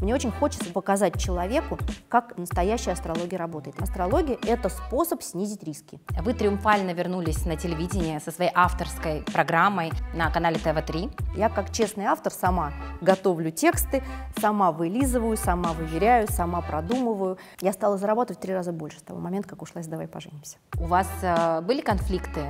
Мне очень хочется показать человеку, как настоящая астрология работает. Астрология – это способ снизить риски. Вы триумфально вернулись на телевидение со своей авторской программой на канале ТВ3. Я, как честный автор, сама готовлю тексты, сама вылизываю, сама выверяю, сама продумываю. Я стала зарабатывать в 3 раза больше с того момента, как ушла из «Давай поженимся». У вас были конфликты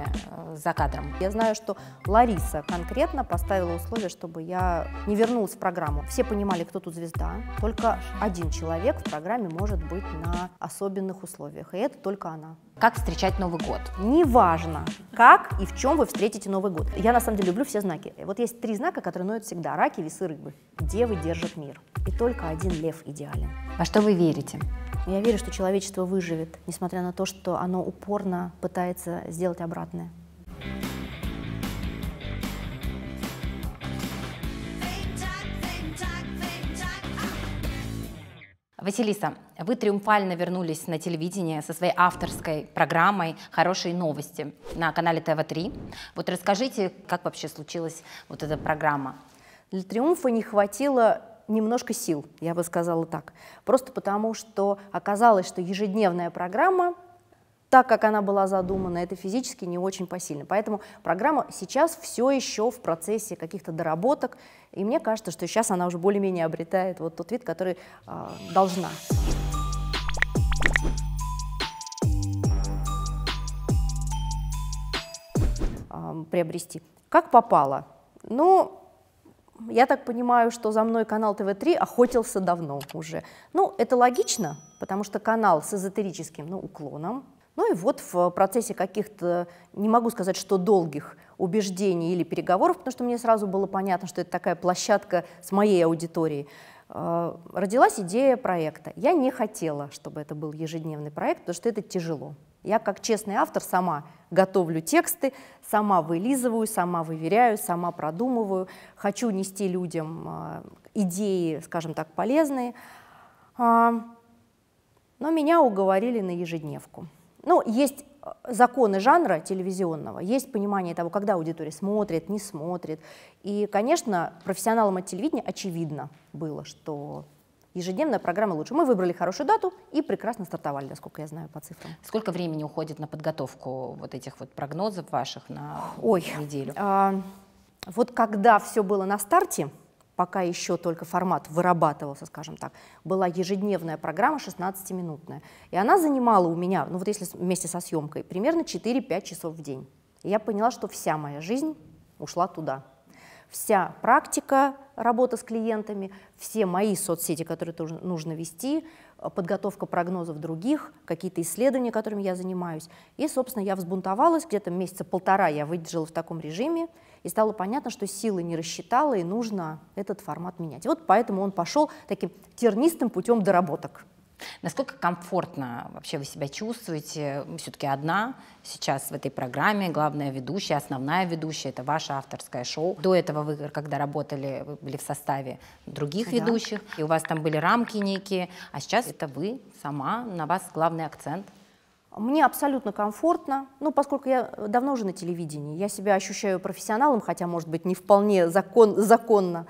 за кадром? Я знаю, что Лариса конкретно поставила условие, чтобы я не вернулась в программу. Все понимали, кто тут звезда. Только один человек в программе может быть на особенных условиях, и это только она. Как встречать Новый год? Неважно, как и в чем вы встретите Новый год. Я на самом деле люблю все знаки. Вот есть 3 знака, которые ноют всегда: раки, весы, рыбы. Девы держат мир. И только один лев идеален. Во что вы верите? Я верю, что человечество выживет, несмотря на то, что оно упорно пытается сделать обратное. Василиса, вы триумфально вернулись на телевидение со своей авторской программой «Хорошие новости» на канале ТВ3. Вот расскажите, как вообще случилась вот эта программа? Для триумфа не хватило немножко сил, я бы сказала так. Просто потому, что оказалось, что ежедневная программа, так как она была задумана, это физически не очень посильно. Поэтому программа сейчас все еще в процессе каких-то доработок, и мне кажется, что сейчас она уже более-менее обретает вот тот вид, который должна. Приобрести. Как попало? Ну, я так понимаю, что за мной канал ТВ3 охотился давно уже. Ну, это логично, потому что канал с эзотерическим, ну, уклоном. Ну и вот в процессе каких-то, не могу сказать, что долгих убеждений или переговоров, потому что мне сразу было понятно, что это такая площадка с моей аудиторией, родилась идея проекта. Я не хотела, чтобы это был ежедневный проект, потому что это тяжело. Я, как честный автор, сама готовлю тексты, сама вылизываю, сама выверяю, сама продумываю. Хочу нести людям идеи, скажем так, полезные. Но меня уговорили на ежедневку. Ну, есть законы жанра телевизионного, есть понимание того, когда аудитория смотрит, не смотрит. И, конечно, профессионалам от телевидения очевидно было, что ежедневная программа лучше. Мы выбрали хорошую дату и прекрасно стартовали, насколько я знаю, по цифрам. Сколько времени уходит на подготовку вот этих вот прогнозов ваших на неделю? Вот когда все было на старте, пока еще только формат вырабатывался, скажем так, была ежедневная программа 16-минутная. И она занимала у меня, ну вот если вместе со съемкой, примерно 4-5 часов в день. И я поняла, что вся моя жизнь ушла туда. Вся практика, работа с клиентами, все мои соцсети, которые тоже нужно вести, подготовка прогнозов других, какие-то исследования, которыми я занимаюсь. И, собственно, я взбунтовалась, где-то месяца 1,5 я выдержала в таком режиме, и стало понятно, что силы не рассчитала, и нужно этот формат менять. И вот поэтому он пошел таким тернистым путем доработок. Насколько комфортно вообще вы себя чувствуете? Все-таки одна сейчас в этой программе, главная ведущая, основная ведущая, это ваше авторское шоу. До этого вы, когда работали, вы были в составе других ведущих, и у вас там были рамки некие, а сейчас это вы сама, на вас главный акцент. Мне абсолютно комфортно, ну, поскольку я давно уже на телевидении, я себя ощущаю профессионалом, хотя, может быть, не вполне законно.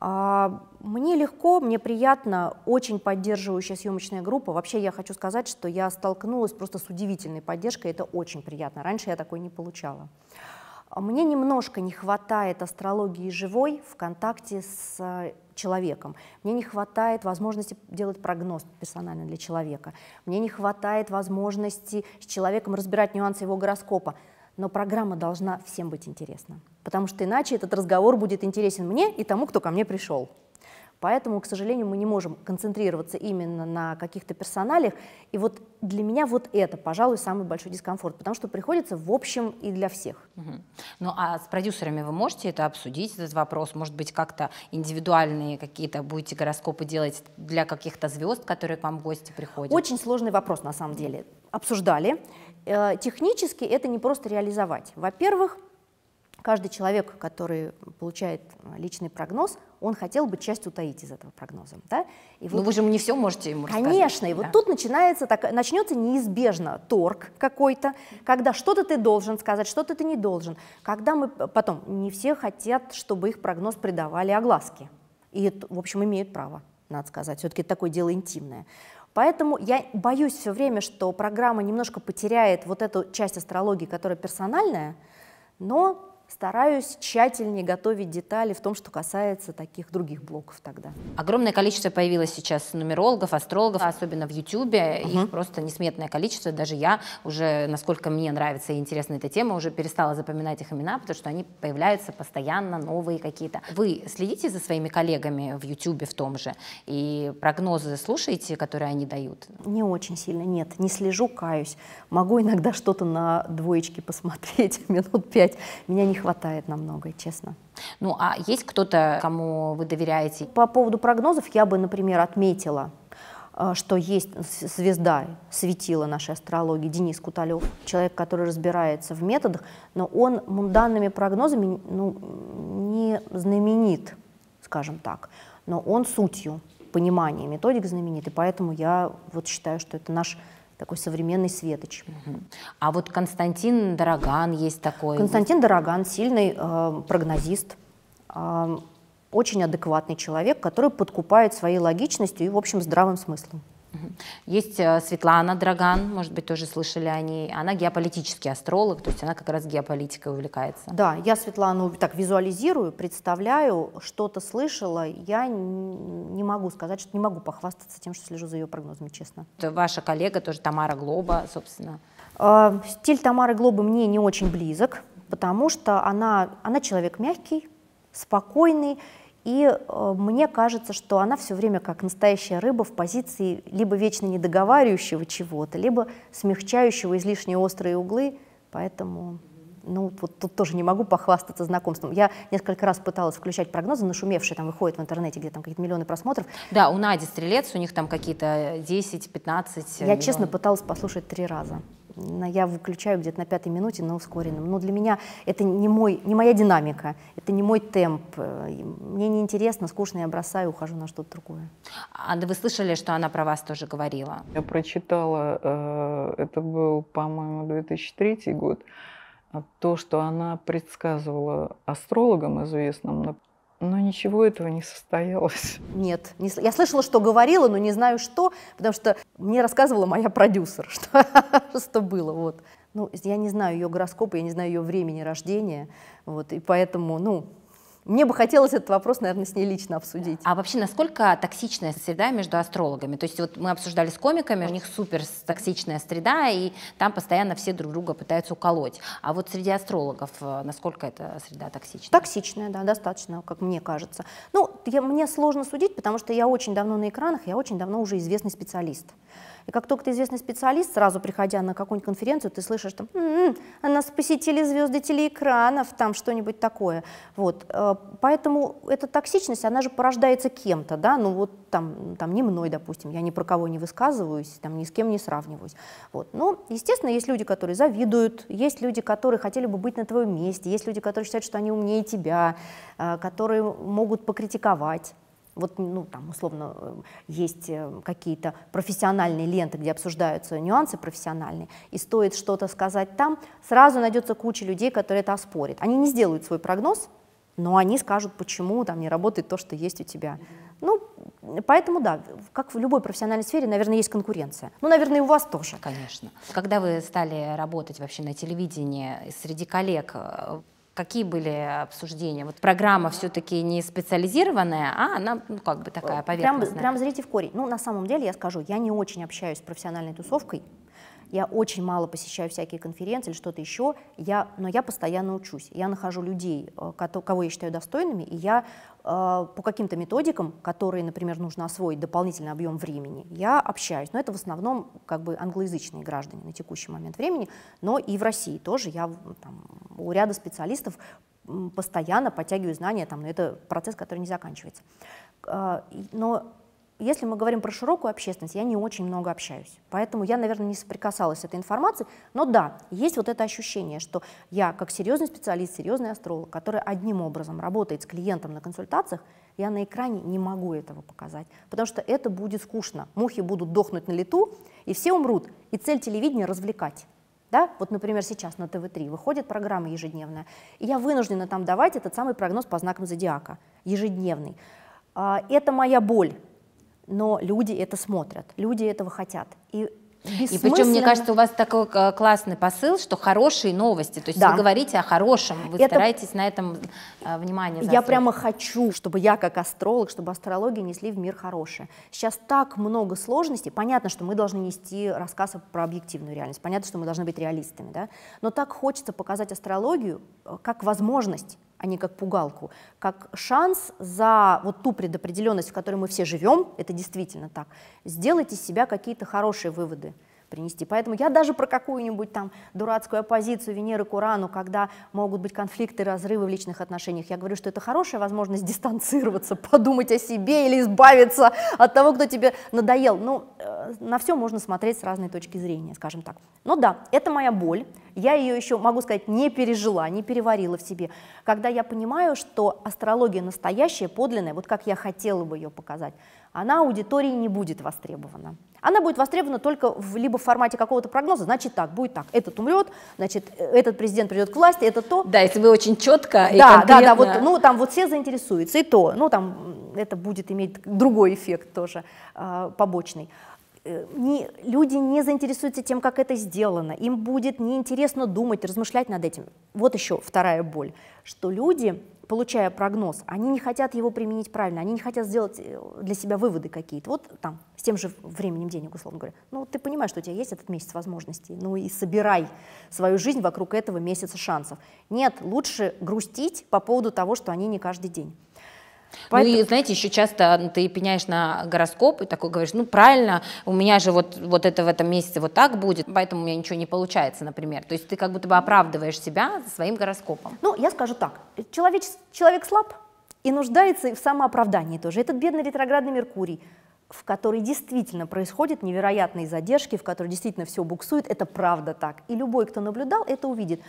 Мне легко, мне приятно, очень поддерживающая съемочная группа. Вообще я хочу сказать, что я столкнулась просто с удивительной поддержкой, это очень приятно. Раньше я такой не получала. Мне немножко не хватает астрологии живой в контакте с человеком. Мне не хватает возможности делать прогноз персонально для человека. Мне не хватает возможности с человеком разбирать нюансы его гороскопа. Но программа должна всем быть интересна, потому что иначе этот разговор будет интересен мне и тому, кто ко мне пришел. Поэтому, к сожалению, мы не можем концентрироваться именно на каких-то персоналиях. И вот для меня вот это, пожалуй, самый большой дискомфорт, потому что приходится в общем и для всех. Угу. Ну а с продюсерами вы можете это обсудить, этот вопрос? Может быть, как-то индивидуальные какие-то будете гороскопы делать для каких-то звезд, которые к вам в гости приходят? Очень сложный вопрос, на самом деле. Обсуждали. Технически это не просто реализовать. Во-первых, каждый человек, который получает личный прогноз, он хотел бы часть утаить из этого прогноза. Да? И вот... Но вы же не все можете ему рассказать. Конечно, и вот тут начнется неизбежно торг какой-то, когда что-то ты должен сказать, что-то ты не должен. Когда мы потом, не все хотят, чтобы их прогноз придавали огласке, и, в общем, имеют право. надо сказать. Все-таки это такое дело интимное. Поэтому я боюсь все время, что программа немножко потеряет вот эту часть астрологии, которая персональная, но стараюсь тщательнее готовить детали в том, что касается таких других блоков тогда. Огромное количество появилось сейчас нумерологов, астрологов, особенно в Ютубе. Их просто несметное количество. Даже я уже, насколько мне нравится и интересна эта тема, уже перестала запоминать их имена, потому что они появляются постоянно, новые какие-то. Вы следите за своими коллегами в Ютубе в том же? И прогнозы слушаете, которые они дают? Не очень сильно, нет. Не слежу, каюсь. Могу иногда что-то на двоечке посмотреть минут 5. Меня не хватает на многое, честно. Ну, а есть кто-то, кому вы доверяете? По поводу прогнозов я бы, например, отметила, что есть звезда, светила нашей астрологии Денис Куталев, человек, который разбирается в методах, но он данными прогнозами не знаменит, скажем так, но он сутью понимания методик знаменит, и поэтому я вот считаю, что это наш такой современный светоч. А вот Константин Дороган есть такой. Константин Дороган сильный прогнозист, очень адекватный человек, который подкупает своей логичностью и, в общем, здравым смыслом. Есть Светлана Драган, может быть, тоже слышали о ней. Она геополитический астролог, то есть она как раз геополитикой увлекается. Да, я Светлану так визуализирую, представляю, что-то слышала. Я не могу сказать, что не могу похвастаться тем, что слежу за ее прогнозами, честно. Это ваша коллега тоже Тамара Глоба, собственно. Стиль Тамары Глобы мне не очень близок, потому что она человек мягкий, спокойный. И мне кажется, что она все время как настоящая рыба в позиции либо вечно недоговаривающего чего-то, либо смягчающего излишне острые углы, поэтому вот тут тоже не могу похвастаться знакомством. Я несколько раз пыталась включать прогнозы, нашумевшие, там выходят в интернете, где там какие-то миллионы просмотров. Да, у Нади Стрелец, у них там какие-то 10-15 миллионов. Я, честно, пыталась послушать 3 раза. Я выключаю где-то на 5-й минуте на ускоренном. Но для меня это не моя динамика, это не мой темп. Мне неинтересно, скучно, я бросаю, ухожу на что-то другое. А вы слышали, что она про вас тоже говорила? Я прочитала, это был, по-моему, 2003 год, то, что она предсказывала астрологам известным, но ничего этого не состоялось. Нет, я слышала, что говорила, но не знаю что, потому что мне рассказывала моя продюсер, что было. Вот. Ну, я не знаю ее гороскопа, я не знаю ее времени рождения, вот, и поэтому, мне бы хотелось этот вопрос, наверное, с ней лично обсудить. А вообще, насколько токсичная среда между астрологами? То есть вот мы обсуждали с комиками, у них супер токсичная среда, и там постоянно все друг друга пытаются уколоть. А вот среди астрологов насколько эта среда токсична? Токсичная, да, достаточно, как мне кажется. Мне сложно судить, потому что я очень давно на экранах, я очень давно уже известный специалист. И как только ты известный специалист, сразу приходя на какую-нибудь конференцию, ты слышишь, там, нас посетили звезды телеэкранов, там что-нибудь такое. Вот. Поэтому эта токсичность, она же порождается кем-то, да, там не мной, допустим, я ни про кого не высказываюсь, там ни с кем не сравниваюсь. Вот. Но, естественно, есть люди, которые завидуют, есть люди, которые хотели бы быть на твоем месте, есть люди, которые считают, что они умнее тебя, которые могут покритиковать. Вот, там, условно, есть какие-то профессиональные ленты, где обсуждаются нюансы профессиональные, и стоит что-то сказать там, сразу найдется куча людей, которые это оспорят. Они не сделают свой прогноз, но они скажут, почему там не работает то, что есть у тебя. Поэтому, да, как в любой профессиональной сфере, наверное, есть конкуренция. Наверное, и у вас тоже. Конечно. Когда вы стали работать вообще на телевидении среди коллег, какие были обсуждения? Вот программа все-таки не специализированная, а она как бы такая поверхностная. Прям зрите в корень. На самом деле, я скажу, я не очень общаюсь с профессиональной тусовкой, я очень мало посещаю всякие конференции или что-то еще, но я постоянно учусь. Я нахожу людей, кого я считаю достойными, и я по каким-то методикам, которые, например, нужно освоить дополнительный объем времени, я общаюсь. Но это в основном как бы англоязычные граждане на текущий момент времени, но и в России тоже я у ряда специалистов постоянно подтягиваю знания, но это процесс, который не заканчивается. Но если мы говорим про широкую общественность, я не очень много общаюсь, поэтому я, наверное, не соприкасалась с этой информацией, но да, есть вот это ощущение, что я как серьезный специалист, серьезный астролог, который одним образом работает с клиентом на консультациях, я на экране не могу этого показать, потому что это будет скучно, мухи будут дохнуть на лету, и все умрут, и цель телевидения – развлекать. Да? Вот, например, сейчас на ТВ3 выходит программа ежедневная, и я вынуждена там давать этот самый прогноз по знакам зодиака, ежедневный. Это моя боль. но люди это смотрят, люди этого хотят. И причем, мне кажется, у вас такой классный посыл, что хорошие новости, то есть да, вы говорите о хорошем, вы стараетесь на этом внимание заострить. Я прямо хочу, чтобы я как астролог, чтобы астрологи несли в мир хорошее. Сейчас так много сложностей, понятно, что мы должны нести рассказ про объективную реальность, понятно, что мы должны быть реалистами, да? Но так хочется показать астрологию как возможность, а не как пугалку, как шанс за вот ту предопределенность, в которой мы все живем, это действительно так, сделать из себя какие-то хорошие выводы принести. Поэтому я даже про какую-нибудь там дурацкую оппозицию Венеры к Урану, когда могут быть конфликты, разрывы в личных отношениях, я говорю, что это хорошая возможность дистанцироваться, подумать о себе или избавиться от того, кто тебе надоел. Ну, на все можно смотреть с разной точки зрения, скажем так. Но да, это моя боль, я ее еще, могу сказать, не пережила, не переварила в себе, когда я понимаю, что астрология настоящая, подлинная, вот как я хотела бы ее показать, она аудитории не будет востребована. Она будет востребована только либо в формате какого-то прогноза, значит так, будет так, этот умрет, значит, этот президент придет к власти, это то. Да, если вы очень четко и конкретно. Да, да, вот, ну там вот все заинтересуются, и то, ну там это будет иметь другой эффект тоже побочный. Люди не заинтересуются тем, как это сделано, им будет неинтересно думать, размышлять над этим. Вот еще вторая боль, что люди, получая прогноз, они не хотят его применить правильно, они не хотят сделать для себя выводы какие-то. Вот там, с тем же временем денег, условно говоря, ну ты понимаешь, что у тебя есть этот месяц возможностей, ну и собирай свою жизнь вокруг этого месяца шансов. Нет, лучше грустить по поводу того, что они не каждый день. Поэтому... Ну и, знаете, еще часто ты пеняешь на гороскоп и такой говоришь, ну правильно, у меня же вот это в этом месяце вот так будет, поэтому у меня ничего не получается, например. То есть ты как будто бы оправдываешь себя своим гороскопом. Ну, я скажу так, человек слаб и нуждается в самооправдании тоже. Этот бедный ретроградный Меркурий, в которой действительно происходят невероятные задержки, в которой действительно все буксует, это правда так. И любой, кто наблюдал, это увидит.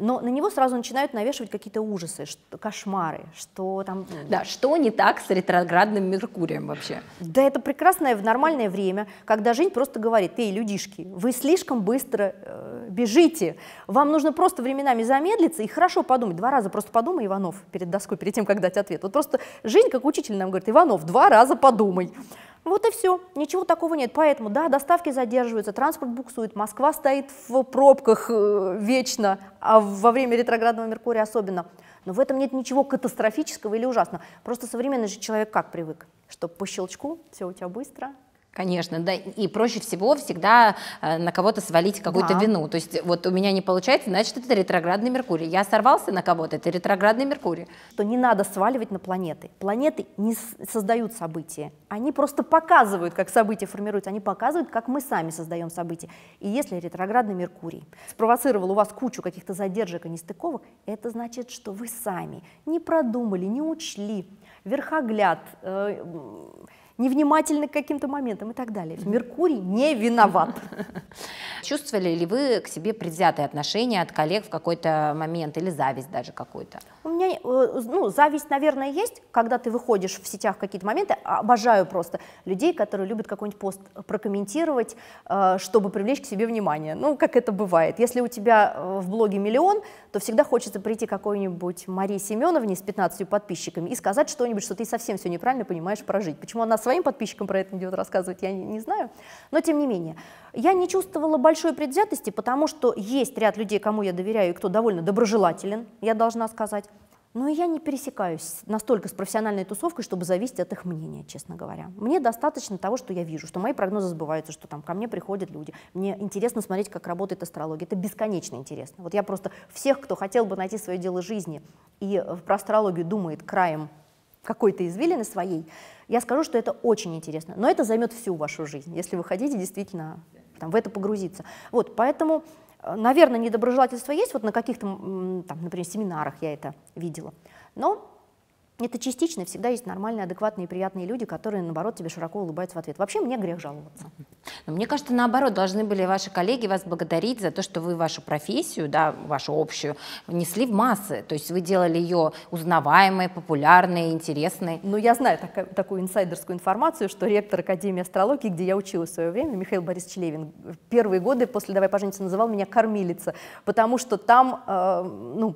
Но на него сразу начинают навешивать какие-то ужасы, кошмары, что там... Да, что не так с ретроградным Меркурием вообще? Да, это прекрасное в нормальное время, когда жизнь просто говорит, эй, людишки, вы слишком быстро бежите, вам нужно просто временами замедлиться и хорошо подумать. Два раза просто подумай, Иванов, перед доской, перед тем, как дать ответ. Вот просто жизнь, как учитель нам говорит, Иванов, два раза подумай. Вот и все, ничего такого нет, поэтому, да, доставки задерживаются, транспорт буксует, Москва стоит в пробках вечно, а во время ретроградного Меркурия особенно, но в этом нет ничего катастрофического или ужасного, просто современный же человек как привык, что по щелчку все у тебя быстро. Конечно, да, и проще всего всегда на кого-то свалить какую-то вину, то есть вот у меня не получается, значит, это ретроградный Меркурий, я сорвался на кого-то, это ретроградный Меркурий. Что не надо сваливать на планеты, планеты не создают события, они просто показывают, как события формируются, они показывают, как мы сами создаем события, и если ретроградный Меркурий спровоцировал у вас кучу каких-то задержек и нестыковок, это значит, что вы сами не продумали, не учли, верхогляд, невнимательны к каким-то моментам и так далее. Меркурий не виноват. Чувствовали ли вы к себе предвзятые отношения от коллег в какой-то момент или зависть даже какую-то? У меня, ну, зависть, наверное, есть, когда ты выходишь в сетях в какие-то моменты. Обожаю просто людей, которые любят какой-нибудь пост прокомментировать, чтобы привлечь к себе внимание. Ну, как это бывает. Если у тебя в блоге миллион, то всегда хочется прийти к какой-нибудь Марии Семеновне с 15 подписчиками и сказать что-нибудь, что ты совсем все неправильно понимаешь про жизнь. Почему она своим подписчикам про это идет рассказывать, я не знаю, но тем не менее. Я не чувствовала большой предвзятости, потому что есть ряд людей, кому я доверяю, и кто довольно доброжелателен, я должна сказать, но я не пересекаюсь настолько с профессиональной тусовкой, чтобы зависеть от их мнения, честно говоря. Мне достаточно того, что я вижу, что мои прогнозы сбываются, что там ко мне приходят люди. Мне интересно смотреть, как работает астрология, это бесконечно интересно. Вот я просто всех, кто хотел бы найти свое дело жизни и про астрологию думает краем какой-то извилины своей, я скажу, что это очень интересно, но это займет всю вашу жизнь, если вы хотите действительно там, в это погрузиться. Вот, поэтому, наверное, недоброжелательство есть, вот на каких-то, например, семинарах я это видела, но это частично, всегда есть нормальные, адекватные, приятные люди, которые, наоборот, тебе широко улыбаются в ответ. Вообще мне грех жаловаться. Но мне кажется, наоборот, должны были ваши коллеги вас благодарить за то, что вы вашу профессию, да, вашу общую, внесли в массы. То есть вы делали ее узнаваемой, популярной, интересной. Ну, я знаю такую инсайдерскую информацию, что ректор Академии астрологии, где я училась в свое время, Михаил Борисович Левин, первые годы после «Давай поженимся» называл меня «кормилица», потому что там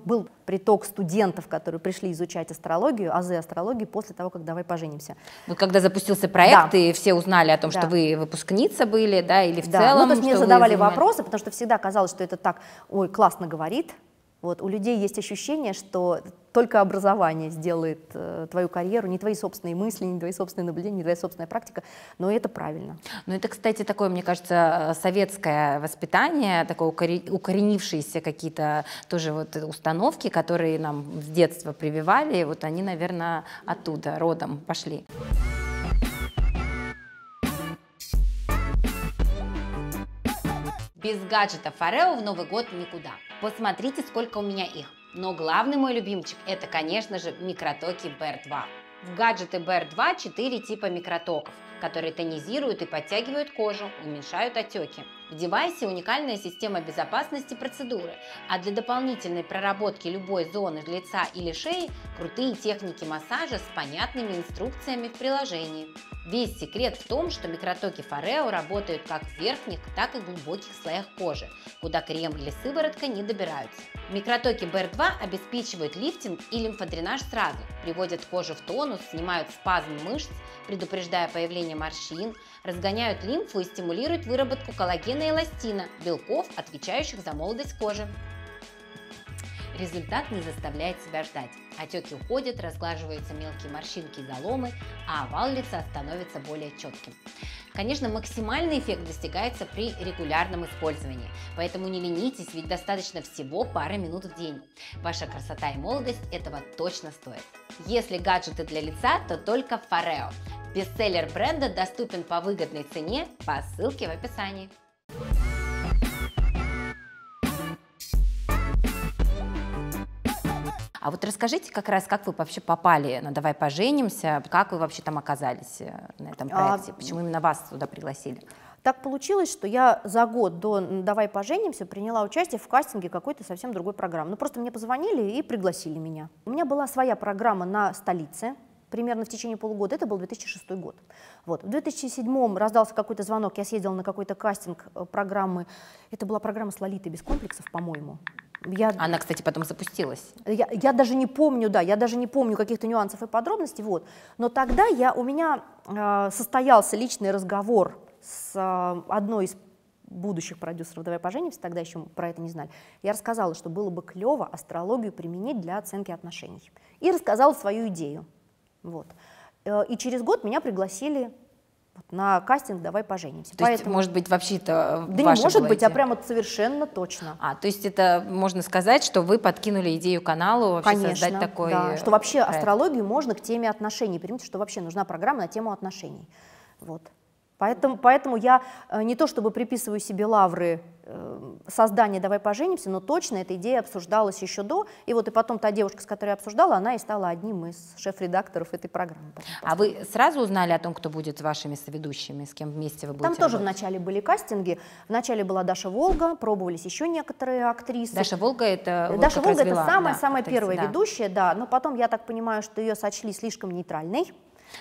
был приток студентов, которые пришли изучать астрологию, азы астрологии после того, как «Давай поженимся». Вы когда запустился проект, да, и все узнали о том, да, что вы выпускница были, да, или в, да, целом? Ну, то есть мне задавали вопросы, потому что всегда казалось, что это так, ой, классно говорит. Вот, у людей есть ощущение, что только образование сделает твою карьеру, не твои собственные мысли, не твои собственные наблюдения, не твоя собственная практика, но это правильно. Ну это, кстати, такое, мне кажется, советское воспитание, такое укоренившиеся какие-то тоже вот установки, которые нам с детства прививали, вот они, наверное, оттуда родом пошли. Без гаджетов FOREO в Новый год никуда. Посмотрите, сколько у меня их. Но главный мой любимчик – это, конечно же, микротоки БР-2. В гаджеты БР-2 4 типа микротоков, которые тонизируют и подтягивают кожу, уменьшают отеки. В девайсе уникальная система безопасности процедуры, а для дополнительной проработки любой зоны лица или шеи крутые техники массажа с понятными инструкциями в приложении. Весь секрет в том, что микротоки FOREO работают как в верхних, так и глубоких слоях кожи, куда крем или сыворотка не добираются. Микротоки БР-2 обеспечивают лифтинг и лимфодренаж сразу, приводят кожу в тонус, снимают спазм мышц, предупреждая появление морщин, разгоняют лимфу и стимулируют выработку коллагена и эластина, белков, отвечающих за молодость кожи. Результат не заставляет себя ждать. Отеки уходят, разглаживаются мелкие морщинки и заломы, а овал лица становится более четким. Конечно, максимальный эффект достигается при регулярном использовании, поэтому не ленитесь, ведь достаточно всего пары минут в день. Ваша красота и молодость этого точно стоит. Если гаджеты для лица, то только FOREO. Бестселлер бренда доступен по выгодной цене по ссылке в описании. А вот расскажите как раз, как вы вообще попали на «Давай поженимся», как вы вообще там оказались на этом проекте, почему именно вас туда пригласили? Так получилось, что я за год до «Давай поженимся» приняла участие в кастинге какой-то совсем другой программы. Ну просто мне позвонили и пригласили меня. У меня была своя программа на «Столице», примерно в течение полугода, это был 2006 год. Вот. В 2007 раздался какой-то звонок, я съездила на какой-то кастинг программы, это была программа с Лолитой без комплексов, по-моему. Она, кстати, потом запустилась. Я даже не помню, да, я даже не помню каких-то нюансов и подробностей, вот. Но тогда у меня состоялся личный разговор с одной из будущих продюсеров «Давай поженимся», тогда еще про это не знали. Я рассказала, что было бы клево астрологию применить для оценки отношений. И рассказала свою идею. Вот. И через год меня пригласили на кастинг «Давай поженимся». То есть, может быть, вообще-то да не может быть, а прямо совершенно точно. А, то есть это можно сказать, что вы подкинули идею каналу вообще. Конечно, создать такой, да, что вообще проект. Астрологию можно к теме отношений применить, что вообще нужна программа на тему отношений. Вот. Поэтому я не то чтобы приписываю себе лавры создания «Давай поженимся», но точно эта идея обсуждалась еще до, и вот и потом та девушка, с которой я обсуждала, она и стала одним из шеф-редакторов этой программы. А вы сразу узнали о том, кто будет вашими соведущими, с кем вместе вы будете работать? Там тоже вначале были кастинги, вначале была Даша Волга, пробовались еще некоторые актрисы. Даша Волга это вот Даша Волга развела, это самая актриса, первая, да, ведущая, да, но потом, я так понимаю, что ее сочли слишком нейтральной.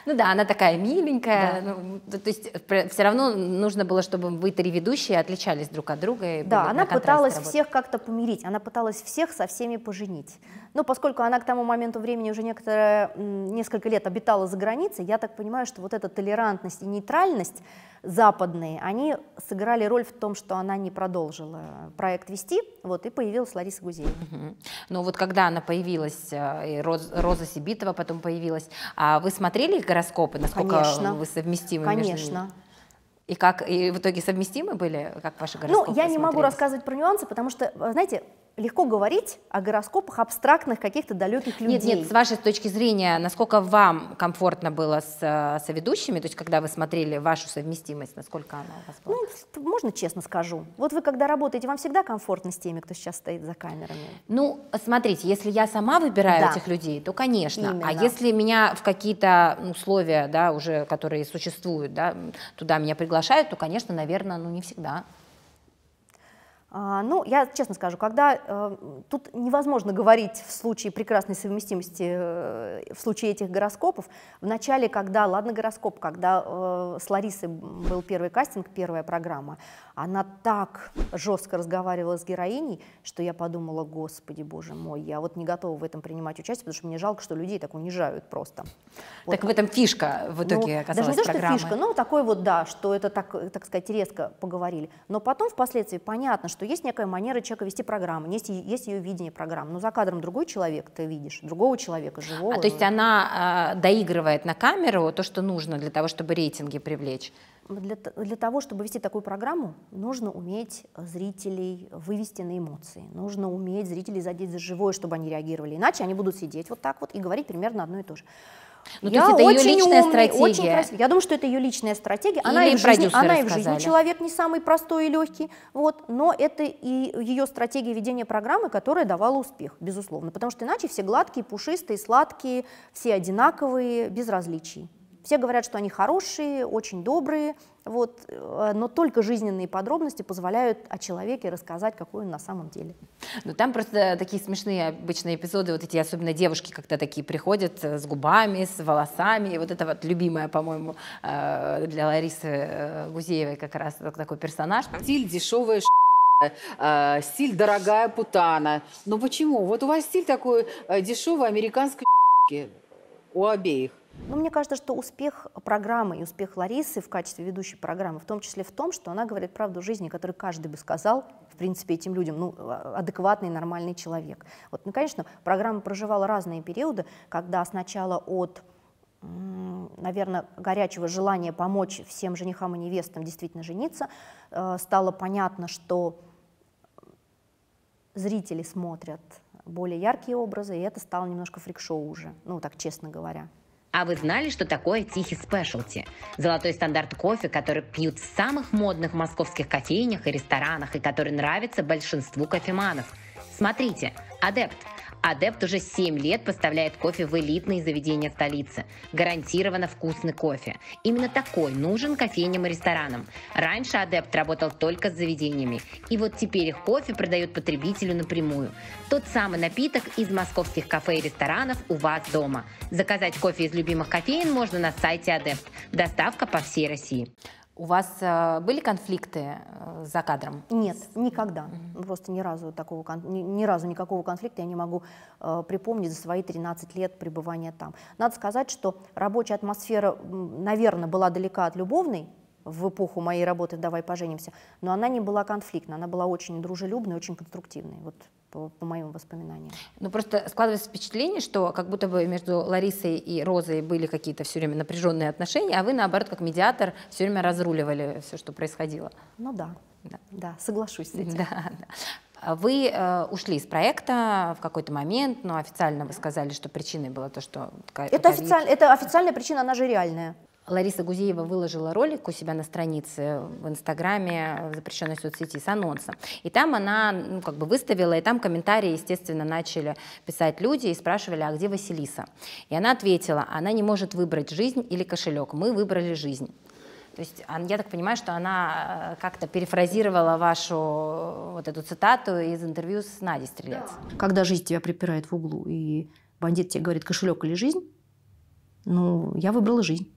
Ну да, она такая миленькая, да, ну, то есть все равно нужно было, чтобы вы три ведущие отличались друг от друга. И да, она пыталась всех как-то помирить, она пыталась всех со всеми поженить. Но поскольку она к тому моменту времени уже несколько лет обитала за границей, я так понимаю, что вот эта толерантность и нейтральность западные, они сыграли роль в том, что она не продолжила проект вести, вот, и появилась Лариса Гузеева. Угу. Ну вот когда она появилась, и Роза Сибитова потом появилась, а вы смотрели их гороскопы, насколько, конечно, вы совместимы, конечно, между ними? И как, и в итоге совместимы были, как ваши гороскопы? Ну, я не могу рассказывать про нюансы, потому что, знаете, легко говорить о гороскопах абстрактных каких-то далеких людей. Нет, нет, с вашей точки зрения, насколько вам комфортно было с соведущими, то есть когда вы смотрели вашу совместимость, насколько она у вас была? Ну, можно честно скажу. Вот вы когда работаете, вам всегда комфортно с теми, кто сейчас стоит за камерами? Ну, смотрите, если я сама выбираю, да, этих людей, то, конечно. Именно. А если меня в какие-то условия, да, уже, которые существуют, да, туда меня приглашают, то, конечно, наверное, ну не всегда. Ну, я честно скажу, когда тут невозможно говорить в случае прекрасной совместимости, в случае этих гороскопов. В начале, когда, ладно, гороскоп, когда с Ларисой был первый кастинг, первая программа, она так жестко разговаривала с героиней, что я подумала: господи, боже мой, я вот не готова в этом принимать участие, потому что мне жалко, что людей так унижают просто. Вот. Так в этом фишка в итоге, ну, оказалась даже не программы. То, что фишка, но такой вот, да, что это так сказать, резко поговорили. Но потом впоследствии понятно, что есть некая манера человека вести программу, есть ее видение программы, но за кадром другой человек, ты видишь другого человека, живого. А то есть она доигрывает на камеру то, что нужно для того, чтобы рейтинги привлечь? Для того, чтобы вести такую программу, нужно уметь зрителей вывести на эмоции, нужно уметь зрителей задеть за живое, чтобы они реагировали, иначе они будут сидеть вот так вот и говорить примерно одно и то же. Ну, то есть это ее личная стратегия. Очень красивая. Я думаю, что это ее личная стратегия. Она и в жизни человек не самый простой и легкий, вот, но это и ее стратегия ведения программы, которая давала успех, безусловно. Потому что иначе все гладкие, пушистые, сладкие, все одинаковые, без различий. Все говорят, что они хорошие, очень добрые, вот, но только жизненные подробности позволяют о человеке рассказать, какой он на самом деле. Ну, там просто такие смешные обычные эпизоды, вот эти, особенно девушки, когда такие приходят с губами, с волосами, и вот это вот любимая, по-моему, для Ларисы Гузеевой как раз такой персонаж. Стиль дешевая стиль дорогая путана. Но почему? Вот у вас стиль такой дешевый американской у обеих. Но мне кажется, что успех программы и успех Ларисы в качестве ведущей программы, в том числе в том, что она говорит правду жизни, которую каждый бы сказал, в принципе, этим людям, ну, адекватный, нормальный человек. Вот, ну, конечно, программа проживала разные периоды, когда сначала от, наверное, горячего желания помочь всем женихам и невестам действительно жениться, стало понятно, что зрители смотрят более яркие образы, и это стало немножко фрик-шоу уже, ну, так честно говоря. А вы знали, что такое тихий спешлти? Золотой стандарт кофе, который пьют в самых модных московских кофейнях и ресторанах, и который нравится большинству кофеманов. Смотрите, Адепт. Адепт уже 7 лет поставляет кофе в элитные заведения столицы. Гарантированно вкусный кофе. Именно такой нужен кофейням и ресторанам. Раньше Адепт работал только с заведениями. И вот теперь их кофе продают потребителю напрямую. Тот самый напиток из московских кафе и ресторанов у вас дома. Заказать кофе из любимых кофеен можно на сайте Адепт. Доставка по всей России. У вас были конфликты за кадром? Нет, никогда. Просто ни разу никакого конфликта я не могу припомнить за свои 13 лет пребывания там. Надо сказать, что рабочая атмосфера, наверное, была далека от любовной в эпоху моей работы «Давай поженимся», но она не была конфликтной, она была очень дружелюбной, очень конструктивной. Вот. По моим воспоминаниям. Ну, просто складывается впечатление, что как будто бы между Ларисой и Розой были какие-то все время напряженные отношения, а вы, наоборот, как медиатор, все время разруливали все, что происходило. Ну да, да, да, соглашусь с этим. Да, да. Вы ушли из проекта в какой-то момент, но официально вы сказали, что причиной было то, что... Это официальная причина, она же реальная. Лариса Гузеева выложила ролик у себя на странице в Инстаграме, в запрещенной соцсети, с анонсом. И там она, ну, как бы выставила, и там комментарии, естественно, начали писать люди и спрашивали: а где Василиса? И она ответила: она не может выбрать жизнь или кошелек, мы выбрали жизнь. То есть я так понимаю, что она как-то перефразировала вашу вот эту цитату из интервью с Надей Стрелец. Когда жизнь тебя припирает в углу, и бандит тебе говорит: кошелек или жизнь, ну, я выбрала жизнь.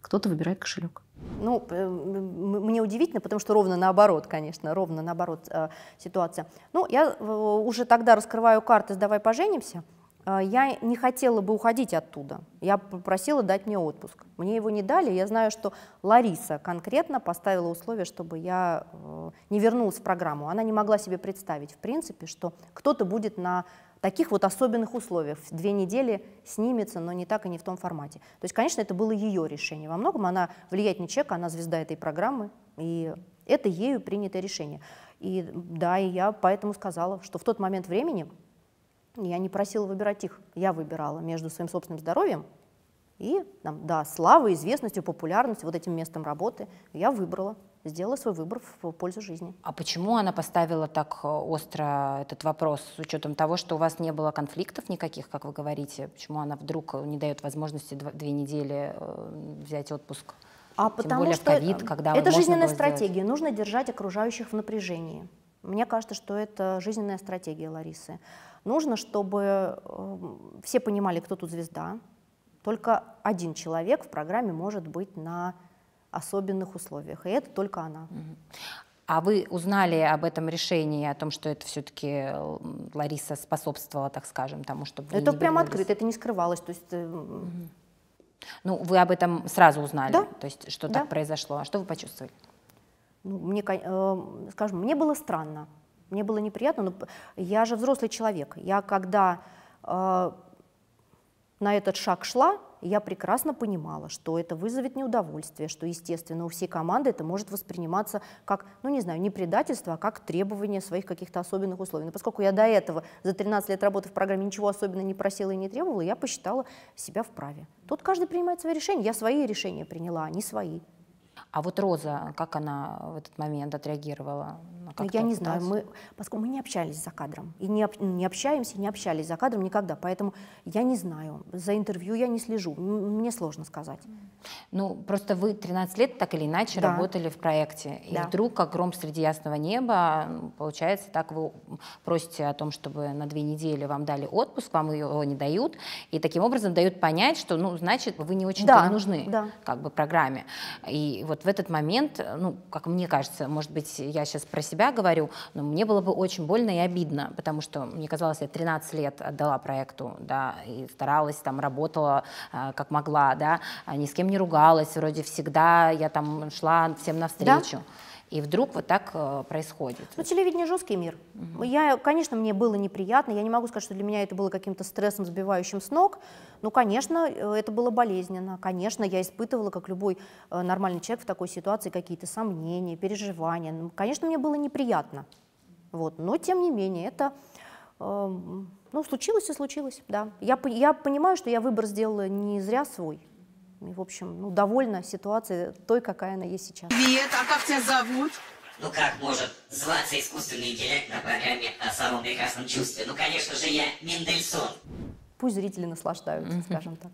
Кто-то выбирает кошелек. Ну, мне удивительно, потому что ровно наоборот, конечно, ровно наоборот ситуация. Ну, я уже тогда раскрываю карты с «Давай поженимся». Я не хотела бы уходить оттуда. Я попросила дать мне отпуск. Мне его не дали. Я знаю, что Лариса конкретно поставила условие, чтобы я не вернулась в программу. Она не могла себе представить, в принципе, что кто-то будет на таких вот особенных условиях. 2 недели снимется, но не так и не в том формате. То есть, конечно, это было ее решение. Во многом она влиятельный человек, она звезда этой программы, и это ею принятое решение. И да, и я поэтому сказала, что в тот момент времени я не просила выбирать их. Я выбирала между своим собственным здоровьем и, да, славой, известностью, популярностью, вот этим местом работы. Я выбрала. Сделала свой выбор в пользу жизни. А почему она поставила так остро этот вопрос, с учетом того, что у вас не было конфликтов никаких, как вы говорите? Почему она вдруг не дает возможности 2 недели взять отпуск? А тем потому более что в COVID, когда это жизненная стратегия. Сделать? Нужно держать окружающих в напряжении. Мне кажется, что это жизненная стратегия Ларисы. Нужно, чтобы все понимали, кто тут звезда. Только один человек в программе может быть на особенных условиях, и это только она. А вы узнали об этом решении, о том, что это все-таки Лариса способствовала, так скажем, тому, чтобы... Это прям открыто, это не скрывалось. То есть... Ну, вы об этом сразу узнали, да? То есть, что так произошло. А что вы почувствовали? Ну, мне, скажем, мне было странно, мне было неприятно, но я же взрослый человек. Я когда на этот шаг шла, я прекрасно понимала, что это вызовет неудовольствие, что, естественно, у всей команды это может восприниматься как, ну, не знаю, не предательство, а как требование своих каких-то особенных условий. Но поскольку я до этого за 13 лет работы в программе ничего особенного не просила и не требовала, я посчитала себя вправе. Тут каждый принимает свои решения, я свои решения приняла, а не свои. А вот Роза, как она в этот момент отреагировала? Я не знаю, поскольку мы не общались за кадром, и не общались за кадром никогда, поэтому я не знаю, за интервью я не слежу, мне сложно сказать. Ну, просто вы 13 лет так или иначе работали в проекте, и вдруг, как гром среди ясного неба, получается, так вы просите о том, чтобы на 2 недели вам дали отпуск, вам его не дают, и таким образом дают понять, что, ну, значит, вы не очень-то и нужны, как бы, программе. И вот в этот момент, ну, как мне кажется, может быть, я сейчас про себя говорю, но мне было бы очень больно и обидно, потому что, мне казалось, я 13 лет отдала проекту, да, и старалась, там, работала как могла, да, ни с кем не ругалась, вроде всегда я там шла всем навстречу. Да? И вдруг вот так происходит. Ну, телевидение — жесткий мир. Я, конечно, мне было неприятно, я не могу сказать, что для меня это было каким-то стрессом, сбивающим с ног, но, конечно, это было болезненно. Конечно, я испытывала, как любой нормальный человек в такой ситуации, какие-то сомнения, переживания. Конечно, мне было неприятно, вот. Но, тем не менее, это... Ну, случилось и случилось, да. Я понимаю, что я выбор сделала не зря свой. И, в общем, ну, довольна ситуацией той, какая она есть сейчас. Привет, а как тебя зовут? Ну, как может зваться искусственный интеллект на программе о самом прекрасном чувстве? Ну, конечно же, я Мендельсон. Пусть зрители наслаждаются, скажем так.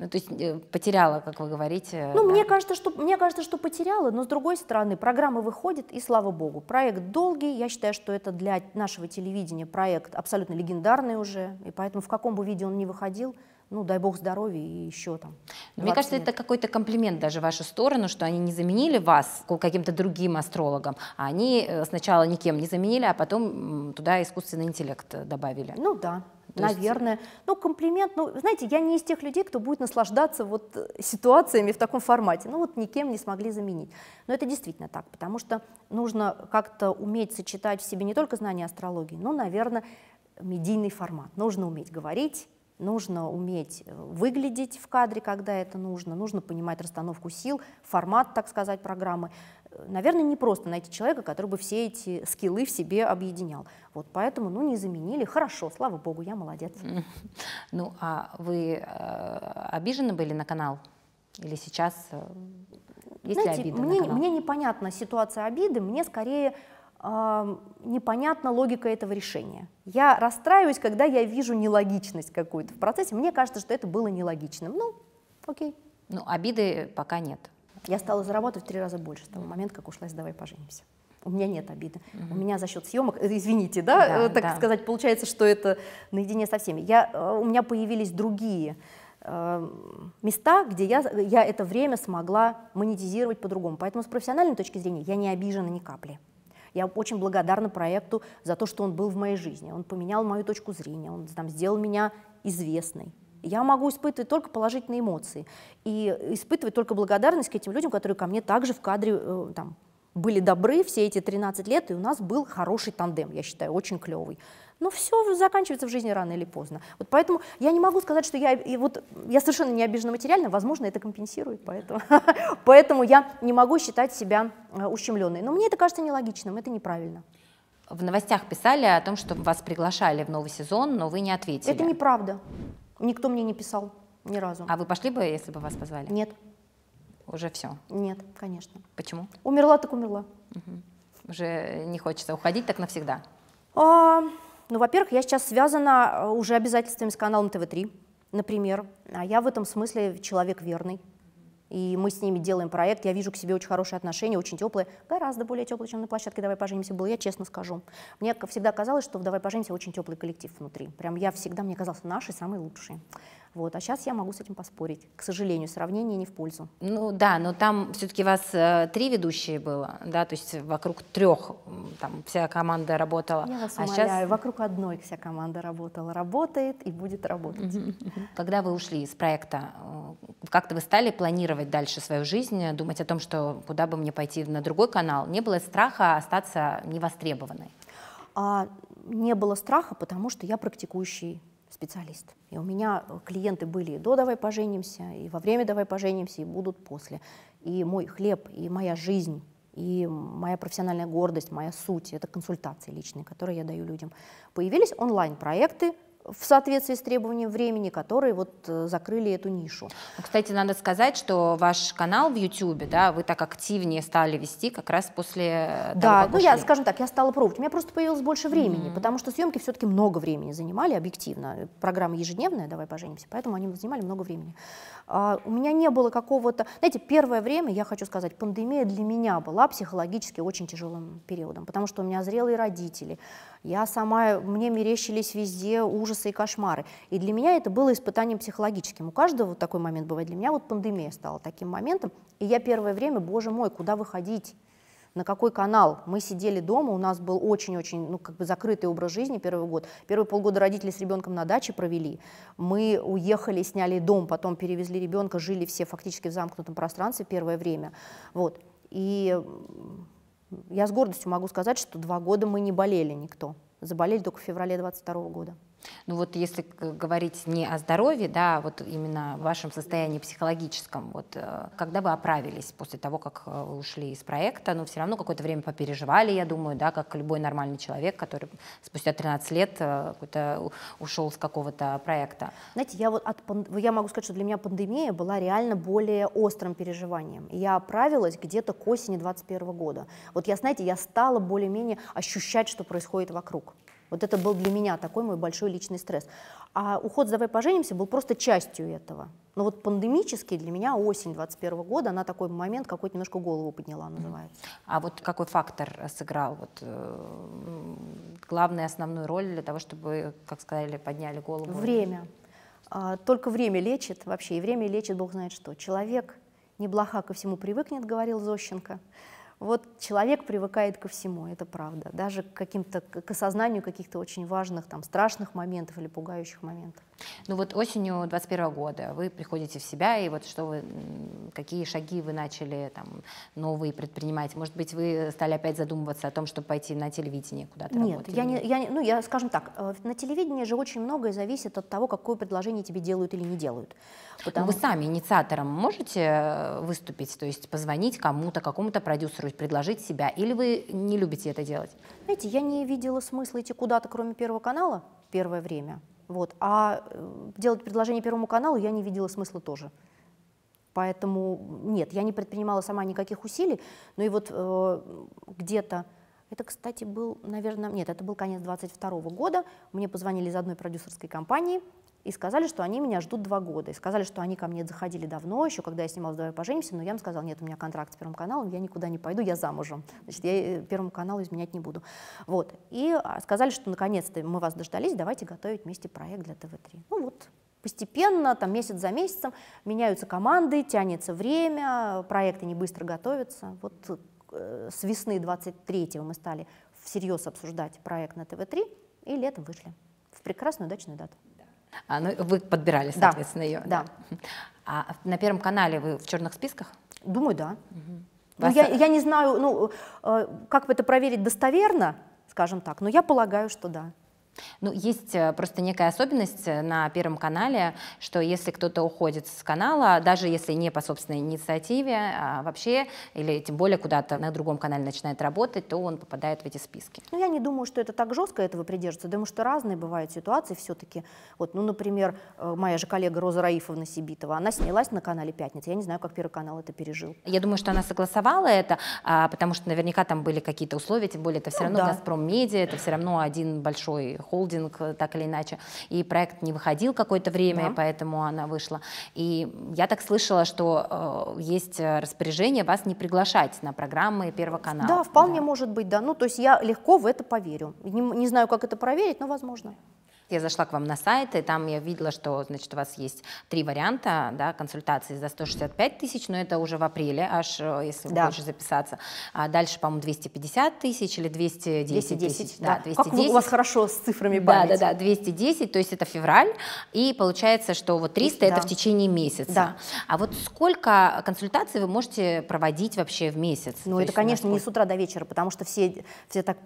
Ну, то есть потеряла, как вы говорите. Ну, мне кажется, что потеряла, но, с другой стороны, программа выходит, и слава богу. Проект долгий, я считаю, что это для нашего телевидения проект абсолютно легендарный уже, и поэтому в каком бы виде он ни выходил, ну, дай бог здоровья и еще там. Мне кажется, это какой-то комплимент даже в вашу сторону, что они не заменили вас каким-то другим астрологом, а они сначала никем не заменили, а потом туда искусственный интеллект добавили. Ну да. То наверное. Есть... Ну, комплимент. Ну, знаете, я не из тех людей, кто будет наслаждаться вот ситуациями в таком формате. Ну, вот никем не смогли заменить. Но это действительно так, потому что нужно как-то уметь сочетать в себе не только знания астрологии, но, наверное, медийный формат. Нужно уметь говорить, нужно уметь выглядеть в кадре, когда это нужно, нужно понимать расстановку сил, формат, так сказать, программы. Наверное, не просто найти человека, который бы все эти скиллы в себе объединял. Вот поэтому, ну, не заменили. Хорошо, слава богу, я молодец. Ну, а вы обижены были на канал? Или сейчас есть ли обида на канал? Мне непонятна ситуация обиды, мне скорее... непонятна логика этого решения. Я расстраиваюсь, когда я вижу нелогичность какую-то в процессе. Мне кажется, что это было нелогичным. Ну, окей. Ну, обиды пока нет. Я стала зарабатывать в 3 раза больше с того момента, как ушла из «Давай поженимся». У меня нет обиды. У меня за счет съемок, извините, да, так сказать, получается, что это наедине со всеми. У меня появились другие места, где я это время смогла монетизировать по-другому. Поэтому с профессиональной точки зрения я не обижена ни капли. Я очень благодарна проекту за то, что он был в моей жизни. Он поменял мою точку зрения, он там сделал меня известной. Я могу испытывать только положительные эмоции и испытывать только благодарность к этим людям, которые ко мне также в кадре там, были добры все эти 13 лет, и у нас был хороший тандем, я считаю, очень клевый. Но все заканчивается в жизни рано или поздно. Вот поэтому я не могу сказать, что я совершенно не обижена материально, возможно, это компенсирует, поэтому я не могу считать себя ущемленной. Но мне это кажется нелогичным, это неправильно. В новостях писали о том, что вас приглашали в новый сезон, но вы не ответили. Это неправда. Никто мне не писал ни разу. А вы пошли бы, если бы вас позвали? Нет. Уже все? Нет, конечно. Почему? Умерла так умерла. Уже не хочется уходить так навсегда? Ну, во-первых, я сейчас связана уже обязательствами с каналом ТВ3, например. А я в этом смысле человек верный. и мы с ними делаем проект, я вижу к себе очень хорошие отношения, очень теплые, гораздо более теплые, чем на площадке «Давай поженимся» было, я честно скажу. Мне всегда казалось, что в «Давай поженимся» очень теплый коллектив внутри, прям я всегда, мне казалось, наши самые лучшие. Вот, а сейчас я могу с этим поспорить. К сожалению, сравнение не в пользу. Ну да, но там все-таки вас три ведущие было, да, то есть вокруг трех там вся команда работала. Я вас умоляю, сейчас... вокруг одной вся команда работала, работает и будет работать. Когда вы ушли из проекта, как-то вы стали планировать дальше свою жизнь, думать о том, что куда бы мне пойти на другой канал? Не было страха остаться невостребованной? Не было страха, потому что я практикующий специалист. И у меня клиенты были и до «Давай поженимся», и во время «Давай поженимся», и будут после. И мой хлеб, и моя жизнь, и моя профессиональная гордость, моя суть — это консультации личные, которые я даю людям. Появились онлайн-проекты в соответствии с требованием времени, которые вот закрыли эту нишу. Кстати, надо сказать, что ваш канал в YouTube, да, вы так активнее стали вести как раз после того, да, как ушли. Я, скажем так, я стала пробовать. У меня просто появилось больше времени, потому что съемки все-таки много времени занимали, объективно. Программа ежедневная «Давай поженимся», поэтому они занимали много времени. У меня не было какого-то... Знаете, первое время, я хочу сказать, пандемия для меня была психологически очень тяжелым периодом, потому что у меня зрелые родители, я сама, мне мерещились везде ужасы и кошмары. И для меня это было испытанием психологическим. У каждого такой момент бывает. Для меня вот пандемия стала таким моментом. И я первое время, боже мой, куда выходить? На какой канал? Мы сидели дома, у нас был очень-очень, ну, как бы закрытый образ жизни первый год. Первые полгода родители с ребенком на даче провели. Мы уехали, сняли дом, потом перевезли ребенка, жили все фактически в замкнутом пространстве первое время. Вот. И я с гордостью могу сказать, что 2 года мы не болели никто. Заболели только в феврале 2022 года. Ну вот если говорить не о здоровье, да, вот именно в вашем состоянии психологическом, вот когда вы оправились после того, как вы ушли из проекта, но все равно какое-то время попереживали, я думаю, да, как любой нормальный человек, который спустя 13 лет ушел с какого-то проекта. Знаете, я могу сказать, что для меня пандемия была реально более острым переживанием. Я оправилась где-то к осени 2021 года. Вот я, знаете, я стала более-менее ощущать, что происходит вокруг. Вот это был для меня такой мой большой личный стресс. А уход с «Давай поженимся» был просто частью этого. Но вот пандемически для меня осень 2021 года, она такой момент, какой-то немножко голову подняла, называется. А вот какой фактор сыграл вот, главную, основную роль для того, чтобы, как сказали, подняли голову? Время. Только время лечит вообще, и время лечит бог знает что. Человек не блоха ко всему привыкнет, говорил Зощенко. Вот человек привыкает ко всему, это правда, даже к осознанию каких-то очень важных, там, страшных моментов или пугающих моментов. Ну вот осенью 2021 года вы приходите в себя, и вот что вы, какие шаги вы начали там, новые предпринимать? Может быть, вы стали опять задумываться о том, чтобы пойти на телевидение куда-то работать? Нет, скажем так, на телевидении же очень многое зависит от того, какое предложение тебе делают или не делают. Потому... Вы сами инициатором можете выступить, то есть позвонить кому-то, какому-то продюсеру, предложить себя, или вы не любите это делать? Знаете, я не видела смысла идти куда-то, кроме Первого канала, первое время, вот, а делать предложение Первому каналу я не видела смысла тоже. Поэтому нет, я не предпринимала сама никаких усилий, ну и вот где-то, это, кстати, был, наверное, нет, это был конец 2022 года, мне позвонили из одной продюсерской компании, и сказали, что они меня ждут 2 года. И сказали, что они ко мне заходили давно, еще когда я снимала «Давай поженимся», но я им сказала, нет, у меня контракт с Первым каналом, я никуда не пойду, я замужем. Значит, я Первому каналу изменять не буду. Вот. И сказали, что наконец-то мы вас дождались, давайте готовить вместе проект для ТВ3. Ну вот, постепенно, там, месяц за месяцем меняются команды, тянется время, проекты не быстро готовятся. Вот с весны 23-го мы стали всерьез обсуждать проект на ТВ3 и летом вышли в прекрасную удачную дату. Ну, вы подбирали, соответственно, ее. Да. А на Первом канале вы в черных списках? Думаю, да. Ну, я не знаю, ну, как это проверить достоверно, скажем так, но я полагаю, что да. Ну, есть просто некая особенность на Первом канале, что если кто-то уходит с канала, даже если не по собственной инициативе, а вообще, или тем более куда-то на другом канале начинает работать, то он попадает в эти списки. Ну, я не думаю, что это так жестко этого придерживаться, думаю, что разные бывают ситуации все-таки. Вот, ну, например, моя же коллега Роза Раифовна Сибитова, она снялась на канале «Пятница», я не знаю, как Первый канал это пережил. Я думаю, что она согласовала это, потому что наверняка там были какие-то условия, тем более это все равно Газпром-медиа, это все равно один большой ход. холдинг, так или иначе. И проект не выходил какое-то время, да. Поэтому она вышла. И я так слышала, что есть распоряжение вас не приглашать на программы Первого канала. Да, вполне может быть, да. Ну, то есть я легко в это поверю. Не знаю, как это проверить, но возможно. Я зашла к вам на сайт, и там я видела, что, значит, у вас есть 3 варианта, да, консультации за 165 тысяч, но это уже в апреле, аж если вы хочешь записаться. А дальше, по-моему, 250 тысяч или 210 тысяч. Да, да. 210. Как у вас хорошо с цифрами память. Да, 210, то есть это февраль, и получается, что вот 300 это в течение месяца. Да. А вот сколько консультаций вы можете проводить вообще в месяц? Ну, это, конечно, не с утра до вечера, потому что все так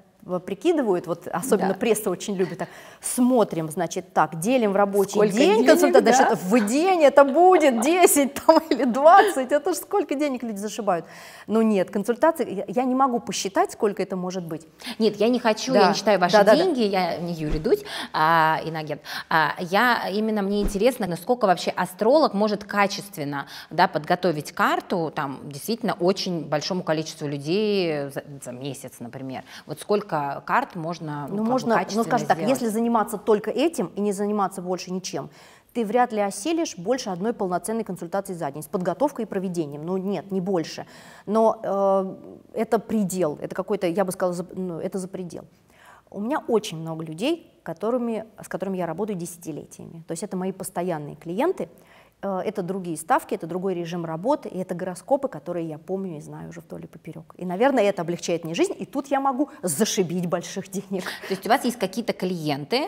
прикидывают, вот особенно пресса очень любит, так, смотрим, значит, так, делим в рабочий день, консультация, значит, в день это будет 10 там, или 20, это же сколько денег люди зашибают. Но нет, консультации, я не могу посчитать, сколько это может быть. Нет, я не хочу, я не считаю ваши деньги, я не Юрий Дудь, инагент, именно мне интересно, насколько вообще астролог может качественно, да, подготовить карту, там, действительно, очень большому количеству людей за месяц, например. Вот сколько карт можно, ну, можно, скажем так, если заниматься только этим и не заниматься больше ничем, ты вряд ли осилишь больше одной полноценной консультации за день с подготовкой и проведением. Ну нет, не больше. Но это предел, это какой-то, я бы сказала, это за предел. У меня очень много людей, с которыми я работаю десятилетиями. То есть это мои постоянные клиенты, это другие ставки, это другой режим работы, и это гороскопы, которые я помню и знаю уже вдоль и поперек. И, наверное, это облегчает мне жизнь, и тут я могу зашибить больших денег. То есть у вас есть какие-то клиенты,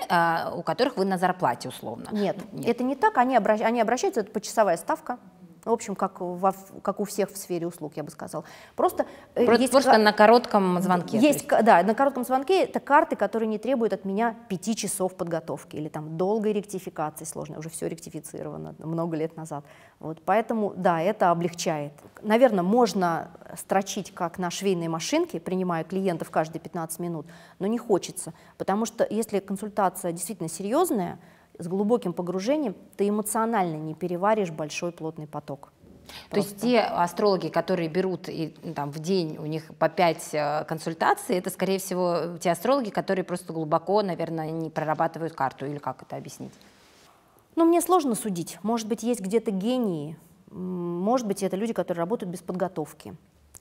у которых вы на зарплате условно? Нет, это не так, они обращаются, это почасовая ставка. В общем, как у всех в сфере услуг, я бы сказала. Просто на коротком звонке. Да, на коротком звонке это карты, которые не требуют от меня 5 часов подготовки или там долгой ректификации сложной. Уже все ректифицировано много лет назад. Вот, поэтому, да, это облегчает. Наверное, можно строчить, как на швейной машинке, принимая клиентов каждые 15 минут, но не хочется. Потому что если консультация действительно серьезная, с глубоким погружением, ты эмоционально не переваришь большой плотный поток. То есть те астрологи, которые берут и, там, в день у них по 5 консультаций, это, скорее всего, те астрологи, которые просто глубоко, наверное, не прорабатывают карту, или как это объяснить? Ну, мне сложно судить. Может быть, есть где-то гении, может быть, это люди, которые работают без подготовки.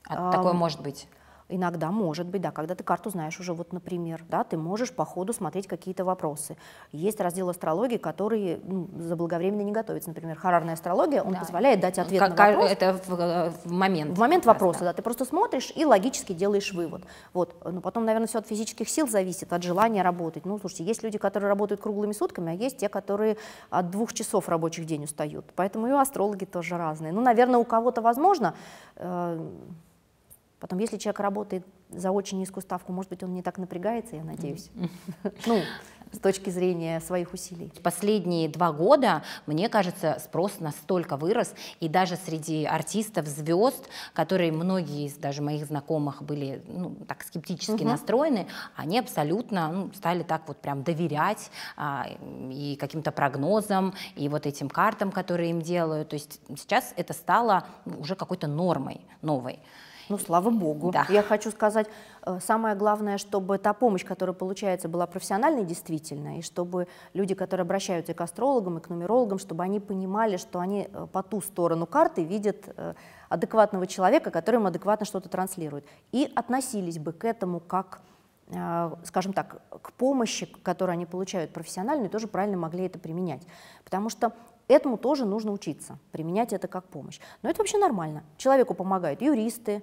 А такое может быть? Иногда может быть, да, когда ты карту знаешь уже, вот, например, да, ты можешь по ходу смотреть какие-то вопросы. Есть раздел астрологии, который заблаговременно не готовится. Например, харарная астрология, он позволяет дать ответ на вопрос. Это в момент. В момент вопроса, да. Ты просто смотришь и логически делаешь вывод. Вот. Но потом, наверное, все от физических сил зависит, от желания работать. Ну, слушайте, есть люди, которые работают круглыми сутками, а есть те, которые от 2 часов рабочих день устают. Поэтому и астрологи тоже разные. Ну, наверное, у кого-то возможно... Потом, если человек работает за очень низкую ставку, может быть, он не так напрягается, я надеюсь, ну, с точки зрения своих усилий. Последние 2 года, мне кажется, спрос настолько вырос, и даже среди артистов, звезд, которые многие из даже моих знакомых были, ну, так скептически настроены, они абсолютно, ну, стали так вот прям доверять и каким-то прогнозам, и вот этим картам, которые им делают. То есть сейчас это стало уже какой-то нормой новой. Ну, слава богу. Да. Я хочу сказать, самое главное, чтобы та помощь, которая получается, была профессиональной действительно, и чтобы люди, которые обращаются к астрологам, и к нумерологам, чтобы они понимали, что они по ту сторону карты видят адекватного человека, который им адекватно что-то транслирует. И относились бы к этому как, скажем так, к помощи, которую они получают профессионально, и тоже правильно могли это применять. Потому что этому тоже нужно учиться, применять это как помощь. Но это вообще нормально. Человеку помогают юристы,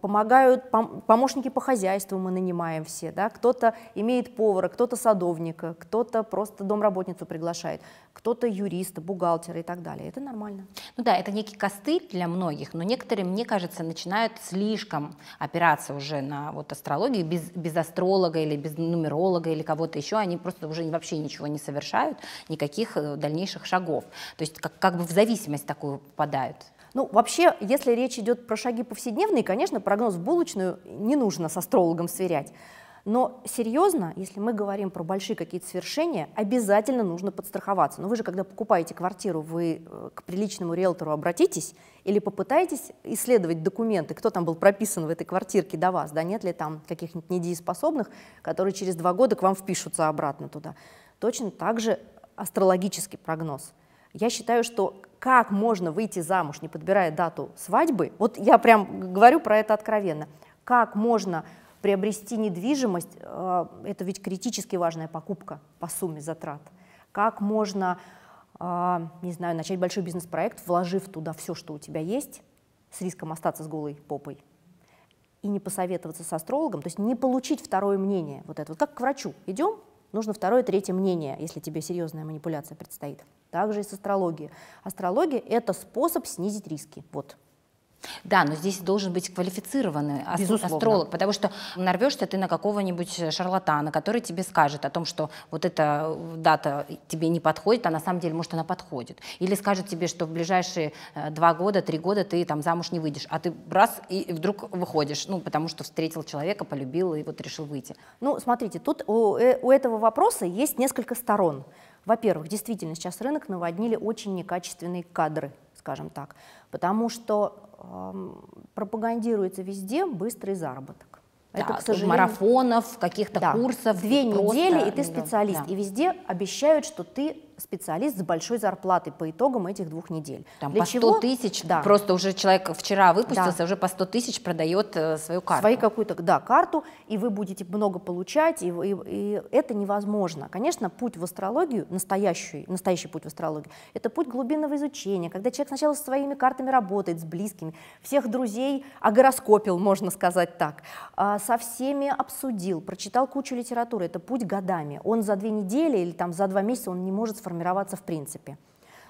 помогают помощники по хозяйству, мы нанимаем все, да? Кто-то имеет повара, кто-то садовника, кто-то просто домработницу приглашает, кто-то юриста, бухгалтера и так далее. Это нормально. Ну да, это некий костыль для многих, но некоторые, мне кажется, начинают слишком опираться уже на вот астрологию, без астролога или без нумеролога или кого-то еще, они просто уже вообще ничего не совершают, никаких дальнейших шагов. То есть как бы в зависимость такую попадают. Ну, вообще, если речь идет про шаги повседневные, конечно, прогноз в булочную не нужно с астрологом сверять. Но серьезно, если мы говорим про большие какие-то свершения, обязательно нужно подстраховаться. Но вы же, когда покупаете квартиру, вы к приличному риэлтору обратитесь или попытайтесь исследовать документы, кто там был прописан в этой квартирке до вас, да, нет ли там каких-нибудь недееспособных, которые через 2 года к вам впишутся обратно туда. Точно так же астрологический прогноз. Я считаю, что как можно выйти замуж, не подбирая дату свадьбы, вот я прям говорю про это откровенно, как можно приобрести недвижимость, это ведь критически важная покупка по сумме затрат, как можно, не знаю, начать большой бизнес-проект, вложив туда все, что у тебя есть, с риском остаться с голой попой, и не посоветоваться с астрологом, то есть не получить второе мнение, вот это вот, как к врачу идем, нужно второе, третье мнение, если тебе серьезная манипуляция предстоит. Также и с астрологией. Астрология – это способ снизить риски. Вот. Да, но здесь должен быть квалифицированный астролог, потому что нарвешься ты на какого-нибудь шарлатана, который тебе скажет о том, что вот эта дата тебе не подходит, а на самом деле, может, она подходит. Или скажет тебе, что в ближайшие 2 года, 3 года ты там замуж не выйдешь, а ты раз и вдруг выходишь, ну, потому что встретил человека, полюбил и вот решил выйти. Ну, смотрите, тут у этого вопроса есть несколько сторон. Во-первых, действительно, сейчас рынок наводнили очень некачественные кадры, скажем так, потому что пропагандируется везде быстрый заработок. Да, это, к сожалению, марафонов, каких-то курсов. 2 недели, и ты специалист. Да. И везде обещают, что ты специалист с большой зарплатой по итогам этих 2 недель. Там по 100 тысяч, да. Просто уже человек вчера выпустился, да. Уже по 100 тысяч продает свою карту. Свою какую-то, да, карту, и вы будете много получать, и это невозможно. Конечно, путь в астрологию, настоящий путь в астрологию, это путь глубинного изучения, когда человек сначала со своими картами работает, с близкими, всех друзей огороскопил, можно сказать так, со всеми обсудил, прочитал кучу литературы, это путь годами. Он за 2 недели или там за 2 месяца он не может сформироваться в принципе.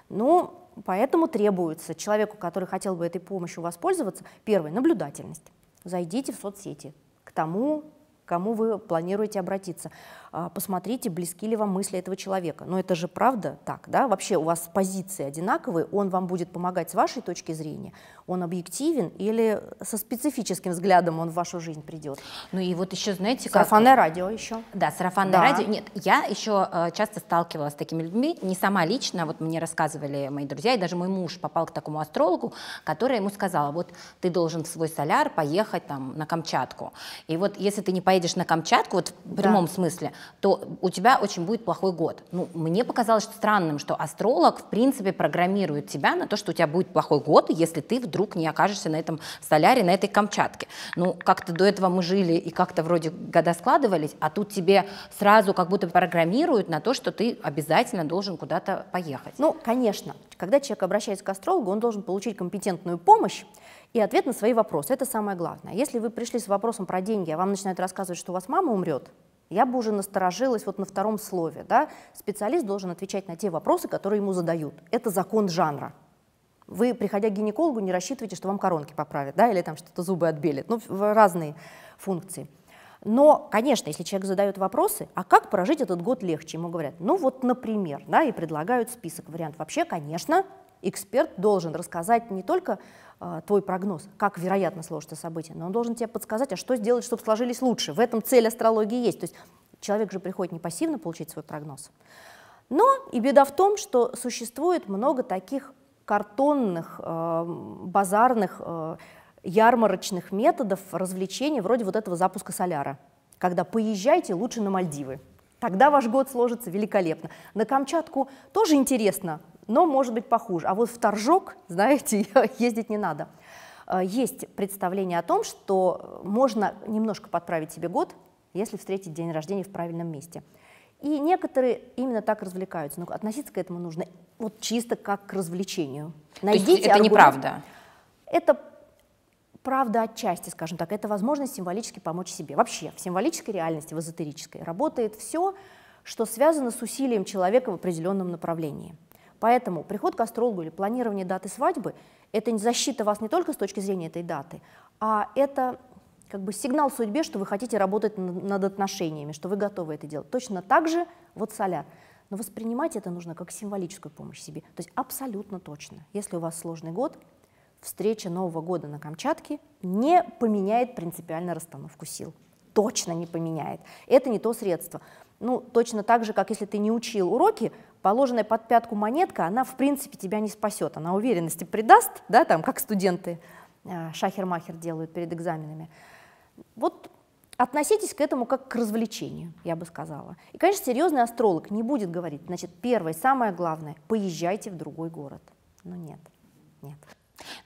Ну, поэтому требуется человеку, который хотел бы этой помощью воспользоваться, первое, наблюдательность. Зайдите в соцсети к тому, кому вы планируете обратиться. Посмотрите, близки ли вам мысли этого человека. Но это же правда так, да? Вообще у вас позиции одинаковые, он вам будет помогать с вашей точки зрения, он объективен или со специфическим взглядом он в вашу жизнь придет. Ну и вот еще, знаете, сарафанное радио еще. Да, сарафанное радио. Нет, я еще часто сталкивалась с такими людьми, не сама лично, вот мне рассказывали мои друзья, и даже мой муж попал к такому астрологу, который ему сказал, вот ты должен в свой соляр поехать там на Камчатку. И вот если ты не поедешь на Камчатку, вот в прямом смысле, то у тебя очень будет плохой год. Ну, мне показалось странным, что астролог, в принципе, программирует тебя на то, что у тебя будет плохой год, если ты вдруг не окажешься на этом соляре, на этой Камчатке. Ну, как-то до этого мы жили и как-то вроде года складывались, а тут тебе сразу как будто программируют на то, что ты обязательно должен куда-то поехать. Ну, конечно, когда человек обращается к астрологу, он должен получить компетентную помощь и ответ на свои вопросы. Это самое главное. Если вы пришли с вопросом про деньги, а вам начинают рассказывать, что у вас мама умрет, я бы уже насторожилась вот на втором слове. Да? Специалист должен отвечать на те вопросы, которые ему задают. Это закон жанра. Вы, приходя к гинекологу, не рассчитывайте, что вам коронки поправят, да? Или там что-то зубы отбелят. Ну, разные функции. Но, конечно, если человек задает вопросы, а как прожить этот год легче, ему говорят, ну вот, например, да, и предлагают список вариантов. Вообще, конечно, эксперт должен рассказать не только твой прогноз, как вероятно сложится событие, но он должен тебе подсказать, а что сделать, чтобы сложились лучше. В этом цель астрологии есть. То есть человек же приходит не пассивно получить свой прогноз. Но и беда в том, что существует много таких картонных, базарных, ярмарочных методов развлечения, вроде вот этого запуска соляра, когда поезжайте лучше на Мальдивы, тогда ваш год сложится великолепно. На Камчатку тоже интересно, но может быть похуже. А вот в Торжок, знаете, ездить не надо. Есть представление о том, что можно немножко подправить себе год, если встретить день рождения в правильном месте. И некоторые именно так развлекаются. Но относиться к этому нужно вот чисто как к развлечению. Найдите это аргумент. Неправда? Это правда отчасти, скажем так. Это возможность символически помочь себе. Вообще в символической реальности, в эзотерической, работает все, что связано с усилием человека в определенном направлении. Поэтому приход к астрологу или планирование даты свадьбы – это защита вас не только с точки зрения этой даты, а это как бы сигнал судьбе, что вы хотите работать над отношениями, что вы готовы это делать. Точно так же вот соляр. Но воспринимать это нужно как символическую помощь себе. То есть абсолютно точно. Если у вас сложный год, встреча Нового года на Камчатке не поменяет принципиально расстановку сил. Точно не поменяет. Это не то средство. Ну, точно так же, как если ты не учил уроки, положенная под пятку монетка, она, в принципе, тебя не спасет, она уверенности придаст, да, там, как студенты шахер-махер делают перед экзаменами. Вот относитесь к этому как к развлечению, я бы сказала. И, конечно, серьезный астролог не будет говорить, значит, первое, самое главное, поезжайте в другой город. Но нет, нет.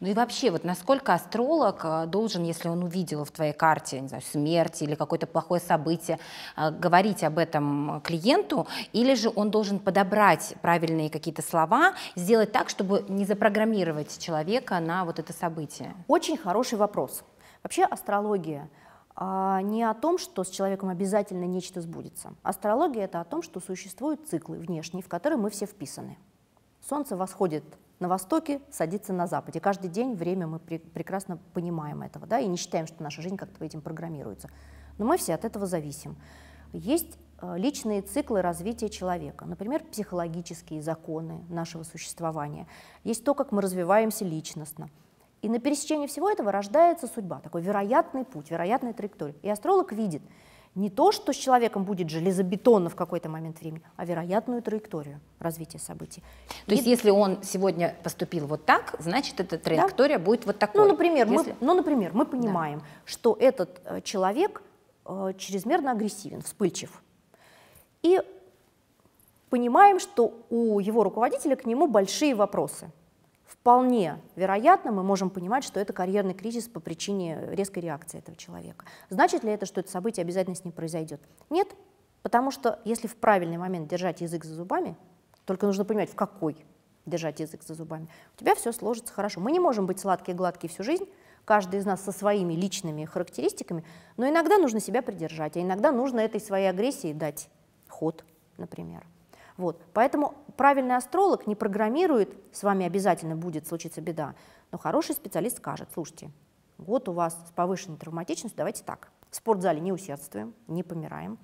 Ну и вообще, вот насколько астролог должен, если он увидел в твоей карте, не знаю, смерть или какое-то плохое событие, говорить об этом клиенту, или же он должен подобрать правильные какие-то слова, сделать так, чтобы не запрограммировать человека на вот это событие? Очень хороший вопрос. Вообще астрология не о том, что с человеком обязательно нечто сбудется. Астрология — это о том, что существуют циклы внешние, в которые мы все вписаны. Солнце восходит на востоке, садится на западе. Каждый день время мы прекрасно понимаем этого, да, и не считаем, что наша жизнь как-то этим программируется. Но мы все от этого зависим. Есть личные циклы развития человека, например, психологические законы нашего существования. Есть то, как мы развиваемся личностно. И на пересечении всего этого рождается судьба, такой вероятный путь, вероятная траектория. И астролог видит не то, что с человеком будет железобетонно в какой-то момент времени, а вероятную траекторию развития событий. То есть если он сегодня поступил вот так, значит, эта траектория, да, будет вот такой. Ну, например, если... мы понимаем, да, что этот человек чрезмерно агрессивен, вспыльчив. И понимаем, что у его руководителя к нему большие вопросы. Вполне вероятно, мы можем понимать, что это карьерный кризис по причине резкой реакции этого человека. Значит ли это, что это событие обязательно с ним произойдет? Нет, потому что если в правильный момент держать язык за зубами, только нужно понимать, в какой держать язык за зубами, у тебя все сложится хорошо. Мы не можем быть сладкие и гладкие всю жизнь, каждый из нас со своими личными характеристиками, но иногда нужно себя придержать, а иногда нужно этой своей агрессии дать ход, например. Вот. Поэтому правильный астролог не программирует, с вами обязательно будет случиться беда, но хороший специалист скажет, слушайте, год у вас с повышенной травматичностью, давайте так, в спортзале не усердствуем, не помираем,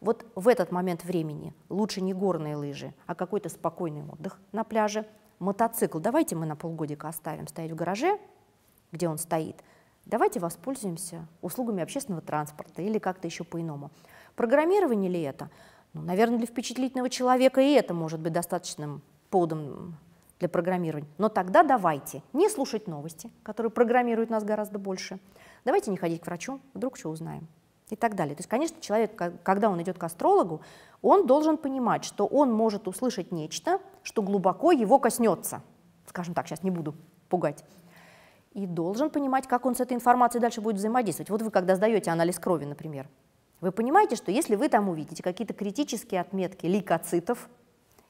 вот в этот момент времени лучше не горные лыжи, а какой-то спокойный отдых на пляже, мотоцикл давайте мы на полгодика оставим стоять в гараже, где он стоит, давайте воспользуемся услугами общественного транспорта или как-то еще по-иному. Программирование ли это? Ну, наверное, для впечатлительного человека и это может быть достаточным поводом для программирования. Но тогда давайте не слушать новости, которые программируют нас гораздо больше. Давайте не ходить к врачу, вдруг что узнаем и так далее. То есть, конечно, человек, когда он идет к астрологу, он должен понимать, что он может услышать нечто, что глубоко его коснется. Скажем так, сейчас не буду пугать. И должен понимать, как он с этой информацией дальше будет взаимодействовать. Вот вы, когда сдаете анализ крови, например, вы понимаете, что если вы там увидите какие-то критические отметки лейкоцитов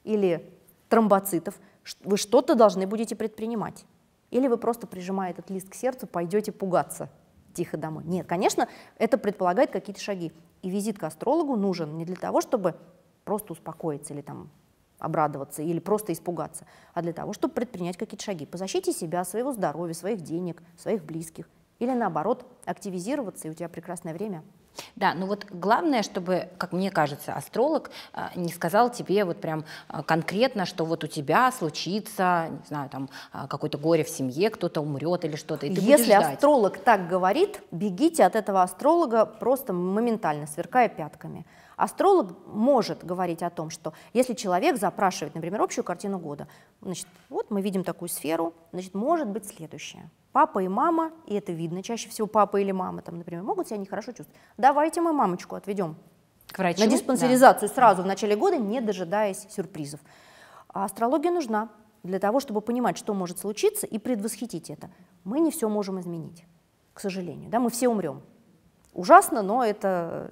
или тромбоцитов, вы что-то должны будете предпринимать. Или вы просто, прижимая этот лист к сердцу, пойдете пугаться тихо домой. Нет, конечно, это предполагает какие-то шаги. И визит к астрологу нужен не для того, чтобы просто успокоиться или там обрадоваться, или просто испугаться, а для того, чтобы предпринять какие-то шаги по защите себя, своего здоровья, своих денег, своих близких. Или наоборот, активизироваться, и у тебя прекрасное время. Да, ну вот главное, чтобы, как мне кажется, астролог не сказал тебе вот прям конкретно, что вот у тебя случится, не знаю, там какое-то горе в семье, кто-то умрет или что-то. И ты будешь ждать. Если астролог так говорит, бегите от этого астролога просто моментально, сверкая пятками. Астролог может говорить о том, что если человек запрашивает, например, общую картину года, значит, вот мы видим такую сферу, значит, может быть следующее. Папа и мама, и это видно, чаще всего папа или мама, там, например, могут себя нехорошо чувствовать. Давайте мы мамочку отведем к врачу, на диспансеризацию, да, сразу в начале года, не дожидаясь сюрпризов. А астрология нужна для того, чтобы понимать, что может случиться, и предвосхитить это. Мы не все можем изменить, к сожалению. Да, мы все умрем. Ужасно, но это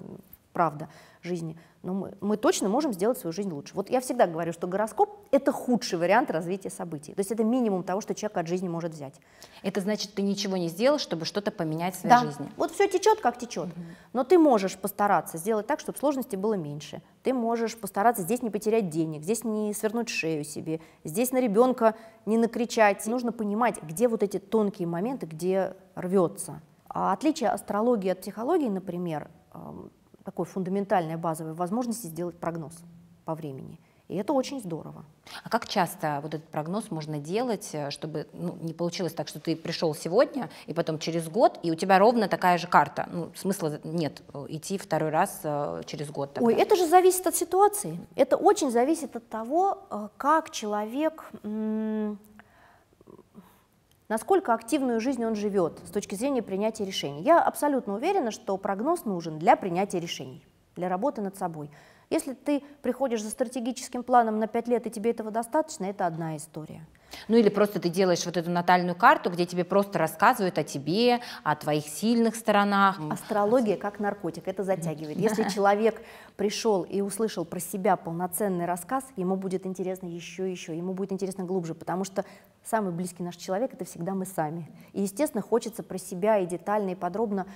правда жизни. Но мы точно можем сделать свою жизнь лучше. Вот я всегда говорю, что гороскоп – это худший вариант развития событий. То есть это минимум того, что человек от жизни может взять. Это значит, ты ничего не сделал, чтобы что-то поменять в своей, да, жизни. Вот все течет, как течет. Но ты можешь постараться сделать так, чтобы сложностей было меньше. Ты можешь постараться здесь не потерять денег, здесь не свернуть шею себе, здесь на ребенка не накричать. Нужно понимать, где вот эти тонкие моменты, где рвется. А отличие астрологии от психологии, например, такой фундаментальной базовой возможности сделать прогноз по времени. И это очень здорово. А как часто вот этот прогноз можно делать, чтобы не получилось так, что ты пришел сегодня, и потом через год, и у тебя ровно такая же карта? Ну, смысла нет идти второй раз через год. Тогда. Ой, это же зависит от ситуации. Это очень зависит от того, как человек, насколько активную жизнь он живет с точки зрения принятия решений. Я абсолютно уверена, что прогноз нужен для принятия решений, для работы над собой. Если ты приходишь за стратегическим планом на 5 лет, и тебе этого достаточно, это одна история. Ну или просто ты делаешь вот эту натальную карту, где тебе просто рассказывают о тебе, о твоих сильных сторонах. Астрология как наркотик, это затягивает. Если человек пришел и услышал про себя полноценный рассказ, ему будет интересно еще и еще, ему будет интересно глубже, потому что самый близкий наш человек – это всегда мы сами. И, естественно, хочется про себя и детально, и подробно.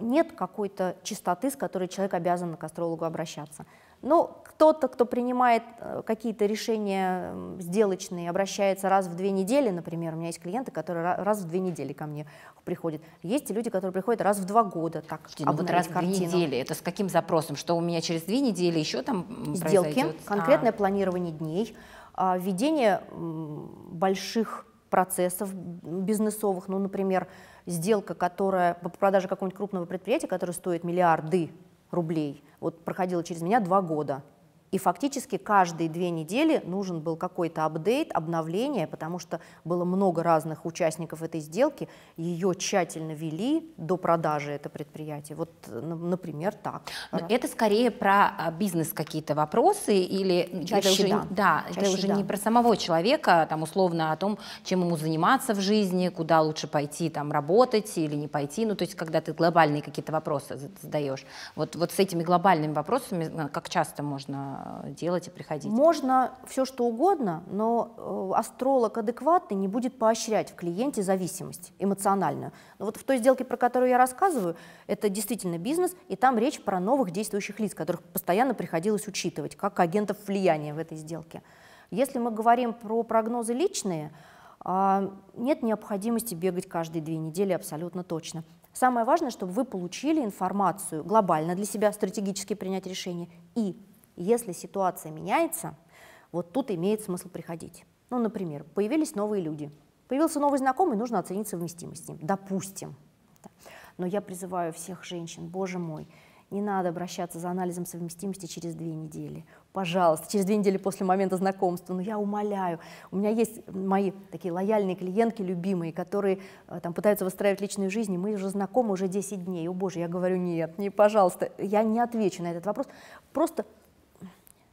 Нет какой-то чистоты, с которой человек обязан к астрологу обращаться. Но кто-то, кто принимает какие-то решения сделочные, обращается раз в 2 недели, например, у меня есть клиенты, которые раз в 2 недели ко мне приходят. Есть и люди, которые приходят раз в 2 года. Так, ну вот раз в 2 недели, это с каким запросом? Что у меня через 2 недели еще там сделки, произойдет? Конкретное планирование дней, введение больших процессов бизнесовых, ну, например, сделка, которая по продаже какого-нибудь крупного предприятия, которое стоит миллиарды рублей, вот проходила через меня 2 года. И фактически каждые 2 недели нужен был какой-то апдейт, обновление, потому что было много разных участников этой сделки, ее тщательно вели до продажи это предприятие. Вот, например, так. Это скорее про бизнес какие-то вопросы или чаще это уже, да. Чаще это уже не про самого человека, там условно о том, чем ему заниматься в жизни, куда лучше пойти там работать или не пойти. Ну то есть когда ты глобальные какие-то вопросы задаешь. Вот с этими глобальными вопросами как часто можно делать и приходить? Можно все что угодно, но астролог адекватный не будет поощрять в клиенте зависимость эмоциональную. Но вот в той сделке, про которую я рассказываю, это действительно бизнес, и там речь про новых действующих лиц, которых постоянно приходилось учитывать, как агентов влияния в этой сделке. Если мы говорим про прогнозы личные, нет необходимости бегать каждые 2 недели абсолютно точно. Самое важное, чтобы вы получили информацию глобально для себя, стратегически принять решение, и если ситуация меняется, вот тут имеет смысл приходить. Ну, например, появились новые люди, появился новый знакомый, нужно оценить совместимость с ним, допустим. Но я призываю всех женщин, боже мой, не надо обращаться за анализом совместимости через 2 недели. Пожалуйста, через 2 недели после момента знакомства, но я умоляю. У меня есть мои такие лояльные клиентки, любимые, которые там пытаются выстраивать личную жизнь, и мы уже знакомы уже 10 дней. О боже, я говорю, нет, не, пожалуйста, я не отвечу на этот вопрос. Просто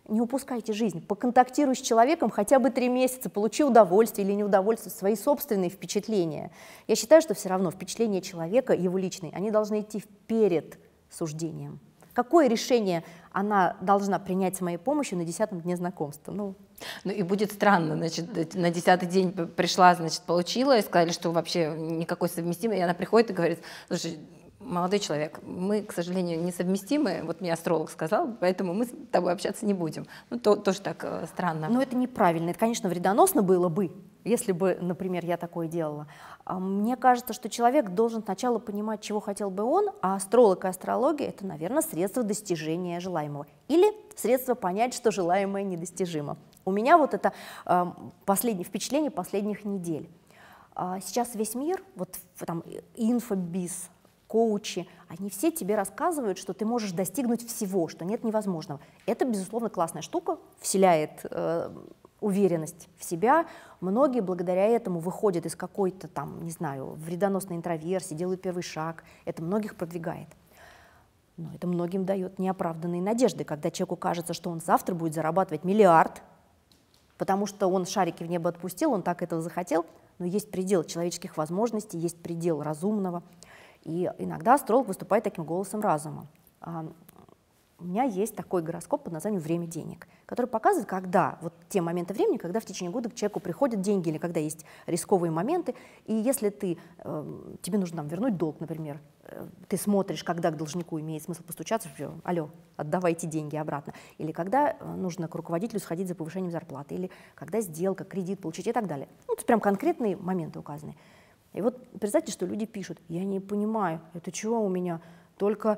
не упускайте жизнь, поконтактируй с человеком хотя бы 3 месяца, получи удовольствие или неудовольствие, свои собственные впечатления. Я считаю, что все равно впечатления человека, его личные, они должны идти перед суждением. Какое решение она должна принять с моей помощью на 10-м дне знакомства? Ну и будет странно, значит, на 10-й день пришла, значит, получила, и сказали, что вообще никакой совместимости, и она приходит и говорит: слушай, молодой человек, мы, к сожалению, несовместимы, вот мне астролог сказал, поэтому мы с тобой общаться не будем. Ну, тоже так странно. Но это неправильно, это, конечно, вредоносно было бы, если бы, например, я такое делала. Мне кажется, что человек должен сначала понимать, чего хотел бы он, а астролог и астрология – это, наверное, средство достижения желаемого. Или средство понять, что желаемое недостижимо. У меня вот это последнее впечатление последних недель. Сейчас весь мир, вот там инфобиз, коучи, они все тебе рассказывают, что ты можешь достигнуть всего, что нет невозможного. Это, безусловно, классная штука, вселяет уверенность в себя. Многие благодаря этому выходят из какой-то там, не знаю, вредоносной интроверсии, делают первый шаг. Это многих продвигает. Но это многим дает неоправданные надежды, когда человеку кажется, что он завтра будет зарабатывать миллиард, потому что он шарики в небо отпустил, он так этого захотел. Но есть предел человеческих возможностей, есть предел разумного. И иногда астролог выступает таким голосом разума. У меня есть такой гороскоп под названием «Время денег», который показывает, когда вот те моменты времени, когда в течение года к человеку приходят деньги или когда есть рисковые моменты. И если ты, тебе нужно там вернуть долг, например, ты смотришь, когда к должнику имеет смысл постучаться, алло, отдавайте деньги обратно. Или когда нужно к руководителю сходить за повышением зарплаты, или когда сделка, кредит получить и так далее. Ну, это прям конкретные моменты указаны. И вот представьте, что люди пишут: я не понимаю, это чего у меня, только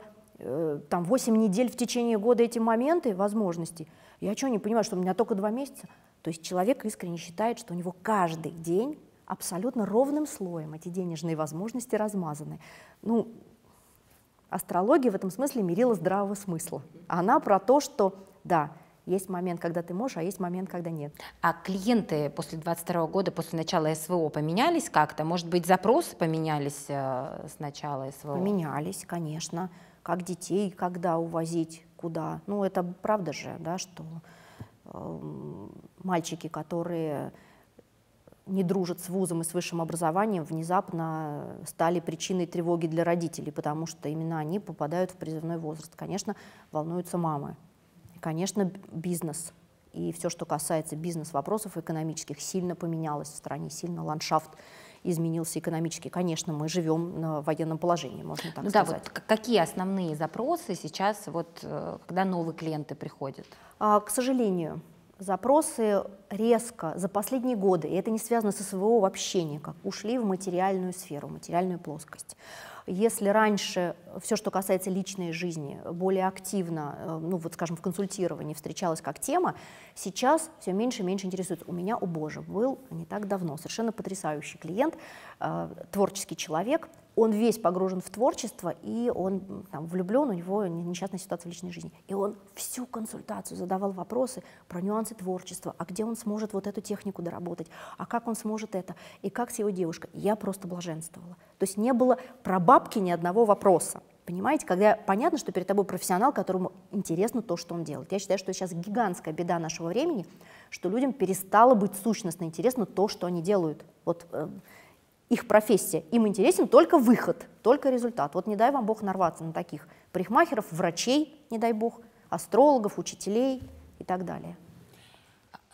там 8 недель в течение года эти моменты, возможности. Я что, не понимаю, что у меня только 2 месяца? То есть человек искренне считает, что у него каждый день абсолютно ровным слоем эти денежные возможности размазаны. Ну, астрология в этом смысле мерила здравого смысла. Она про то, что да, есть момент, когда ты можешь, а есть момент, когда нет. А клиенты после 22 года, после начала СВО поменялись как-то? Может быть, запросы поменялись с начала СВО? Поменялись, конечно. Как детей, когда увозить, куда. Ну, это правда же, да, что мальчики, которые не дружат с вузом и с высшим образованием, внезапно стали причиной тревоги для родителей, потому что именно они попадают в призывной возраст. Конечно, волнуются мамы. Конечно, бизнес. И все, что касается бизнес-вопросов экономических, сильно поменялось в стране, сильно ландшафт изменился экономически. Конечно, мы живем на военном положении, можно так сказать. Да, вот какие основные запросы сейчас, вот, когда новые клиенты приходят? К сожалению, запросы резко за последние годы, и это не связано с СВО вообще никак, ушли в материальную сферу, в материальную плоскость. Если раньше все, что касается личной жизни, более активно, ну вот скажем, в консультировании встречалось как тема, сейчас все меньше и меньше интересуется. У меня, о боже, был не так давно совершенно потрясающий клиент, творческий человек, он весь погружен в творчество, и он там влюблен, у него несчастная ситуация в личной жизни. И он всю консультацию задавал вопросы про нюансы творчества, а где он сможет вот эту технику доработать, а как он сможет это, и как с его девушкой. Я просто блаженствовала. То есть не было про бабки ни одного вопроса. Понимаете, когда понятно, что перед тобой профессионал, которому интересно то, что он делает. Я считаю, что сейчас гигантская беда нашего времени, что людям перестало быть сущностно интересно то, что они делают. Вот их профессия. Им интересен только выход, только результат. Вот не дай вам бог нарваться на таких парикмахеров, врачей, не дай бог, астрологов, учителей и так далее.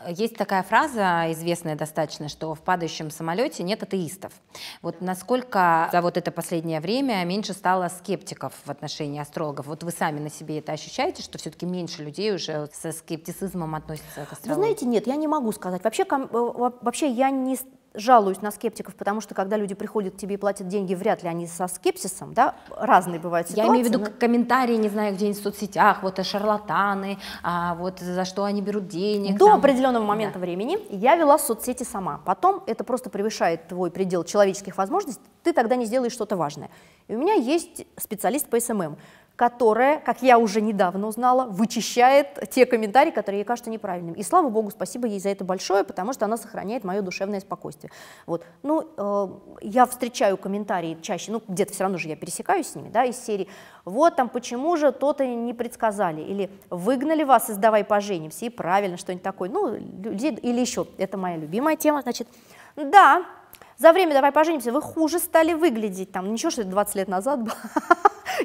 Есть такая фраза, известная достаточно, что в падающем самолете нет атеистов. Вот насколько за вот это последнее время меньше стало скептиков в отношении астрологов? Вот вы сами на себе это ощущаете, что все-таки меньше людей уже со скептицизмом относятся к астрологии? Вы знаете, нет, я не могу сказать. Вообще я не жалуюсь на скептиков, потому что когда люди приходят к тебе и платят деньги, вряд ли они со скепсисом, да, разные бывают ситуации. Я имею в виду комментарии, не знаю, где-нибудь в соцсетях, вот шарлатаны, вот за что они берут денег. До определенного момента времени я вела соцсети сама, потом это просто превышает твой предел человеческих возможностей, ты тогда не сделаешь что-то важное. И у меня есть специалист по СММ, которая, как я уже недавно узнала, вычищает те комментарии, которые ей кажутся неправильными. И слава богу, спасибо ей за это большое, потому что она сохраняет мое душевное спокойствие. Вот. Ну, я встречаю комментарии чаще, ну, где-то все равно же я пересекаюсь с ними, да, из серии «Вот там почему же то-то не предсказали?» или «Выгнали вас из «Давай поженимся» и правильно что-нибудь такое». Ну, людей, или еще, это моя любимая тема, значит, да, за время «Давай поженимся» вы хуже стали выглядеть, там, ничего, что это 20 лет назад было.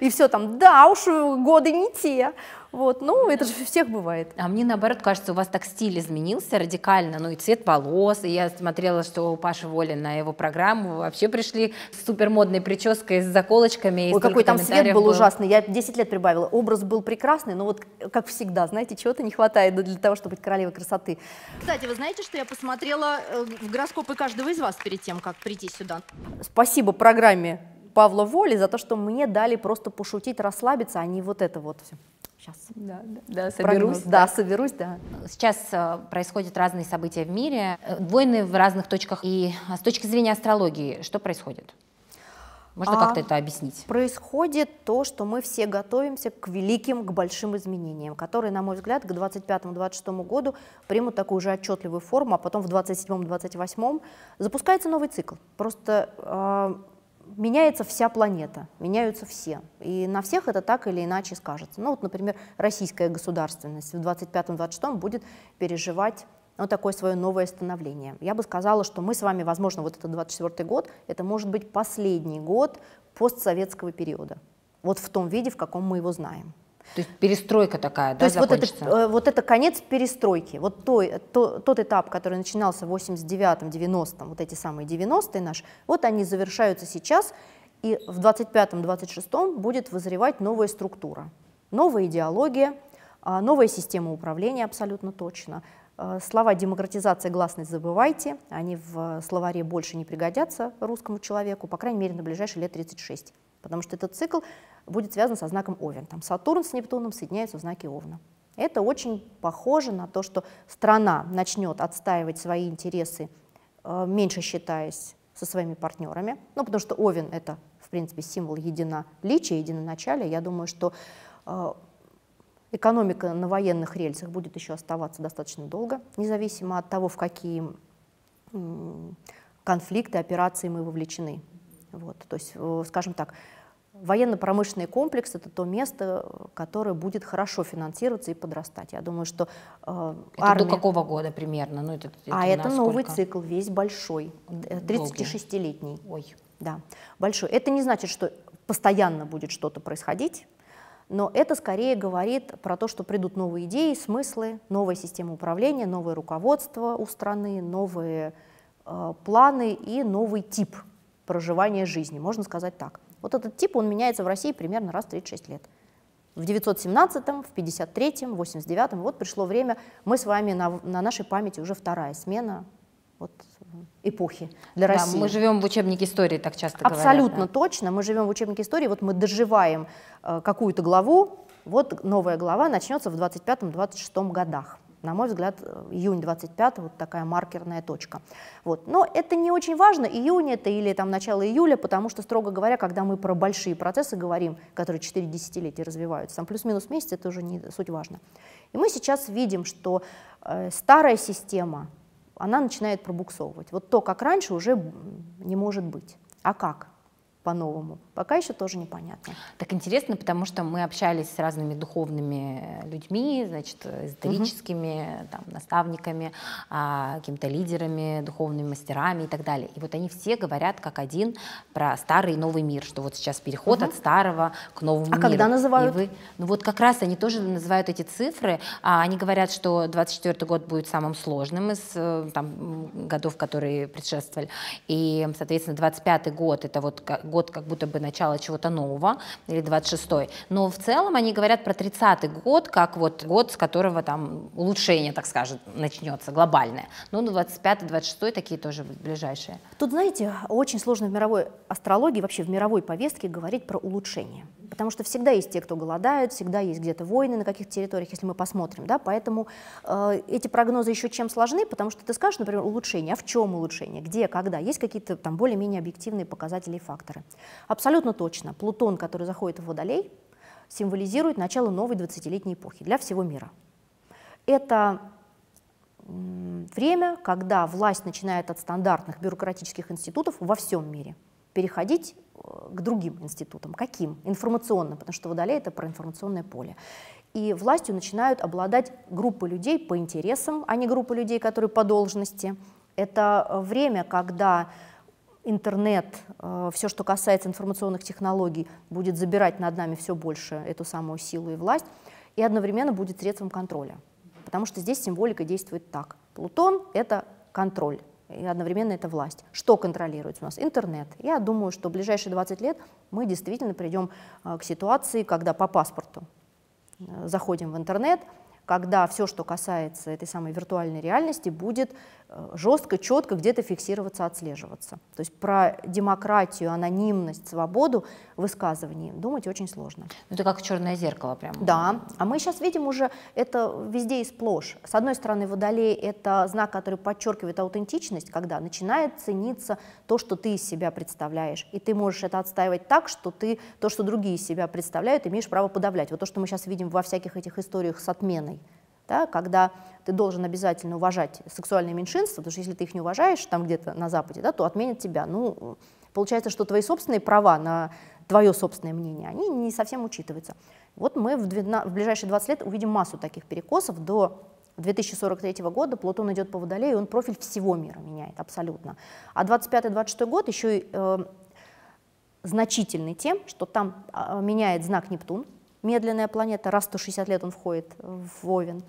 И все там, да уж, годы не те. Вот, ну, это же всех бывает. А мне, наоборот, кажется, у вас так стиль изменился радикально, ну, и цвет волос, и я смотрела, что у Паши Воли на его программу вообще пришли с супермодной прической, с заколочками. Ой, какой там цвет был ужасный, я 10 лет прибавила, образ был прекрасный, но вот, как всегда, знаете, чего-то не хватает для того, чтобы быть королевой красоты. Кстати, вы знаете, что я посмотрела в гороскопы каждого из вас перед тем, как прийти сюда? Спасибо программе Павла Воли за то, что мне дали просто пошутить, расслабиться, а не вот это вот все. Сейчас. Да, соберусь. Да, соберусь, да. Сейчас происходят разные события в мире, войны в разных точках. И с точки зрения астрологии, что происходит? Можно как-то это объяснить? Происходит то, что мы все готовимся к великим, к большим изменениям, которые, на мой взгляд, к 25-26 году примут такую уже отчетливую форму, а потом в 27-28 запускается новый цикл. Просто меняется вся планета, меняются все, и на всех это так или иначе скажется. Ну вот, например, российская государственность в 25-26 будет переживать вот такое свое новое становление. Я бы сказала, что мы с вами, возможно, вот этот 24-й год, это может быть последний год постсоветского периода, вот в том виде, в каком мы его знаем. То есть перестройка такая, да, закончится? То есть вот это конец перестройки, вот тот этап, который начинался в 89-м, 90-м, вот эти самые 90-е наши, вот они завершаются сейчас, и в 25-м, 26-м будет вызревать новая структура, новая идеология, новая система управления абсолютно точно. Слова демократизация, гласность забывайте, они в словаре больше не пригодятся русскому человеку, по крайней мере, на ближайшие лет 36. потому что этот цикл будет связан со знаком Овен. Там Сатурн с Нептуном соединяются в знаке Овна. Это очень похоже на то, что страна начнет отстаивать свои интересы, меньше считаясь со своими партнерами, ну, потому что Овен — это, в принципе, символ единоличия, единоначалия. Я думаю, что экономика на военных рельсах будет еще оставаться достаточно долго, независимо от того, в какие конфликты, операции мы вовлечены. Вот. То есть, скажем так, военно-промышленный комплекс — это то место, которое будет хорошо финансироваться и подрастать. Я думаю, что армия... До какого года примерно? Ну, это новый цикл, весь большой, 36-летний. Ой. Да, большой. Это не значит, что постоянно будет что-то происходить, но это скорее говорит про то, что придут новые идеи, смыслы, новая система управления, новое руководство у страны, новые планы и новый тип проживания жизни, можно сказать так. Вот этот тип, он меняется в России примерно раз в 36 лет. В 1917-м, в 1953-м, в 1989-м, вот пришло время, мы с вами на нашей памяти уже вторая смена вот, эпохи для России. Да, мы живем в учебнике истории, так часто говорят. Абсолютно точно, мы живем в учебнике истории, вот мы доживаем какую-то главу, вот новая глава начнется в 25-26 годах. На мой взгляд, июнь 25 вот такая маркерная точка. Вот. Но это не очень важно, июнь это или там, начало июля, потому что, строго говоря, когда мы про большие процессы говорим, которые 4 десятилетия развиваются, там плюс-минус месяц, это уже не суть важно. И мы сейчас видим, что старая система, она начинает пробуксовывать. Вот то, как раньше, уже не может быть. А как? По-новому. Пока еще тоже непонятно. Так интересно, потому что мы общались с разными духовными людьми, значит, эзотерическими, там, наставниками, какими-то лидерами, духовными мастерами и так далее. И вот они все говорят как один про старый и новый мир, что вот сейчас переход от старого к новому миру. А когда называют? Ну вот как раз они тоже называют эти цифры. Они говорят, что 24-й год будет самым сложным из там, годов, которые предшествовали. И, соответственно, 25-й год — это вот год как будто бы начало чего-то нового, или 26-й. Но в целом они говорят про 30-й год, как вот год, с которого там улучшение, так скажем, начнется, глобальное. Ну, 25-й, 26-й такие тоже ближайшие. Тут, знаете, очень сложно в мировой астрологии, вообще в мировой повестке говорить про улучшение. Потому что всегда есть те, кто голодают, всегда есть где-то войны на каких-то территориях, если мы посмотрим, да, поэтому эти прогнозы еще чем сложны, потому что ты скажешь, например, улучшение, а в чем улучшение, где, когда, есть какие-то там более-менее объективные показатели и факторы. Абсолютно точно, Плутон, который заходит в Водолей, символизирует начало новой 20-летней эпохи для всего мира. Это время, когда власть начинает от стандартных бюрократических институтов во всем мире переходить к другим институтам. Каким? Информационным, потому что Водолей — это про информационное поле. И властью начинают обладать группы людей по интересам, а не группы людей, которые по должности. Это время, когда интернет, все, что касается информационных технологий, будет забирать над нами все больше эту самую силу и власть, и одновременно будет средством контроля, потому что здесь символика действует так. Плутон — это контроль. И одновременно это власть. Что контролирует у нас? Интернет. Я думаю, что в ближайшие 20 лет мы действительно придем к ситуации, когда по паспорту заходим в интернет, когда все, что касается этой самой виртуальной реальности, будет жестко, четко где-то фиксироваться, отслеживаться. То есть про демократию, анонимность, свободу высказываний думать очень сложно. Это как черное зеркало прямо. Да, а мы сейчас видим уже это везде и сплошь. С одной стороны, Водолей — это знак, который подчеркивает аутентичность, когда начинает цениться то, что ты из себя представляешь. И ты можешь это отстаивать так, что ты то, что другие из себя представляют, имеешь право подавлять. Вот то, что мы сейчас видим во всяких этих историях с отменой. Да, когда ты должен обязательно уважать сексуальные меньшинства, потому что если ты их не уважаешь там где-то на Западе, да, то отменят тебя. Ну, получается, что твои собственные права на твое собственное мнение, они не совсем учитываются. Вот мы в ближайшие 20 лет увидим массу таких перекосов. До 2043 года Плутон идет по Водолею, он профиль всего мира меняет абсолютно. А 25-26 год еще и значительный тем, что там меняет знак Нептун. Медленная планета, раз в 160 лет он входит в Овен.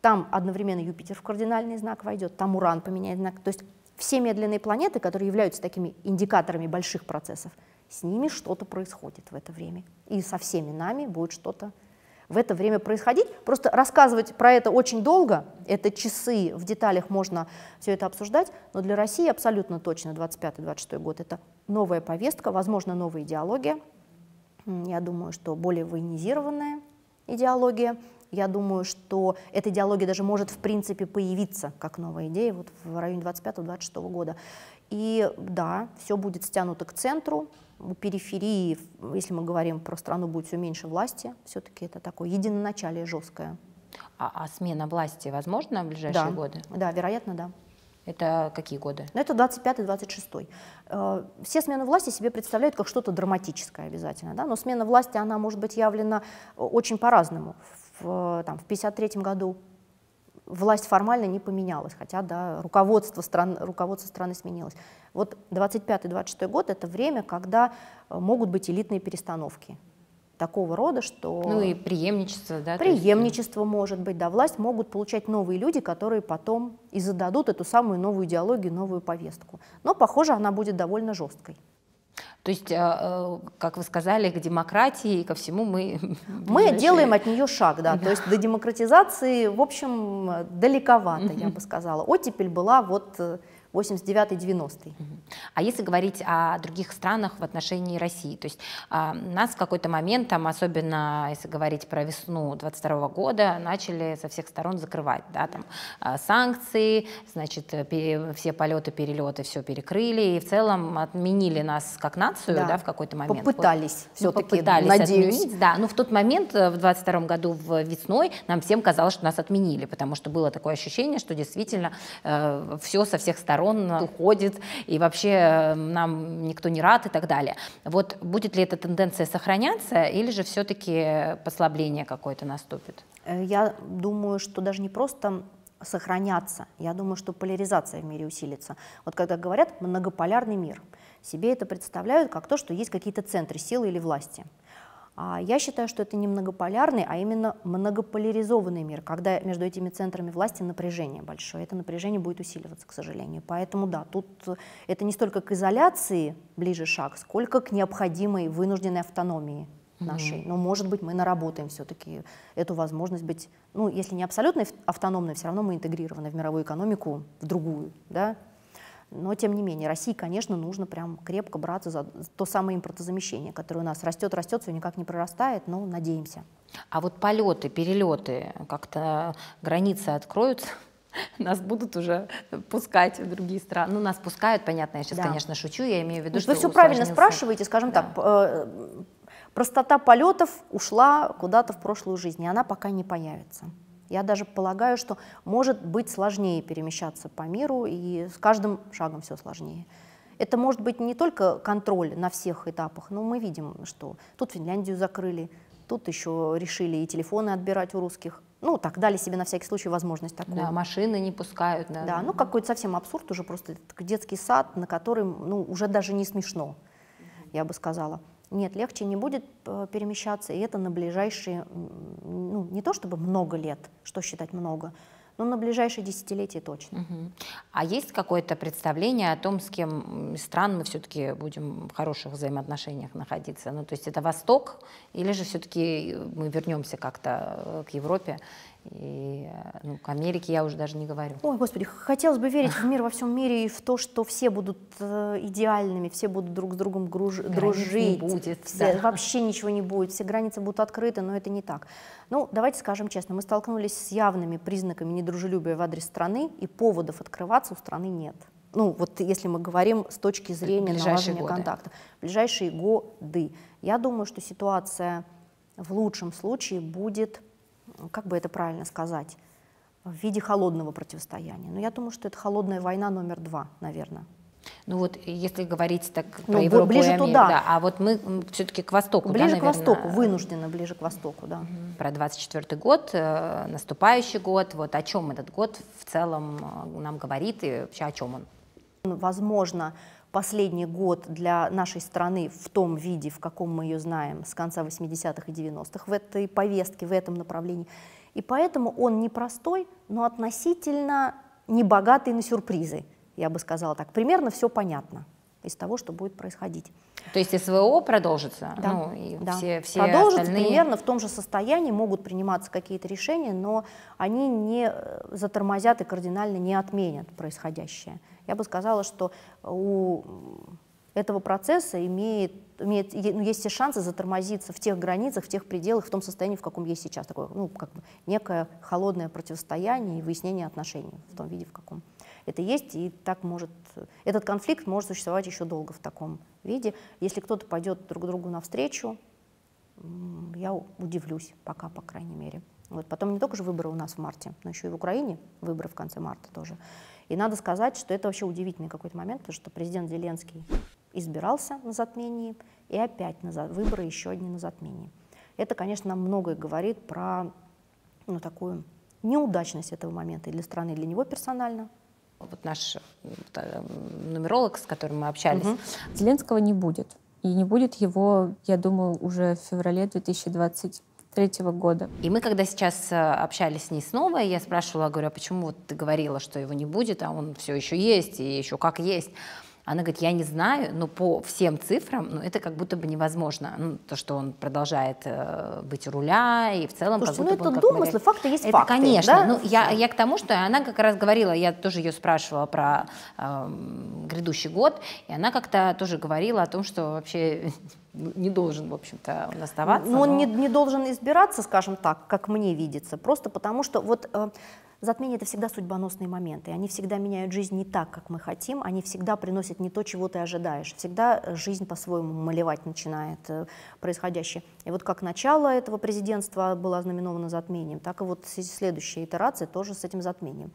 Там одновременно Юпитер в кардинальный знак войдет, там Уран поменяет знак. То есть все медленные планеты, которые являются такими индикаторами больших процессов, с ними что-то происходит в это время. И со всеми нами будет что-то в это время происходить. Просто рассказывать про это очень долго, это часы, в деталях можно все это обсуждать, но для России абсолютно точно 25-26 год — это новая повестка, возможно, новая идеология, Я думаю, что более военизированная идеология. Я думаю, что эта идеология даже может, в принципе, появиться как новая идея вот в районе 25-26 года. И да, все будет стянуто к центру. У периферии, если мы говорим про страну, будет все меньше власти. Все-таки это такое единоначалие жесткое. А смена власти возможна в ближайшие годы? Да, вероятно, да. Это какие годы? Это 25-26. Все смены власти себе представляют как что-то драматическое обязательно, да? Но смена власти, она может быть явлена очень по-разному. В 1953 году власть формально не поменялась, хотя да, руководство страны сменилось. Вот 25-26 год — это время, когда могут быть элитные перестановки такого рода, что... Ну и преемничество, да? Преемничество может быть, да, власть могут получать новые люди, которые потом и зададут эту самую новую идеологию, новую повестку. Но, похоже, она будет довольно жесткой. То есть, как вы сказали, к демократии и ко всему мы делаем от нее шаг, да. То есть до демократизации, в общем, далековато, я бы сказала. Оттепель была вот 89-90. А если говорить о других странах в отношении России, то есть нас в какой-то момент, там, особенно если говорить про весну 22 года, начали со всех сторон закрывать, да, там, санкции, значит, все полеты, перелеты, все перекрыли, и в целом отменили нас как нацию, да, да, в какой-то момент. Попытались все-таки, надеюсь. Отменить, да, но в тот момент, в 22 году, весной, нам всем казалось, что нас отменили, потому что было такое ощущение, что действительно все со всех сторон уходит, и вообще нам никто не рад и так далее. Вот будет ли эта тенденция сохраняться, или же все-таки послабление какое-то наступит? Я думаю, что даже не просто сохраняться, я думаю, что поляризация в мире усилится. Вот когда говорят «многополярный мир», себе это представляют как то, что есть какие-то центры силы или власти. Я считаю, что это не многополярный, а именно многополяризованный мир, когда между этими центрами власти напряжение большое. Это напряжение будет усиливаться, к сожалению. Поэтому да, тут это не столько к изоляции ближе шаг, сколько к необходимой вынужденной автономии нашей. Но, может быть, мы наработаем все-таки эту возможность быть, ну, если не абсолютно автономной, все равно мы интегрированы в мировую экономику, в другую, да? Но, тем не менее, России, конечно, нужно прям крепко браться за то самое импортозамещение, которое у нас растет, все никак не прорастает, но надеемся. А вот полеты, перелеты, как-то границы откроются? Нас будут уже пускать в другие страны. Ну, нас пускают, понятно, я сейчас, конечно, шучу, я имею в виду, что... Вы все правильно спрашиваете, скажем так, простота полетов ушла куда-то в прошлую жизнь, и она пока не появится. Я даже полагаю, что может быть сложнее перемещаться по миру, и с каждым шагом все сложнее. Это может быть не только контроль на всех этапах, но мы видим, что тут Финляндию закрыли, тут еще решили и телефоны отбирать у русских. Ну, так дали себе на всякий случай возможность такую. Да, машины не пускают. Да, да, ну какой-то совсем абсурд уже, просто детский сад, на котором, ну, уже даже не смешно, я бы сказала. Нет, легче не будет перемещаться, и это на ближайшие, ну, не то чтобы много лет, что считать много, но на ближайшие десятилетия точно. Угу. А есть какое-то представление о том, с кем из стран мы все-таки будем в хороших взаимоотношениях находиться? Ну, то есть это Восток, или же все-таки мы вернемся как-то к Европе? И, ну, к Америке я уже даже не говорю. Ой, Господи, хотелось бы верить в мир во всем мире и в то, что все будут идеальными, все будут друг с другом дружить, вообще ничего не будет, все границы будут открыты, но это не так. Ну, давайте скажем честно, мы столкнулись с явными признаками недружелюбия в адрес страны, и поводов открываться у страны нет. Ну, вот если мы говорим с точки зрения налаживания контактов. Ближайшие годы. Я думаю, что ситуация в лучшем случае будет... как бы это правильно сказать, в виде холодного противостояния. Но я думаю, что это холодная война №2, наверное. Ну вот, если говорить так про Европу, ближе туда. Да, а вот мы все-таки к востоку, ближе, да, к востоку, вынужденно ближе к востоку, да. Про 24-й год, наступающий год, вот о чем этот год в целом нам говорит и вообще о чем он? Возможно, последний год для нашей страны в том виде, в каком мы ее знаем с конца 80-х и 90-х, в этой повестке, в этом направлении. И поэтому он непростой, но относительно небогатый на сюрпризы, я бы сказала так. Примерно все понятно из того, что будет происходить. То есть СВО продолжится? Да, ну, и да. Все продолжится остальные... примерно в том же состоянии, могут приниматься какие-то решения, но они не затормозят и кардинально не отменят происходящее. Я бы сказала, что у этого процесса имеет есть все шансы затормозиться в тех границах, в тех пределах, в том состоянии, в каком есть сейчас. Такое, ну, как бы некое холодное противостояние и выяснение отношений в том виде, в каком это есть. И так может, этот конфликт может существовать еще долго в таком виде. Если кто-то пойдет друг другу навстречу, я удивлюсь пока, по крайней мере. Вот. Потом не только же выборы у нас в марте, но еще и в Украине выборы в конце марта тоже. И надо сказать, что это вообще удивительный какой-то момент, потому что президент Зеленский избирался на затмении, и опять на выборы еще одни на затмении. Это, конечно, нам многое говорит про, ну, такую неудачность этого момента и для страны, и для него персонально. Вот наш нумеролог, с которым мы общались, Зеленского не будет. И не будет его, я думаю, уже в феврале 2023 года. И мы, когда сейчас общались с ней снова, я спрашивала, говорю, а почему вот ты говорила, что его не будет, а он все еще есть, и еще как есть. Она говорит, я не знаю, но по всем цифрам, ну, это как будто бы невозможно. Ну, то, что он продолжает быть у руля, и в целом... Слушайте, как будто ну это домыслы, факты есть это факты. Конечно, да? Ну, я к тому, что она как раз говорила, я тоже ее спрашивала про грядущий год, и она как-то тоже говорила о том, что вообще... не должен, в общем-то, он оставаться. Но он не должен избираться, скажем так, как мне видится, просто потому что вот затмение — это всегда судьбоносные моменты, они всегда меняют жизнь не так, как мы хотим, они всегда приносят не то, чего ты ожидаешь, всегда жизнь по-своему малевать начинает происходящее. И вот как начало этого президентства было ознаменовано затмением, так и вот следующая итерация тоже с этим затмением.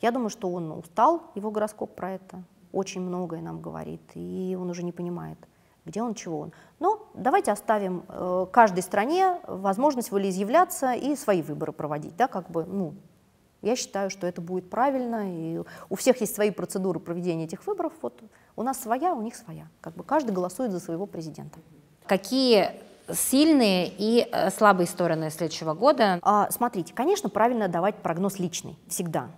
Я думаю, что он устал, его гороскоп про это очень многое нам говорит, и он уже не понимает, где он, чего он. Но давайте оставим каждой стране возможность волеизъявляться и свои выборы проводить. Да, как бы, ну, я считаю, что это будет правильно, и у всех есть свои процедуры проведения этих выборов. Вот у нас своя, у них своя. Как бы каждый голосует за своего президента. Какие сильные и слабые стороны следующего года? Смотрите, конечно, правильно давать прогноз личный всегда.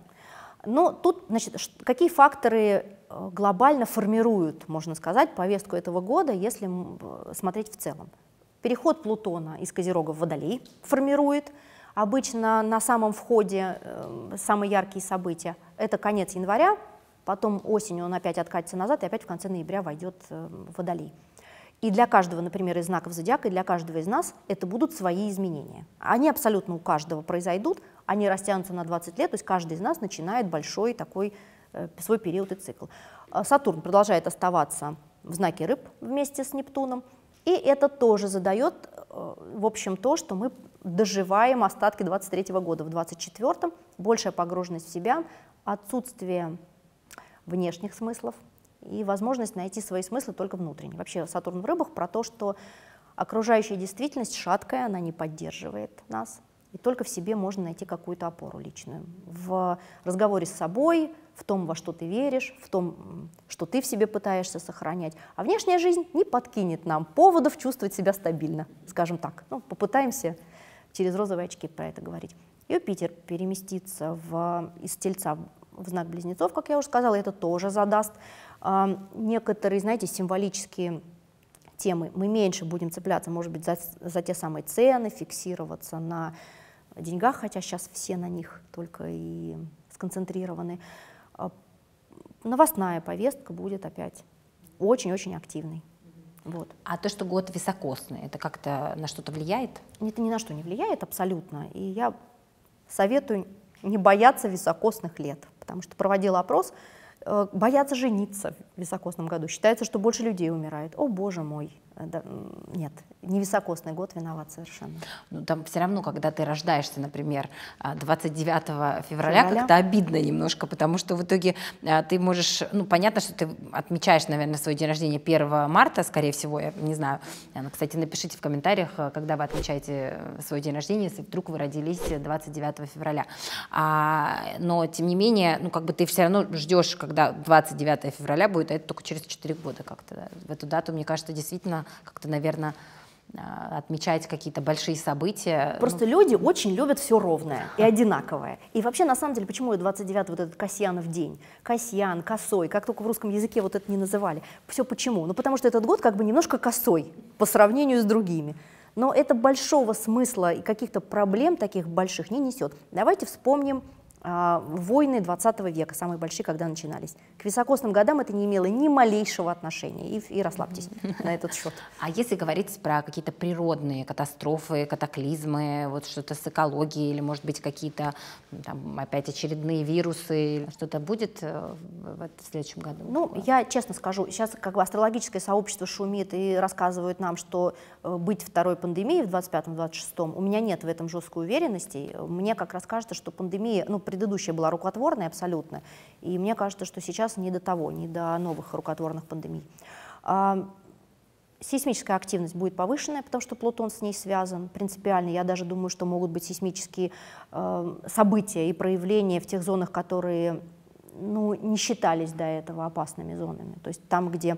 Но тут, значит, какие факторы глобально формируют, можно сказать, повестку этого года, если смотреть в целом. Переход Плутона из Козерога в Водолей формирует. Обычно на самом входе самые яркие события — это конец января, потом осенью он опять откатится назад и опять в конце ноября войдет в Водолей. И для каждого, например, из знаков зодиака, и для каждого из нас это будут свои изменения. Они абсолютно у каждого произойдут, они растянутся на 20 лет, то есть каждый из нас начинает большой такой свой период и цикл. Сатурн продолжает оставаться в знаке Рыб вместе с Нептуном, и это тоже задает, в общем, то, что мы доживаем остатки 23-го года. В 24-м большая погруженность в себя, отсутствие внешних смыслов и возможность найти свои смыслы только внутренние. Вообще Сатурн в Рыбах про то, что окружающая действительность шаткая, она не поддерживает нас, и только в себе можно найти какую-то опору личную. В разговоре с собой, в том, во что ты веришь, в том, что ты в себе пытаешься сохранять. А внешняя жизнь не подкинет нам поводов чувствовать себя стабильно, скажем так. Ну, попытаемся через розовые очки про это говорить. Юпитер переместится из Тельца в знак Близнецов, как я уже сказала, это тоже задаст некоторые, знаете, символические темы. Мы меньше будем цепляться, может быть, за те самые цены, фиксироваться на деньгах, хотя сейчас все на них только и сконцентрированы. Новостная повестка будет опять очень-очень активной. Вот. А то, что год високосный, это как-то на что-то влияет? Это ни на что не влияет абсолютно. И я советую не бояться високосных лет, потому что проводила опрос, боятся жениться в високосном году. Считается, что больше людей умирает. О, боже мой. Да, нет, не високосный год виноват совершенно. Ну, там все равно, когда ты рождаешься, например, 29 февраля, как-то обидно немножко, потому что в итоге ты можешь... Ну, понятно, что ты отмечаешь, наверное, свой день рождения 1 марта, скорее всего, я не знаю. Кстати, напишите в комментариях, когда вы отмечаете свой день рождения, если вдруг вы родились 29 февраля. Но, тем не менее, ну, как бы ты все равно ждешь, когда 29 февраля будет, а это только через 4 года как-то. Да. В эту дату, мне кажется, действительно как-то, наверное, отмечать какие-то большие события. Просто люди очень любят все ровное и одинаковое. И вообще, на самом деле, почему 29 вот этот Касьянов день? Касьян, косой, как только в русском языке вот это не называли. Все почему? Ну, потому что этот год как бы немножко косой по сравнению с другими. Но это большого смысла и каких-то проблем таких больших не несет. Давайте вспомним войны 20 века, самые большие, когда начинались. К високосным годам это не имело ни малейшего отношения. И расслабьтесь на этот счет. А если говорить про какие-то природные катастрофы, катаклизмы, вот что-то с экологией, или, может быть, какие-то опять очередные вирусы, что-то будет в следующем году? Ну, я честно скажу, сейчас как бы астрологическое сообщество шумит и рассказывают нам, что быть второй пандемией в 25-26, у меня нет в этом жесткой уверенности. Мне как раз кажется, что пандемия, ну, предыдущая была рукотворная абсолютно, и мне кажется, что сейчас не до того, не до новых рукотворных пандемий. Сейсмическая активность будет повышенная, потому что Плутон с ней связан принципиально. Я даже думаю, что могут быть сейсмические события и проявления в тех зонах, которые, ну, не считались до этого опасными зонами. То есть там, где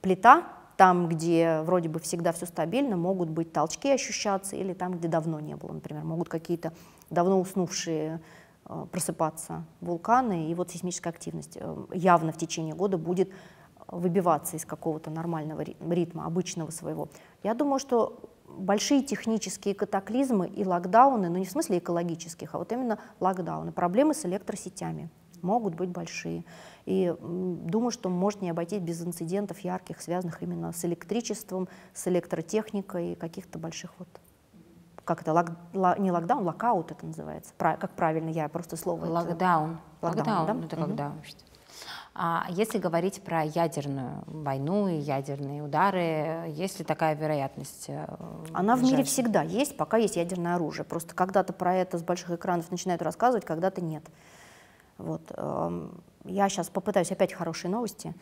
плита, там, где вроде бы всегда все стабильно, могут быть толчки ощущаться, или там, где давно не было, например, могут какие-то давно уснувшие просыпаться вулканы, и вот сейсмическая активность явно в течение года будет выбиваться из какого-то нормального ритма, обычного своего. Я думаю, что большие технические катаклизмы и локдауны, но не в смысле экологических, а вот именно локдауны, проблемы с электросетями могут быть большие. И думаю, что может не обойтись без инцидентов ярких, связанных именно с электричеством, с электротехникой, каких-то больших вот, как это, не локдаун, локаут это называется, как правильно, я просто слово... Локдаун. Локдаун, да? Когда? А если говорить про ядерную войну и ядерные удары, есть ли такая вероятность? Она в мире всегда есть, пока есть ядерное оружие. Просто когда-то про это с больших экранов начинают рассказывать, когда-то нет. Вот. Я сейчас попытаюсь опять хорошие новости.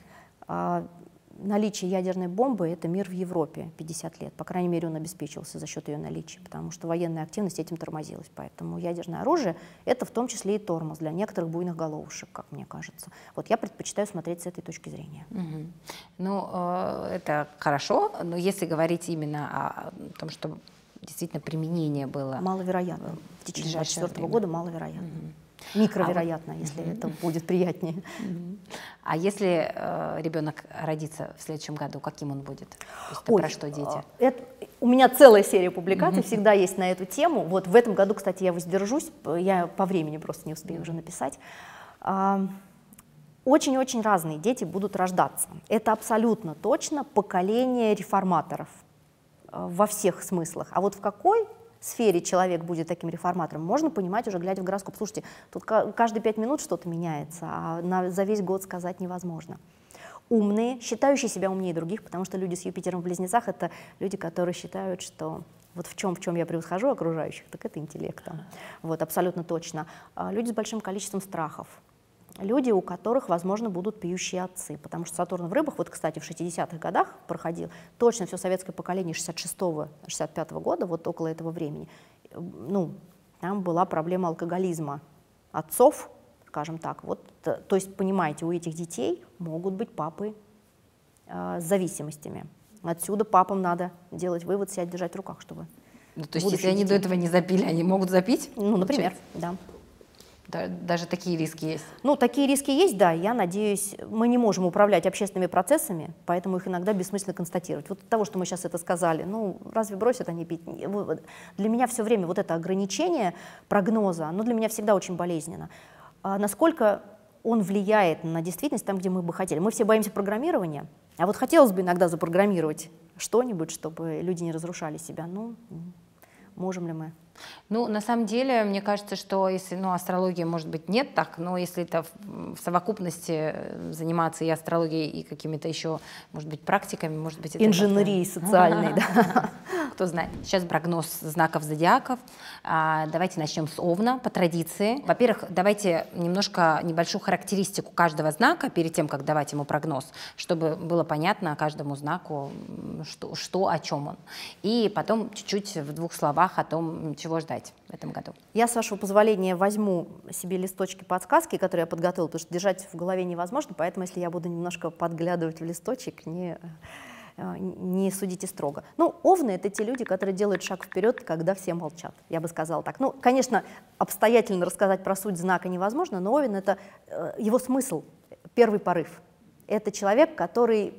Наличие ядерной бомбы — это мир в Европе 50 лет. По крайней мере, он обеспечивался за счет ее наличия, потому что военная активность этим тормозилась. Поэтому ядерное оружие — это в том числе и тормоз для некоторых буйных головушек, как мне кажется. Вот я предпочитаю смотреть с этой точки зрения. Угу. Ну, это хорошо, но если говорить именно о том, что действительно применение было... Маловероятно. В течение 2024 года маловероятно. Угу. Микровероятно, если это будет приятнее. А если ребенок родится в следующем году, каким он будет? Ой, про что дети? У меня целая серия публикаций всегда есть на эту тему. Вот в этом году, кстати, я воздержусь, я по времени просто не успею уже написать. Очень-очень разные дети будут рождаться. Это абсолютно точно поколение реформаторов во всех смыслах. А вот в какой сфере человек будет таким реформатором, можно понимать уже, глядя в гороскоп. Слушайте, тут каждые 5 минут что-то меняется, а за весь год сказать невозможно. Умные, считающие себя умнее других, потому что люди с Юпитером в Близнецах — это люди, которые считают, что вот в чем я превосхожу окружающих, так это интеллектом. Вот, абсолютно точно. Люди с большим количеством страхов. Люди, у которых, возможно, будут пьющие отцы, потому что Сатурн в рыбах, вот, кстати, в 60-х годах проходил, точно все советское поколение 66-65 года, вот около этого времени, ну, там была проблема алкоголизма отцов, скажем так, вот, то есть, понимаете, у этих детей могут быть папы с зависимостями, отсюда папам надо делать вывод, себя держать в руках, чтобы... Ну, то есть, если они до этого не запили, они могут запить? Ну, например, да. Даже такие риски есть? Ну, такие риски есть, да. Я надеюсь, мы не можем управлять общественными процессами, поэтому их иногда бессмысленно констатировать. Вот от того, что мы сейчас это сказали, ну, разве бросят они пить? Для меня все время вот это ограничение прогноза, оно для меня всегда очень болезненно. А насколько он влияет на действительность там, где мы бы хотели? Мы все боимся программирования, а вот хотелось бы иногда запрограммировать что-нибудь, чтобы люди не разрушали себя. Ну, можем ли мы? Ну, на самом деле, мне кажется, что если, ну, астрология, может быть, нет так, но если это в совокупности заниматься и астрологией, и какими-то еще, может быть, практиками, может быть... Инженерией социальной, да. Кто знает. Сейчас прогноз знаков зодиаков. Давайте начнем с Овна, по традиции. Во-первых, давайте немножко небольшую характеристику каждого знака, перед тем, как давать ему прогноз, чтобы было понятно каждому знаку, что о чем он. И потом чуть-чуть в 2 словах о том, чего ждать в этом году. Я, с вашего позволения, возьму себе листочки-подсказки, которые я подготовила, потому что держать в голове невозможно, поэтому, если я буду немножко подглядывать в листочек, не судите строго. Ну, Овны — это те люди, которые делают шаг вперед, когда все молчат, я бы сказала так. Ну, конечно, обстоятельно рассказать про суть знака невозможно, но Овен — это его смысл, первый порыв. Это человек, который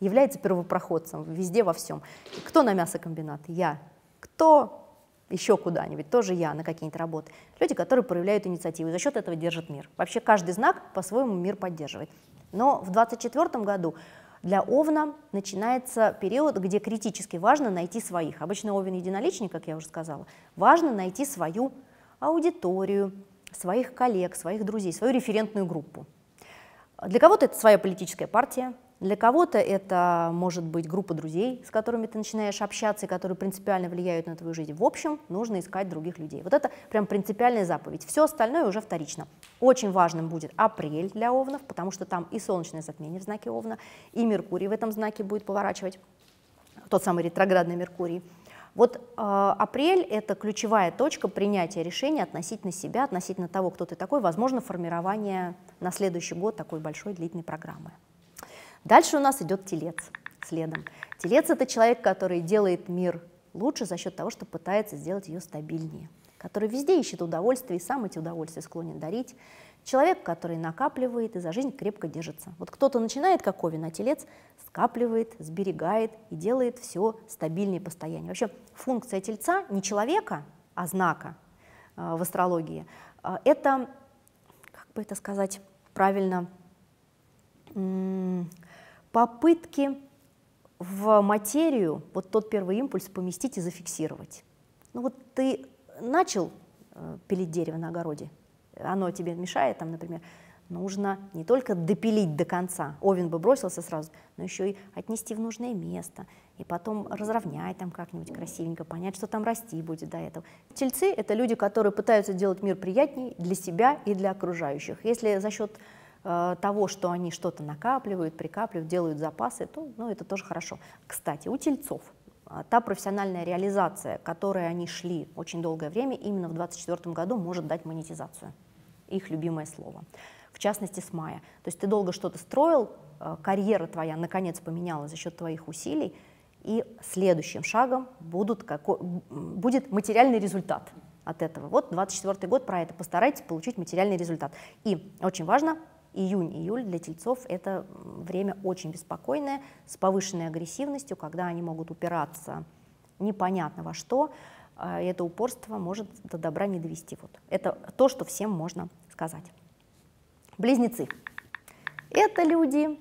является первопроходцем везде, во всем. Кто на мясокомбинат? Я. Кто еще куда-нибудь, тоже я на какие-нибудь работы. Люди, которые проявляют инициативу и за счет этого держат мир. Вообще каждый знак по-своему мир поддерживает. Но в 2024 году для Овна начинается период, где критически важно найти своих. Обычно Овен единоличник, как я уже сказала. Важно найти свою аудиторию, своих коллег, своих друзей, свою референтную группу. Для кого-то это своя политическая партия, для кого-то это может быть группа друзей, с которыми ты начинаешь общаться и которые принципиально влияют на твою жизнь. В общем, нужно искать других людей. Вот это прям принципиальная заповедь. Все остальное уже вторично. Очень важным будет апрель для Овнов, потому что там и солнечное затмение в знаке Овна, и Меркурий в этом знаке будет поворачивать, тот самый ретроградный Меркурий. Вот апрель – это ключевая точка принятия решения относительно себя, относительно того, кто ты такой, возможно, формирование на следующий год такой большой длительной программы. Дальше у нас идет Телец следом. Телец – это человек, который делает мир лучше за счет того, что пытается сделать ее стабильнее, который везде ищет удовольствие и сам эти удовольствия склонен дарить. Человек, который накапливает и за жизнь крепко держится. Вот кто-то начинает, как Овен, а Телец скапливает, сберегает и делает все стабильнее и постояннее. Вообще функция Тельца не человека, а знака в астрологии. Это, как бы это сказать правильно, попытки в материю вот тот первый импульс поместить и зафиксировать. Ну вот ты начал пилить дерево на огороде, оно тебе мешает, там, например, нужно не только допилить до конца, Овен бы бросился сразу, но еще и отнести в нужное место, и потом разровнять там как-нибудь красивенько, понять, что там расти будет до этого. Тельцы — это люди, которые пытаются делать мир приятней для себя и для окружающих. Если за счет того, что они что-то накапливают, прикапливают, делают запасы, то ну, это тоже хорошо. Кстати, у тельцов та профессиональная реализация, к которой они шли очень долгое время, именно в 2024 году может дать монетизацию. Их любимое слово. В частности, с мая. То есть ты долго что-то строил, карьера твоя наконец поменялась за счет твоих усилий, и следующим шагом будет материальный результат от этого. Вот 2024 год про это. Постарайтесь получить материальный результат. И очень важно, июнь-июль для тельцов – это время очень беспокойное, с повышенной агрессивностью, когда они могут упираться непонятно во что, и это упорство может до добра не довести. Вот. Это то, что всем можно сказать. Близнецы – это люди,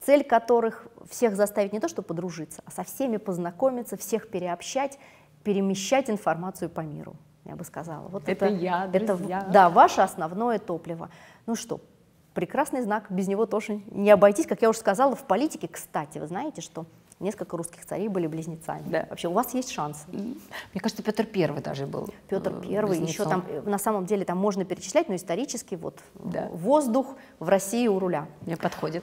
цель которых всех заставить не то, что подружиться, а со всеми познакомиться, всех переобщать, перемещать информацию по миру, я бы сказала. Вот это я, друзья. Это, да, ваше основное топливо. Ну что? Прекрасный знак, без него тоже не обойтись, как я уже сказала, в политике. Кстати, вы знаете, что несколько русских царей были близнецами. Да. Вообще у вас есть шанс. Мне кажется, Петр Первый даже был. Петр Первый, еще там, на самом деле, там можно перечислять, но исторически вот да. Воздух в России у руля. Мне подходит.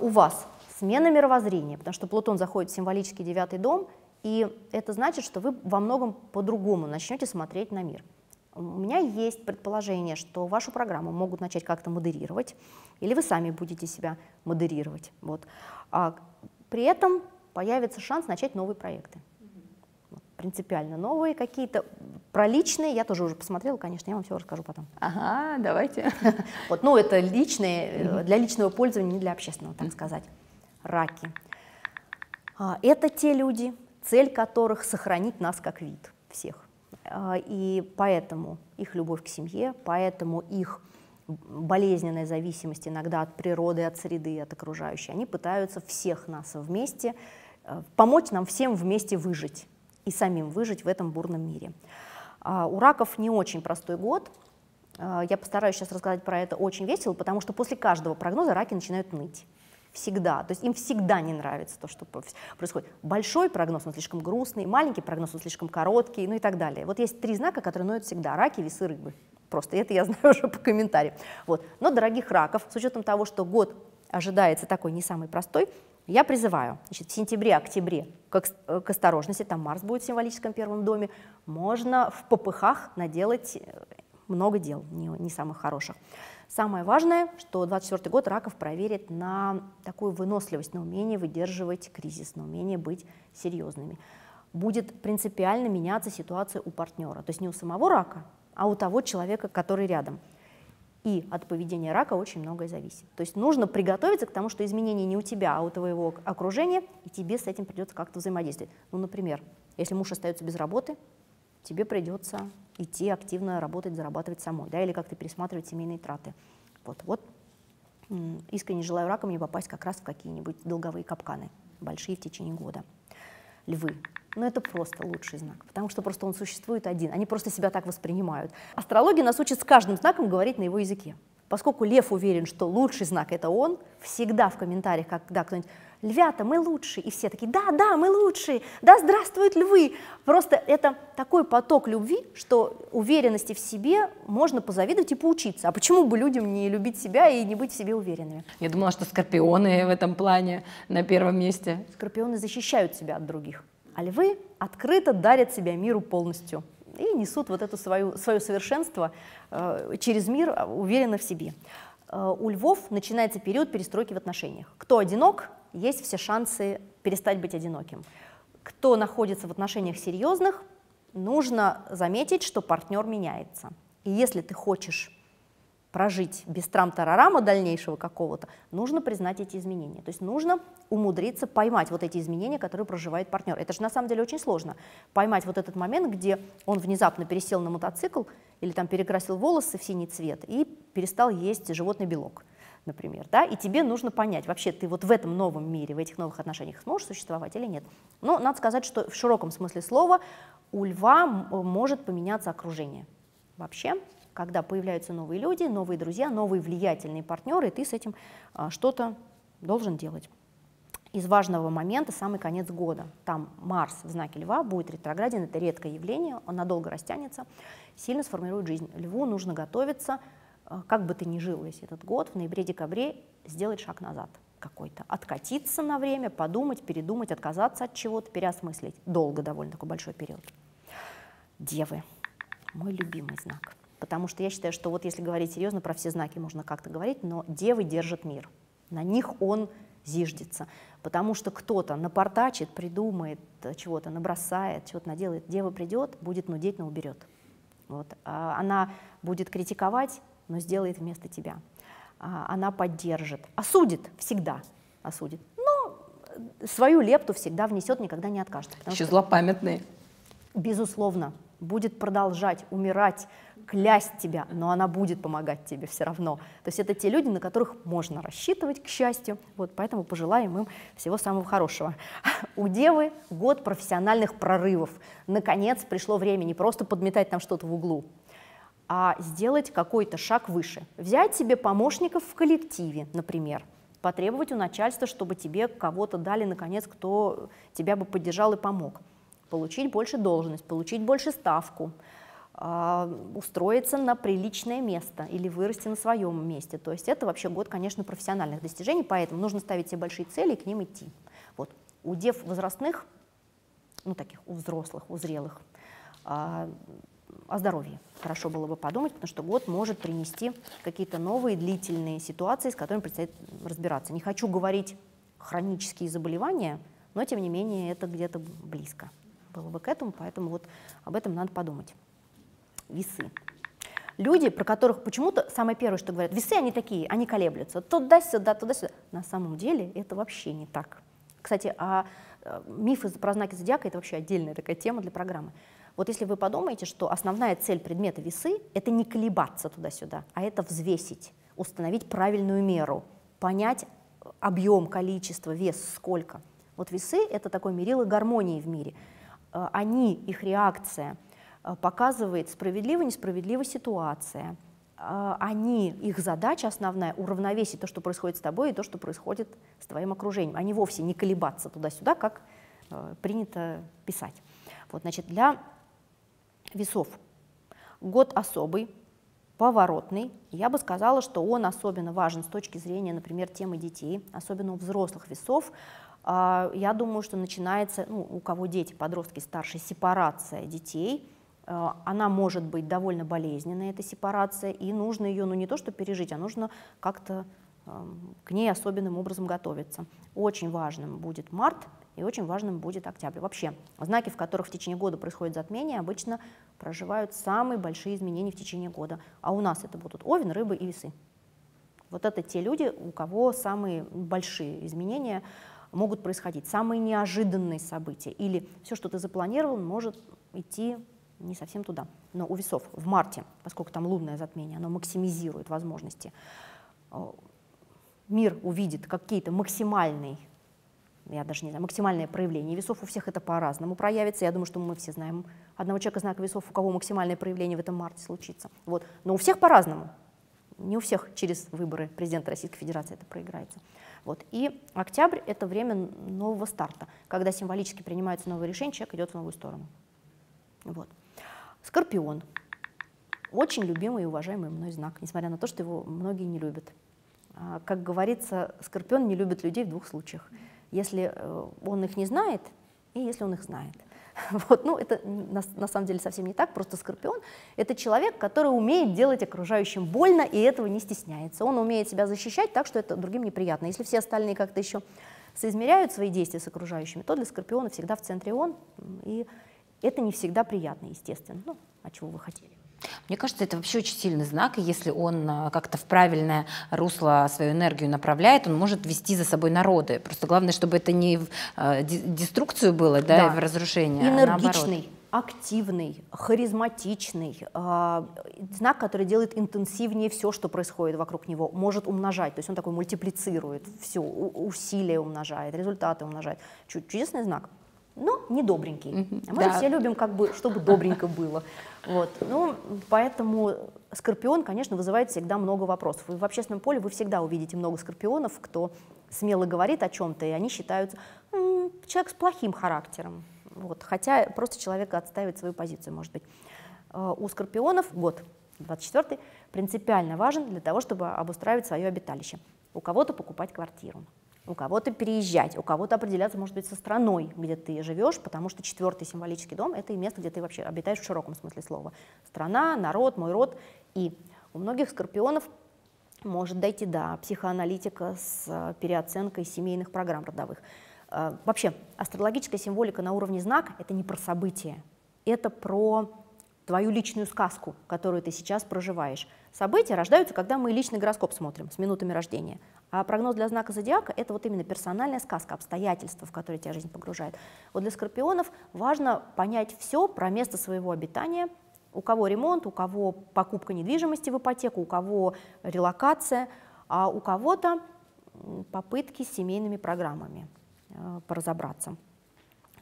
У вас смена мировоззрения, потому что Плутон заходит в символический 9-й дом, и это значит, что вы во многом по-другому начнете смотреть на мир. У меня есть предположение, что вашу программу могут начать как-то модерировать, или вы сами будете себя модерировать. Вот. При этом появится шанс начать новые проекты. Вот, принципиально новые какие-то, про личные, я тоже уже посмотрела, конечно, я вам все расскажу потом. Ага, давайте. Вот, ну, это личные, для личного пользования, не для общественного, так сказать. Раки. Это те люди, цель которых сохранить нас как вид всех. И поэтому их любовь к семье, поэтому их болезненная зависимость иногда от природы, от среды, от окружающей, они пытаются всех нас вместе, помочь нам всем вместе выжить и самим выжить в этом бурном мире. У раков не очень простой год, я постараюсь сейчас рассказать про это очень весело, потому что после каждого прогноза раки начинают ныть. Всегда, то есть им всегда не нравится то, что происходит. Большой прогноз, он слишком грустный, маленький прогноз, он слишком короткий, ну и так далее. Вот есть три знака, которые ноют всегда: раки, весы, рыбы. Просто это я знаю уже по комментариям. Вот. Но дорогих раков, с учетом того, что год ожидается такой не самый простой, я призываю, значит, в сентябре-октябре к осторожности, там Марс будет в символическом первом доме, можно в попыхах наделать много дел не самых хороших. Самое важное, что 2024 год раков проверит на такую выносливость, на умение выдерживать кризис, на умение быть серьезными. Будет принципиально меняться ситуация у партнера, то есть не у самого рака, а у того человека, который рядом. И от поведения рака очень многое зависит. То есть нужно приготовиться к тому, что изменения не у тебя, а у твоего окружения, и тебе с этим придется как-то взаимодействовать. Ну, например, если муж остается без работы, тебе придется идти активно работать, зарабатывать самой, да, или как-то пересматривать семейные траты. Вот. Искренне желаю ракам не попасть как раз в какие-нибудь долговые капканы, большие в течение года. Львы. Но это просто лучший знак, потому что просто он существует один, они просто себя так воспринимают. Астрология нас учит с каждым знаком говорить на его языке. Поскольку Лев уверен, что лучший знак — это он, всегда в комментариях, когда кто-нибудь: «Львята, мы лучшие», и все такие: «Да, да, мы лучшие, да, здравствуют львы». Просто это такой поток любви, что уверенности в себе можно позавидовать и поучиться. А почему бы людям не любить себя и не быть в себе уверенными? Я думала, что скорпионы в этом плане на первом месте. Скорпионы защищают себя от других, а львы открыто дарят себя миру полностью и несут вот это свое совершенство через мир, уверенно в себе. У львов начинается период перестройки в отношениях. Кто одинок, есть все шансы перестать быть одиноким. Кто находится в отношениях серьезных, нужно заметить, что партнер меняется. И если ты хочешь прожить без трам-тарарама дальнейшего какого-то, нужно признать эти изменения. То есть нужно умудриться поймать вот эти изменения, которые проживает партнер. Это же на самом деле очень сложно. Поймать вот этот момент, где он внезапно пересел на мотоцикл или там перекрасил волосы в синий цвет и перестал есть животный белок, например. Да? И тебе нужно понять, вообще ты вот в этом новом мире, в этих новых отношениях сможешь существовать или нет. Но надо сказать, что в широком смысле слова у льва может поменяться окружение вообще, когда появляются новые люди, новые друзья, новые влиятельные партнеры, и ты с этим что-то должен делать. Из важного момента — самый конец года. Там Марс в знаке Льва будет ретрограден, это редкое явление, он надолго растянется, сильно сформирует жизнь. Льву нужно готовиться, как бы ты ни жил весь этот год, в ноябре-декабре сделать шаг назад какой-то, откатиться на время, подумать, передумать, отказаться от чего-то, переосмыслить. Долго довольно такой большой период. Девы. Мой любимый знак. Потому что я считаю, что вот если говорить серьезно, про все знаки можно как-то говорить, но девы держат мир, на них он зиждется. Потому что кто-то напортачит, придумает чего-то, набросает, чего-то наделает, дева придет, будет нудеть, но уберет. Вот. Она будет критиковать, но сделает вместо тебя. Она поддержит, осудит всегда, осудит, но свою лепту всегда внесет, никогда не откажется. Еще злопамятные. Безусловно. Будет продолжать умирать, клясть тебя, но она будет помогать тебе все равно. То есть это те люди, на которых можно рассчитывать, к счастью. Вот, поэтому пожелаем им всего самого хорошего. У Девы год профессиональных прорывов. Наконец пришло время не просто подметать там что-то в углу, а сделать какой-то шаг выше. Взять себе помощников в коллективе, например. Потребовать у начальства, чтобы тебе кого-то дали, наконец, кто тебя бы поддержал и помог. Получить больше должность, получить больше ставку, устроиться на приличное место или вырасти на своем месте. То есть это вообще год, конечно, профессиональных достижений, поэтому нужно ставить себе большие цели и к ним идти. Вот. У дев возрастных, ну таких, у взрослых, у зрелых, о здоровье хорошо было бы подумать, потому что год может принести какие-то новые длительные ситуации, с которыми предстоит разбираться. Не хочу говорить хронические заболевания, но тем не менее это где-то близко было бы к этому, поэтому вот об этом надо подумать. Весы. Люди, про которых почему-то самое первое, что говорят: весы, они такие, они колеблются, туда-сюда, туда-сюда. На самом деле это вообще не так. Кстати, мифы про знаки зодиака — это вообще отдельная такая тема для программы. Вот если вы подумаете, что основная цель предмета весы — это не колебаться туда-сюда, а это взвесить, установить правильную меру, понять объем, количество, вес, сколько. Вот весы — это такое мерило гармонии в мире. Они, их реакция показывает, справедлива-несправедлива ситуация. Они, их задача основная — уравновесить то, что происходит с тобой, и то, что происходит с твоим окружением. Они вовсе не колебаться туда-сюда, как принято писать. Вот, значит, для весов год особый, поворотный. Я бы сказала, что он особенно важен с точки зрения, например, темы детей, особенно у взрослых весов. Я думаю, что начинается, у кого дети, подростки, старшие, сепарация детей. Она может быть довольно болезненная, эта сепарация, и нужно ее, не то что пережить, а нужно как-то к ней особенным образом готовиться. Очень важным будет март и очень важным будет октябрь. Вообще, знаки, в которых в течение года происходит затмение, обычно проживают самые большие изменения в течение года. А у нас это будут Овен, Рыбы и Весы. Вот это те люди, у кого самые большие изменения могут происходить, самые неожиданные события, или все, что ты запланировал, может идти не совсем туда, но у весов в марте, поскольку там лунное затмение, оно максимизирует возможности. Мир увидит какие-то максимальные, я даже не знаю, максимальное проявление весов, у всех это по-разному проявится. Я думаю, что мы все знаем одного человека знака весов, у кого максимальное проявление в этом марте случится. Вот. Но у всех по-разному. Не у всех через выборы президента Российской Федерации это проиграется. Вот. И октябрь — это время нового старта, когда символически принимаются новые решения, человек идет в новую сторону. Вот. Скорпион. Очень любимый и уважаемый мной знак, несмотря на то, что его многие не любят. Как говорится, Скорпион не любит людей в двух случаях. Если он их не знает, и если он их знает. Вот, ну, это на самом деле совсем не так, просто Скорпион — это человек, который умеет делать окружающим больно и этого не стесняется. Он умеет себя защищать так, что это другим неприятно. Если все остальные как-то еще соизмеряют свои действия с окружающими, то для Скорпиона всегда в центре он, и это не всегда приятно, естественно. Ну, а чего вы хотели? Мне кажется, это вообще очень сильный знак, и если он как-то в правильное русло свою энергию направляет, он может вести за собой народы. Просто главное, чтобы это не в деструкцию было, да, да. И в разрушение. Энергичный, а активный, харизматичный, знак, который делает интенсивнее все, что происходит вокруг него, может умножать, то есть он такой мультиплицирует все, усилия умножает, результаты умножает. Чудесный знак. Но недобренький. А мы все любим, как бы, чтобы добренько было. Вот. Ну, поэтому Скорпион, конечно, вызывает всегда много вопросов. И в общественном поле вы всегда увидите много скорпионов, кто смело говорит о чем-то, и они считаются человек с плохим характером. Вот. Хотя просто человек отстаивает свою позицию, может быть. У скорпионов год 24-й принципиально важен для того, чтобы обустраивать свое обиталище. У кого-то покупать квартиру. У кого-то переезжать, у кого-то определяться, может быть, со страной, где ты живешь, потому что 4-й символический дом — это и место, где ты вообще обитаешь в широком смысле слова. Страна, народ, мой род. И у многих скорпионов может дойти до психоаналитика с переоценкой семейных программ родовых. Вообще, астрологическая символика на уровне знака — это не про события, это про твою личную сказку, которую ты сейчас проживаешь. События рождаются, когда мы личный гороскоп смотрим с минутами рождения. А прогноз для знака зодиака — это вот именно персональная сказка, обстоятельства, в которые тебя жизнь погружает. Вот для скорпионов важно понять все про место своего обитания, у кого ремонт, у кого покупка недвижимости в ипотеку, у кого релокация, а у кого-то попытки с семейными программами поразобраться,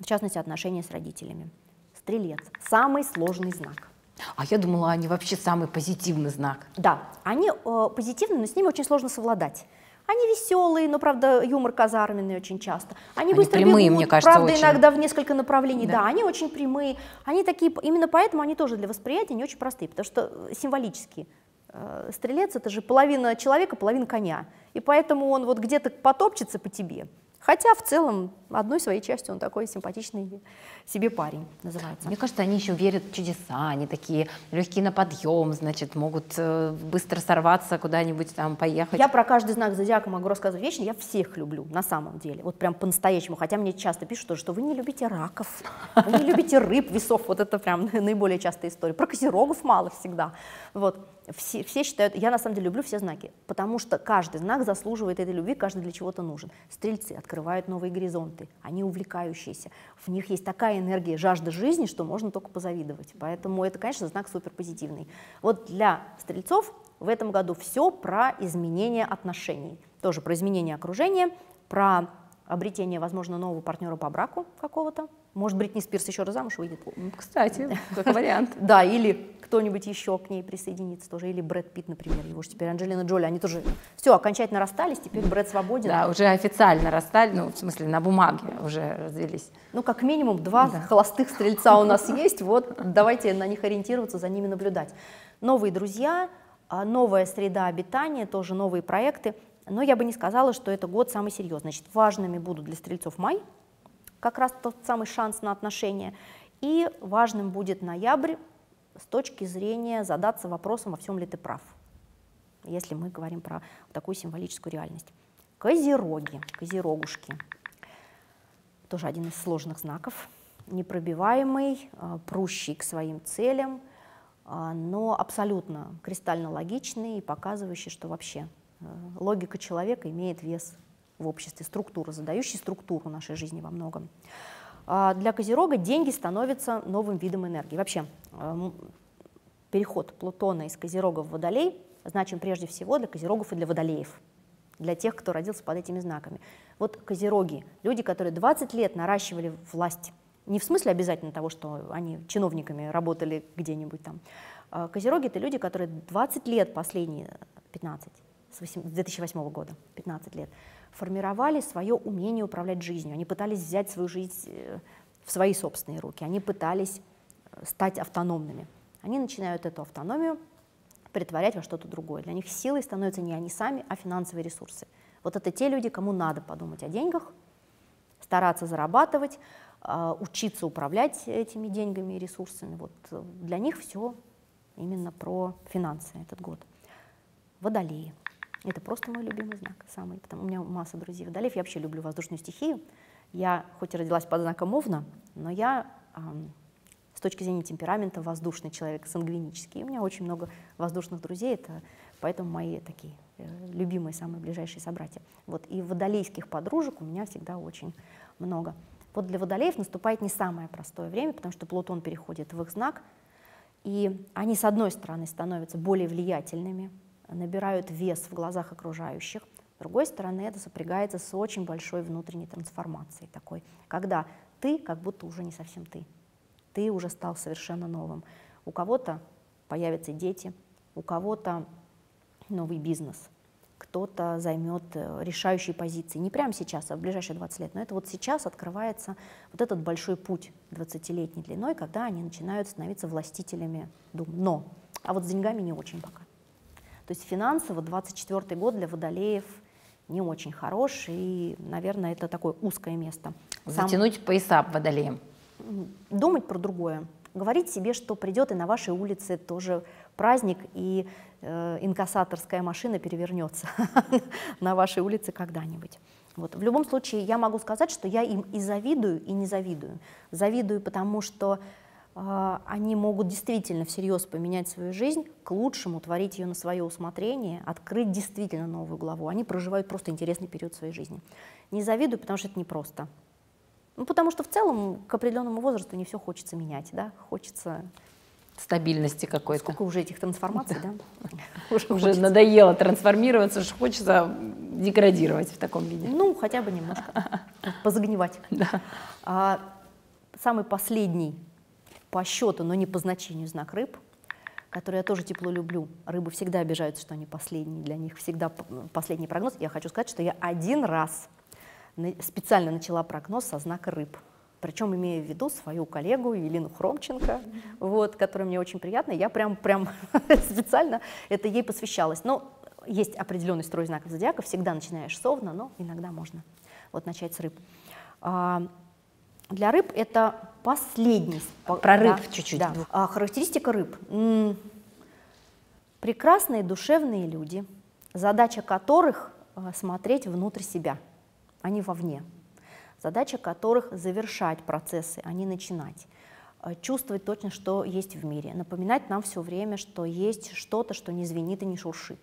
в частности, отношения с родителями. Стрелец — самый сложный знак. А я думала, они вообще самый позитивный знак. Да, они позитивны, но с ними очень сложно совладать. Они веселые, но, правда, юмор казарменный очень часто. Они быстро прямые, бегут, мне кажется, правда, очень. Иногда в несколько направлений. Да. Да, они очень прямые. Они такие, именно поэтому они тоже для восприятия не очень простые, потому что символические. Стрелец — это же половина человека, половина коня. И поэтому он вот где-то потопчется по тебе. Хотя в целом одной своей частью он такой симпатичный себе парень называется. Мне кажется, они еще верят в чудеса, они такие легкие на подъем, значит, могут быстро сорваться куда-нибудь там поехать. Я про каждый знак зодиака могу рассказывать вечно, я всех люблю на самом деле, вот прям по-настоящему. Хотя мне часто пишут тоже, что вы не любите раков, вы не любите рыб, весов, вот это прям наиболее частая история. Про козерогов мало всегда, вот. Все считают, я на самом деле люблю все знаки, потому что каждый знак заслуживает этой любви, каждый для чего-то нужен. Стрельцы открывают новые горизонты, они увлекающиеся, в них есть такая энергия, жажда жизни, что можно только позавидовать. Поэтому это, конечно, знак суперпозитивный. Вот для стрельцов в этом году все про изменение отношений, тоже про изменение окружения, про обретение, возможно, нового партнера по браку какого-то. Может, Бритни Спирс еще раз замуж выйдет. Кстати, как вариант. Да, или кто-нибудь еще к ней присоединится тоже, или Брэд Питт, например, его же теперь Анджелина Джоли, они тоже все окончательно расстались, теперь Брэд свободен. Да, уже официально расстались, ну, в смысле, на бумаге уже развелись. Ну, как минимум, два холостых стрельца у нас есть, вот давайте на них ориентироваться, за ними наблюдать. Новые друзья, новая среда обитания, тоже новые проекты, но я бы не сказала, что это год самый серьезный. Значит, важными будут для стрельцов май, как раз тот самый шанс на отношения, и важным будет ноябрь с точки зрения задаться вопросом, во всем ли ты прав, если мы говорим про такую символическую реальность. Козероги, козерогушки, тоже один из сложных знаков, непробиваемый, прущий к своим целям, но абсолютно кристально логичный и показывающий, что вообще логика человека имеет вес в обществе, структура, задающая структуру нашей жизни во многом. Для Козерога деньги становятся новым видом энергии. Вообще, переход Плутона из Козерога в Водолей значим прежде всего для Козерогов и для Водолеев, для тех, кто родился под этими знаками. Вот Козероги, люди, которые 20 лет наращивали власть, не в смысле обязательно того, что они чиновниками работали где-нибудь там. Козероги — это люди, которые 20 лет последние, 15, с 2008 года, 15 лет, формировали свое умение управлять жизнью. Они пытались взять свою жизнь в свои собственные руки, они пытались стать автономными. Они начинают эту автономию притворять во что-то другое. Для них силой становятся не они сами, а финансовые ресурсы. Вот это те люди, кому надо подумать о деньгах, стараться зарабатывать, учиться управлять этими деньгами и ресурсами. Вот для них все именно про финансы этот год. Водолеи. Это просто мой любимый знак, самый, потому у меня масса друзей водолеев. Я вообще люблю воздушную стихию. Я хоть и родилась под знаком Овна, но я с точки зрения темперамента воздушный человек, сангвинический. И у меня очень много воздушных друзей, это поэтому мои такие любимые, самые ближайшие собратья. Вот, и водолейских подружек у меня всегда очень много. Вот для водолеев наступает не самое простое время, потому что Плутон переходит в их знак, и они, с одной стороны, становятся более влиятельными, набирают вес в глазах окружающих, с другой стороны, это сопрягается с очень большой внутренней трансформацией такой, когда ты как будто уже не совсем ты уже стал совершенно новым. У кого-то появятся дети, у кого-то новый бизнес, кто-то займет решающие позиции. Не прямо сейчас, а в ближайшие 20 лет, но это вот сейчас открывается вот этот большой путь 20-летней длиной, когда они начинают становиться властителями дум. Но, а вот с деньгами не очень пока. То есть финансово 24-й год для водолеев не очень хорош, и, наверное, это такое узкое место. Затянуть пояса водолеям. Думать про другое, говорить себе, что придет и на вашей улице тоже праздник, и инкассаторская машина перевернется на вашей улице когда-нибудь. Вот. В любом случае, я могу сказать, что я им и завидую, и не завидую. Завидую, потому что они могут действительно всерьез поменять свою жизнь, к лучшему творить ее на свое усмотрение, открыть действительно новую главу. Они проживают просто интересный период своей жизни. Не завидую, потому что это непросто. Ну, потому что в целом к определенному возрасту не все хочется менять, да, хочется... Стабильности какой-то. Сколько уже этих трансформаций, да? Уже надоело трансформироваться, хочется деградировать в таком виде. Ну, хотя бы немножко, позагнивать. Самый последний по счету, но не по значению знак — рыб, который я тоже тепло люблю. Рыбы всегда обижаются, что они последние, для них всегда последний прогноз. Я хочу сказать, что я один раз специально начала прогноз со знака рыб, причем имея в виду свою коллегу Елену Хромченко, вот, которая мне очень приятна, я прям специально это ей посвящалась. Но есть определенный строй знаков зодиака, всегда начинаешь с Овна, но иногда можно вот начать с рыб. Для рыб это последний... Про рыб чуть-чуть. Да. Характеристика рыб. Прекрасные душевные люди, задача которых смотреть внутрь себя, а не вовне. Задача которых завершать процессы, а не начинать. Чувствовать точно, что есть в мире. Напоминать нам все время, что есть что-то, что не звенит и не шуршит.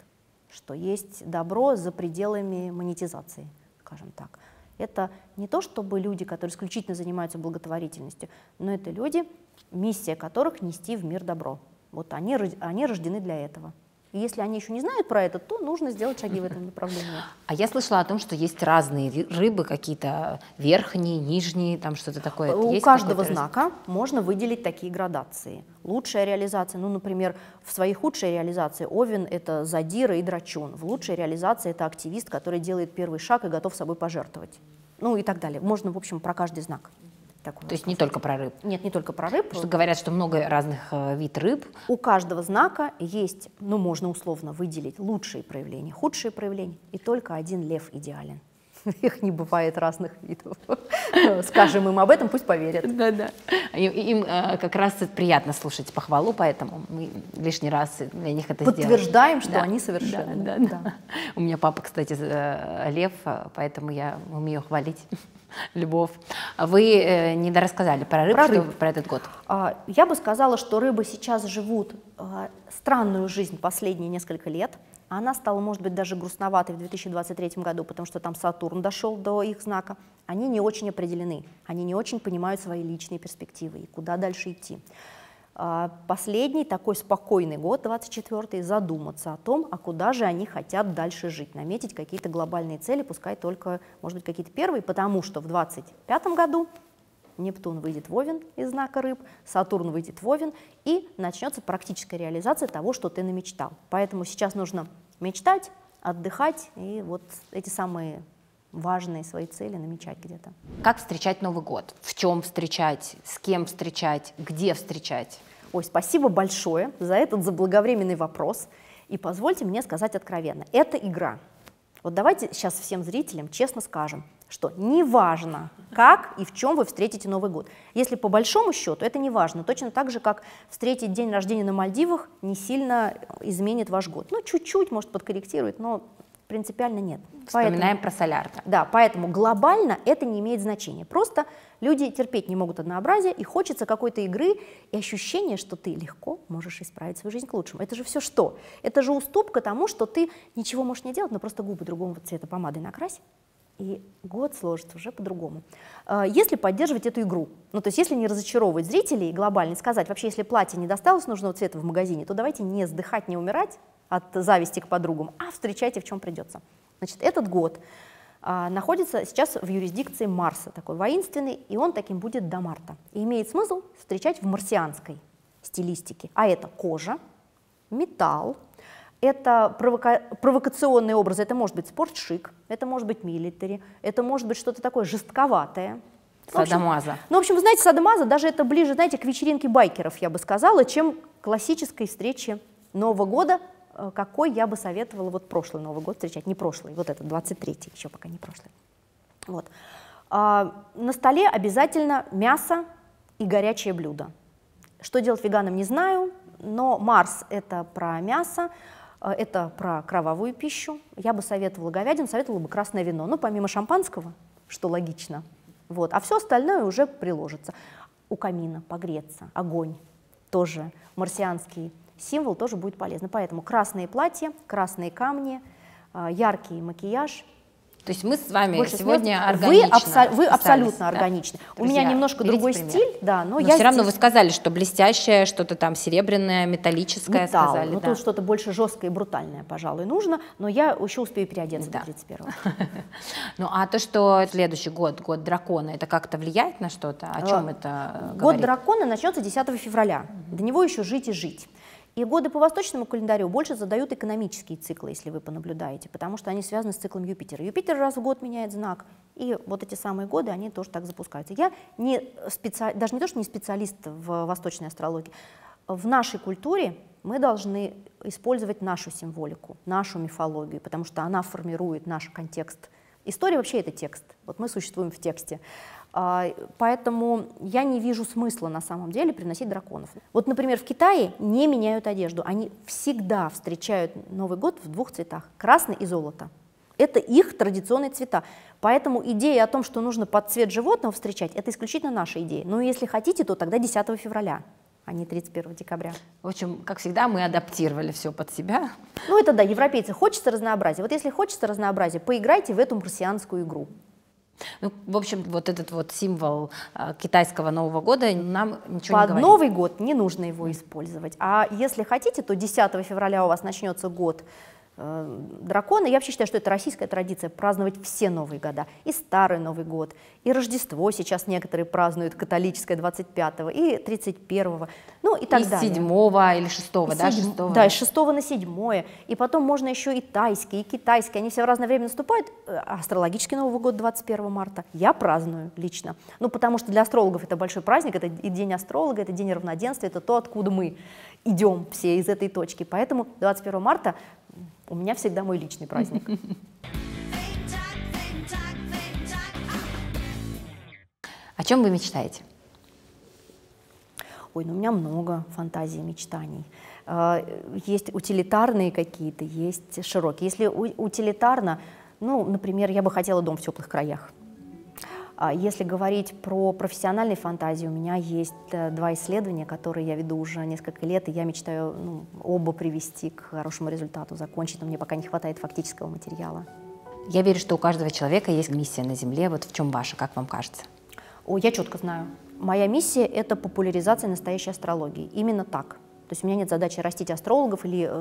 Что есть добро за пределами монетизации, скажем так. Это не то чтобы люди, которые исключительно занимаются благотворительностью, но это люди, миссия которых — нести в мир добро. Вот они рождены для этого. И если они еще не знают про это, то нужно сделать шаги в этом направлении. А я слышала о том, что есть разные рыбы, какие-то верхние, нижние, там что-то такое. У каждого знака можно выделить такие градации. Лучшая реализация, ну, например, в своей худшей реализации Овен — это задира и драчун. В лучшей реализации — это активист, который делает первый шаг и готов собой пожертвовать. Ну и так далее. Можно, в общем, про каждый знак. Такое. То есть не только про рыб? Нет, не только про рыб. Потому что говорят, что много разных вид рыб. У каждого знака есть, ну, можно условно выделить лучшие проявления, худшие проявления, и только один лев идеален. Их не бывает разных видов. Скажем им об этом, пусть поверят. Да-да. Им как раз приятно слушать похвалу, поэтому мы лишний раз для них это сделаем. Подтверждаем, что они совершенны. У меня папа, кстати, лев, поэтому я умею хвалить. Любовь. Вы недорассказали про рыб, про этот год. Я бы сказала, что рыбы сейчас живут странную жизнь последние несколько лет. она стала, может быть, даже грустноватой в 2023 году, потому что там Сатурн дошел до их знака, они не очень определены, они не очень понимают свои личные перспективы и куда дальше идти. Последний такой спокойный год, 24-й, задуматься о том, а куда же они хотят дальше жить, наметить какие-то глобальные цели, пускай только, может быть, какие-то первые, потому что в 25-м году Нептун выйдет в Овен из знака Рыб, Сатурн выйдет в Овен, и начнется практическая реализация того, что ты намечтал. Поэтому сейчас нужно мечтать, отдыхать и вот эти самые важные свои цели намечать где-то. Как встречать Новый год? В чем встречать? С кем встречать? Где встречать? Ой, спасибо большое за этот заблаговременный вопрос. И позвольте мне сказать откровенно, это игра. Вот давайте сейчас всем зрителям честно скажем, что неважно, как и в чем вы встретите Новый год. Если по большому счету, это неважно. Точно так же, как встретить день рождения на Мальдивах не сильно изменит ваш год. Ну, чуть-чуть, может, подкорректирует, но принципиально нет. Вспоминаем про солярка. Да, поэтому глобально это не имеет значения. Просто люди терпеть не могут однообразие, и хочется какой-то игры и ощущения, что ты легко можешь исправить свою жизнь к лучшему. Это же все что? Это же уступка тому, что ты ничего можешь не делать, но просто губы другого цвета помадой накрась, и год сложится уже по-другому. Если поддерживать эту игру, ну то есть если не разочаровывать зрителей глобально, сказать, вообще если платье не досталось нужного цвета в магазине, то давайте не сдыхать, не умирать от зависти к подругам, а встречайте в чем придется. Значит, этот год находится сейчас в юрисдикции Марса, такой воинственный, и он таким будет до марта. И имеет смысл встречать в марсианской стилистике, а это кожа, металл, это провокационные образы, это может быть спорт-шик, это может быть милитари, это может быть что-то такое жестковатое. Садомаза. Ну, в общем, вы знаете, садомаза, даже это ближе, знаете, к вечеринке байкеров, я бы сказала, чем к классической встрече Нового года, какой я бы советовала вот прошлый Новый год встречать, не прошлый, вот этот, 23-й, еще пока не прошлый. Вот. На столе обязательно мясо и горячее блюдо. Что делать веганам, не знаю, но Марс — это про мясо, это про кровавую пищу. Я бы советовала говядину, советовала бы красное вино, ну, помимо шампанского, что логично. Вот. А все остальное уже приложится. У камина погреться, огонь, тоже марсианский символ, тоже будет полезно. Поэтому красные платья, красные камни, яркий макияж. То есть мы с вами больше сегодня органично. Вы абсолютно органичны. Да? У меня немножко другой стиль, да, но я все равно вы сказали, что блестящее, что-то там серебряное, металлическое. Металл, сказали, ну да. Тут что-то больше жесткое и брутальное, пожалуй, нужно, но я еще успею переодеться, да, до 31-го. Ну а то, что следующий год, год дракона, это как-то влияет на что-то? О чем это говорит? Год дракона начнется 10 февраля, до него еще жить и жить. И годы по восточному календарю больше задают экономические циклы, если вы понаблюдаете, потому что они связаны с циклом Юпитера. Юпитер раз в год меняет знак, и вот эти самые годы, они тоже так запускаются. Я даже не то, что не специалист в восточной астрологии. В нашей культуре мы должны использовать нашу символику, нашу мифологию, потому что она формирует наш контекст. История вообще — это текст, вот мы существуем в тексте. Поэтому я не вижу смысла на самом деле приносить драконов. Вот, например, в Китае не меняют одежду, они всегда встречают Новый год в двух цветах – красный и золото. Это их традиционные цвета. Поэтому идея о том, что нужно под цвет животного встречать, это исключительно наша идея. Но если хотите, то тогда 10 февраля, а не 31 декабря. В общем, как всегда, мы адаптировали все под себя. Ну это да, европейцы, хочется разнообразия. Вот если хочется разнообразия, поиграйте в эту марсианскую игру. Ну, в общем, вот этот вот символ китайского Нового года нам ничего не говорит. Под Новый год не нужно его использовать. А если хотите, то 10 февраля у вас начнется год дракона. Я вообще считаю, что это российская традиция — праздновать все Новые года. И Старый Новый год, и Рождество сейчас некоторые празднуют, католическое 25-го, и 31-го, ну и так далее. И 7-го или 6-го, да? 6-го. Да, и 6-го на 7-е. И потом можно еще и тайский, и китайский. Они все в разное время наступают. Астрологический Новый год 21 марта я праздную лично. Ну потому что для астрологов это большой праздник, это и день астролога, это день равноденствия, это то, откуда мы идем все из этой точки. Поэтому 21 марта у меня всегда мой личный праздник. О чем вы мечтаете? Ой, ну у меня много фантазий, мечтаний. Есть утилитарные какие-то, есть широкие. Если утилитарно, ну, например, я бы хотела дом в теплых краях. Если говорить про профессиональные фантазии, у меня есть два исследования, которые я веду уже несколько лет, и я мечтаю оба привести к хорошему результату, закончить, но мне пока не хватает фактического материала. Я верю, что у каждого человека есть миссия на Земле. Вот в чем ваша, как вам кажется? О, я четко знаю. Моя миссия – это популяризация настоящей астрологии. Именно так. То есть у меня нет задачи растить астрологов или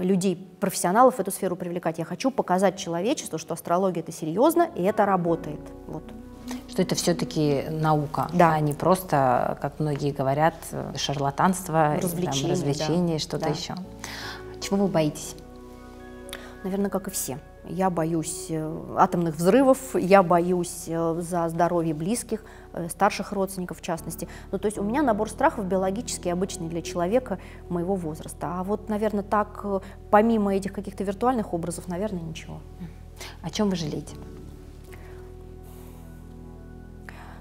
людей, профессионалов в эту сферу привлекать. Я хочу показать человечеству, что астрология – это серьезно, и это работает. Вот. Что это все-таки наука, да. А не просто, как многие говорят, шарлатанство, развлечение, да. Что-то да. Еще. Чего вы боитесь? Наверное, как и все. Я боюсь атомных взрывов, я боюсь за здоровье близких, старших родственников в частности. Ну, то есть у меня набор страхов биологически обычный для человека моего возраста. А вот, наверное, так, помимо этих каких-то виртуальных образов, наверное, ничего. О чем вы жалеете?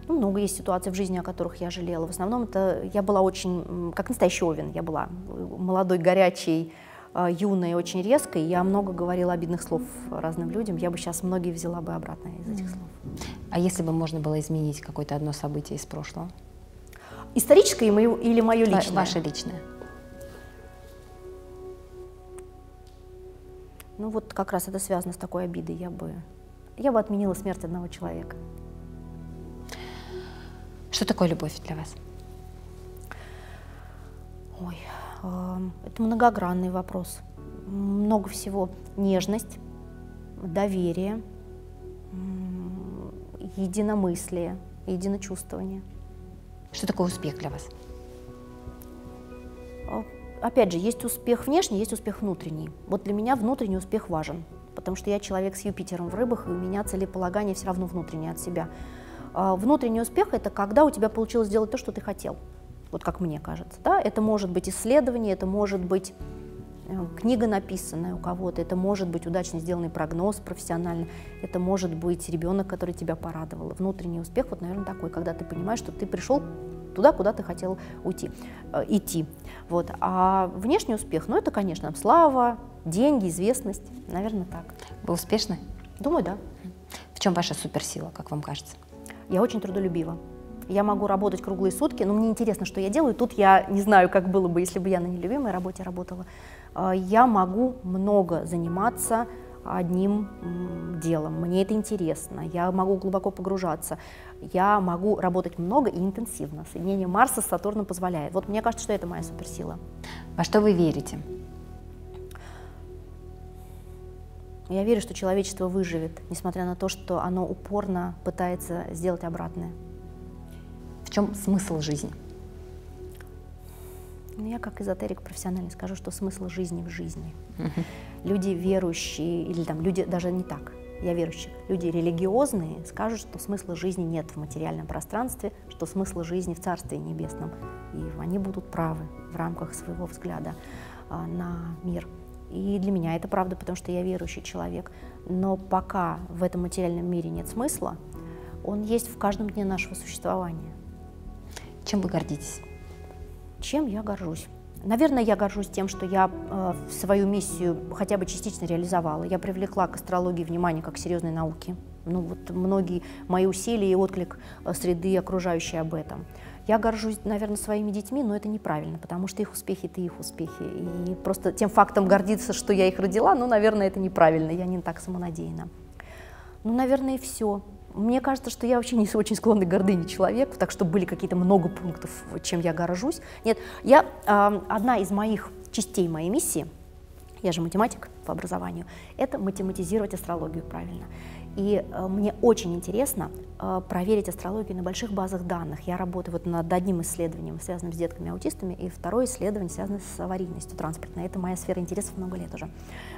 Ну, много есть ситуаций в жизни, о которых я жалела. В основном это я была очень, как настоящий овен, я была молодой, горячей, юная и очень резкая, я много говорила обидных слов разным людям, я бы сейчас многие взяла бы обратно из этих слов. А если бы можно было изменить какое-то одно событие из прошлого? Историческое или мое личное? Ваше личное. Ну вот как раз это связано с такой обидой, я бы отменила смерть одного человека. Что такое любовь для вас? Ой, это многогранный вопрос. Много всего. Нежность, доверие, единомыслие, единочувствование. Что такое успех для вас? Опять же, есть успех внешний, есть успех внутренний. Вот для меня внутренний успех важен, потому что я человек с Юпитером в рыбах, и у меня целеполагание все равно внутреннее от себя. Внутренний успех – это когда у тебя получилось сделать то, что ты хотел. Вот как мне кажется, да, это может быть исследование, это может быть книга, написанная у кого-то, это может быть удачно сделанный прогноз профессионально, это может быть ребенок, который тебя порадовал. Внутренний успех, вот, наверное, такой, когда ты понимаешь, что ты пришел туда, куда ты хотел идти. Вот. А внешний успех, ну, это, конечно, слава, деньги, известность, наверное, так. Вы успешны? Думаю, да. В чем ваша суперсила, как вам кажется? Я очень трудолюбива. Я могу работать круглые сутки, но мне интересно, что я делаю. Тут я не знаю, как было бы, если бы я на нелюбимой работе работала. Я могу много заниматься одним делом. Мне это интересно. Я могу глубоко погружаться. Я могу работать много и интенсивно. Соединение Марса с Сатурном позволяет. Вот мне кажется, что это моя суперсила. Во что вы верите? Я верю, что человечество выживет, несмотря на то, что оно упорно пытается сделать обратное. В чем смысл жизни? Ну, я как эзотерик профессионально скажу, что смысл жизни в жизни. Люди верующие, или там люди даже не так, я верующая, люди религиозные скажут, что смысла жизни нет в материальном пространстве, что смысла жизни в Царстве Небесном. И они будут правы в рамках своего взгляда на мир. И для меня это правда, потому что я верующий человек. Но пока в этом материальном мире нет смысла, он есть в каждом дне нашего существования. Чем вы гордитесь? Чем я горжусь? Наверное, я горжусь тем, что я свою миссию хотя бы частично реализовала. Я привлекла к астрологии внимание как к серьезной науке. Ну вот многие мои усилия и отклик среды окружающей об этом. Я горжусь, наверное, своими детьми, но это неправильно, потому что их успехи – это их успехи. И просто тем фактом гордиться, что я их родила, ну, наверное, это неправильно, я не так самонадеянна. Ну, наверное, и все. Мне кажется, что я вообще не очень склонна к гордыне человеку, так что были какие-то много пунктов, чем я горжусь. Нет, я одна из моих частей моей миссии, я же математик по образованию, это математизировать астрологию правильно. И мне очень интересно проверить астрологию на больших базах данных. Я работаю вот над одним исследованием, связанным с детками-аутистами, и второе исследование связано с аварийностью транспортной. Это моя сфера интересов много лет уже.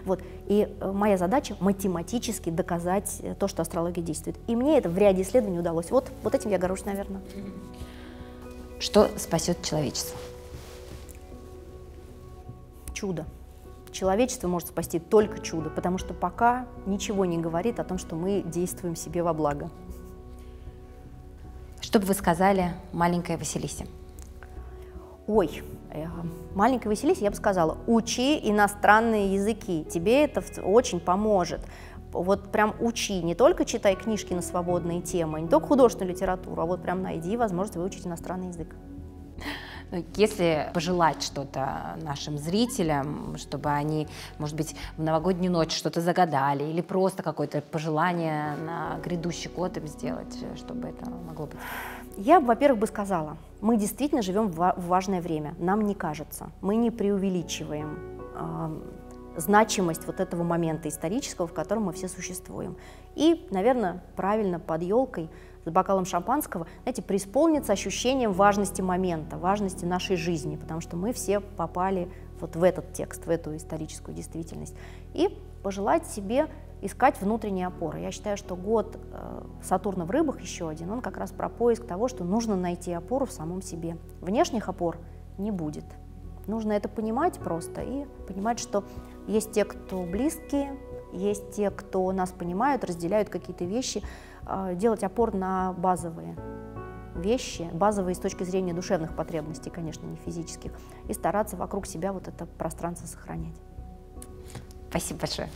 Вот. И моя задача математически доказать то, что астрология действует. И мне это в ряде исследований удалось. Вот этим я горжусь, наверное. Что спасет человечество? Чудо. Человечество может спасти только чудо, потому что пока ничего не говорит о том, что мы действуем себе во благо. Что бы вы сказали маленькой Василисе? Ой, маленькой Василисе я бы сказала, учи иностранные языки, тебе это очень поможет. вот прям учи, не только читай книжки на свободные темы, не только художественную литературу, а вот прям найди возможность выучить иностранный язык. Если пожелать что-то нашим зрителям, чтобы они, может быть, в новогоднюю ночь что-то загадали, или просто какое-то пожелание на грядущий год им сделать, чтобы это могло быть? Я, во-первых, бы сказала, мы действительно живем в важное время, нам не кажется, мы не преувеличиваем значимость вот этого момента исторического, в котором мы все существуем. И, наверное, правильно под елкой с бокалом шампанского, знаете, преисполниться ощущением важности момента, важности нашей жизни, потому что мы все попали вот в этот текст, в эту историческую действительность. И пожелать себе искать внутренние опоры. Я считаю, что год Сатурна в рыбах еще один, он как раз про поиск того, что нужно найти опору в самом себе. Внешних опор не будет. Нужно это понимать просто и понимать, что есть те, кто близкие, есть те, кто нас понимают, разделяют какие-то вещи, делать опор на базовые вещи, базовые с точки зрения душевных потребностей, конечно, не физических, и стараться вокруг себя вот это пространство сохранять. Спасибо большое.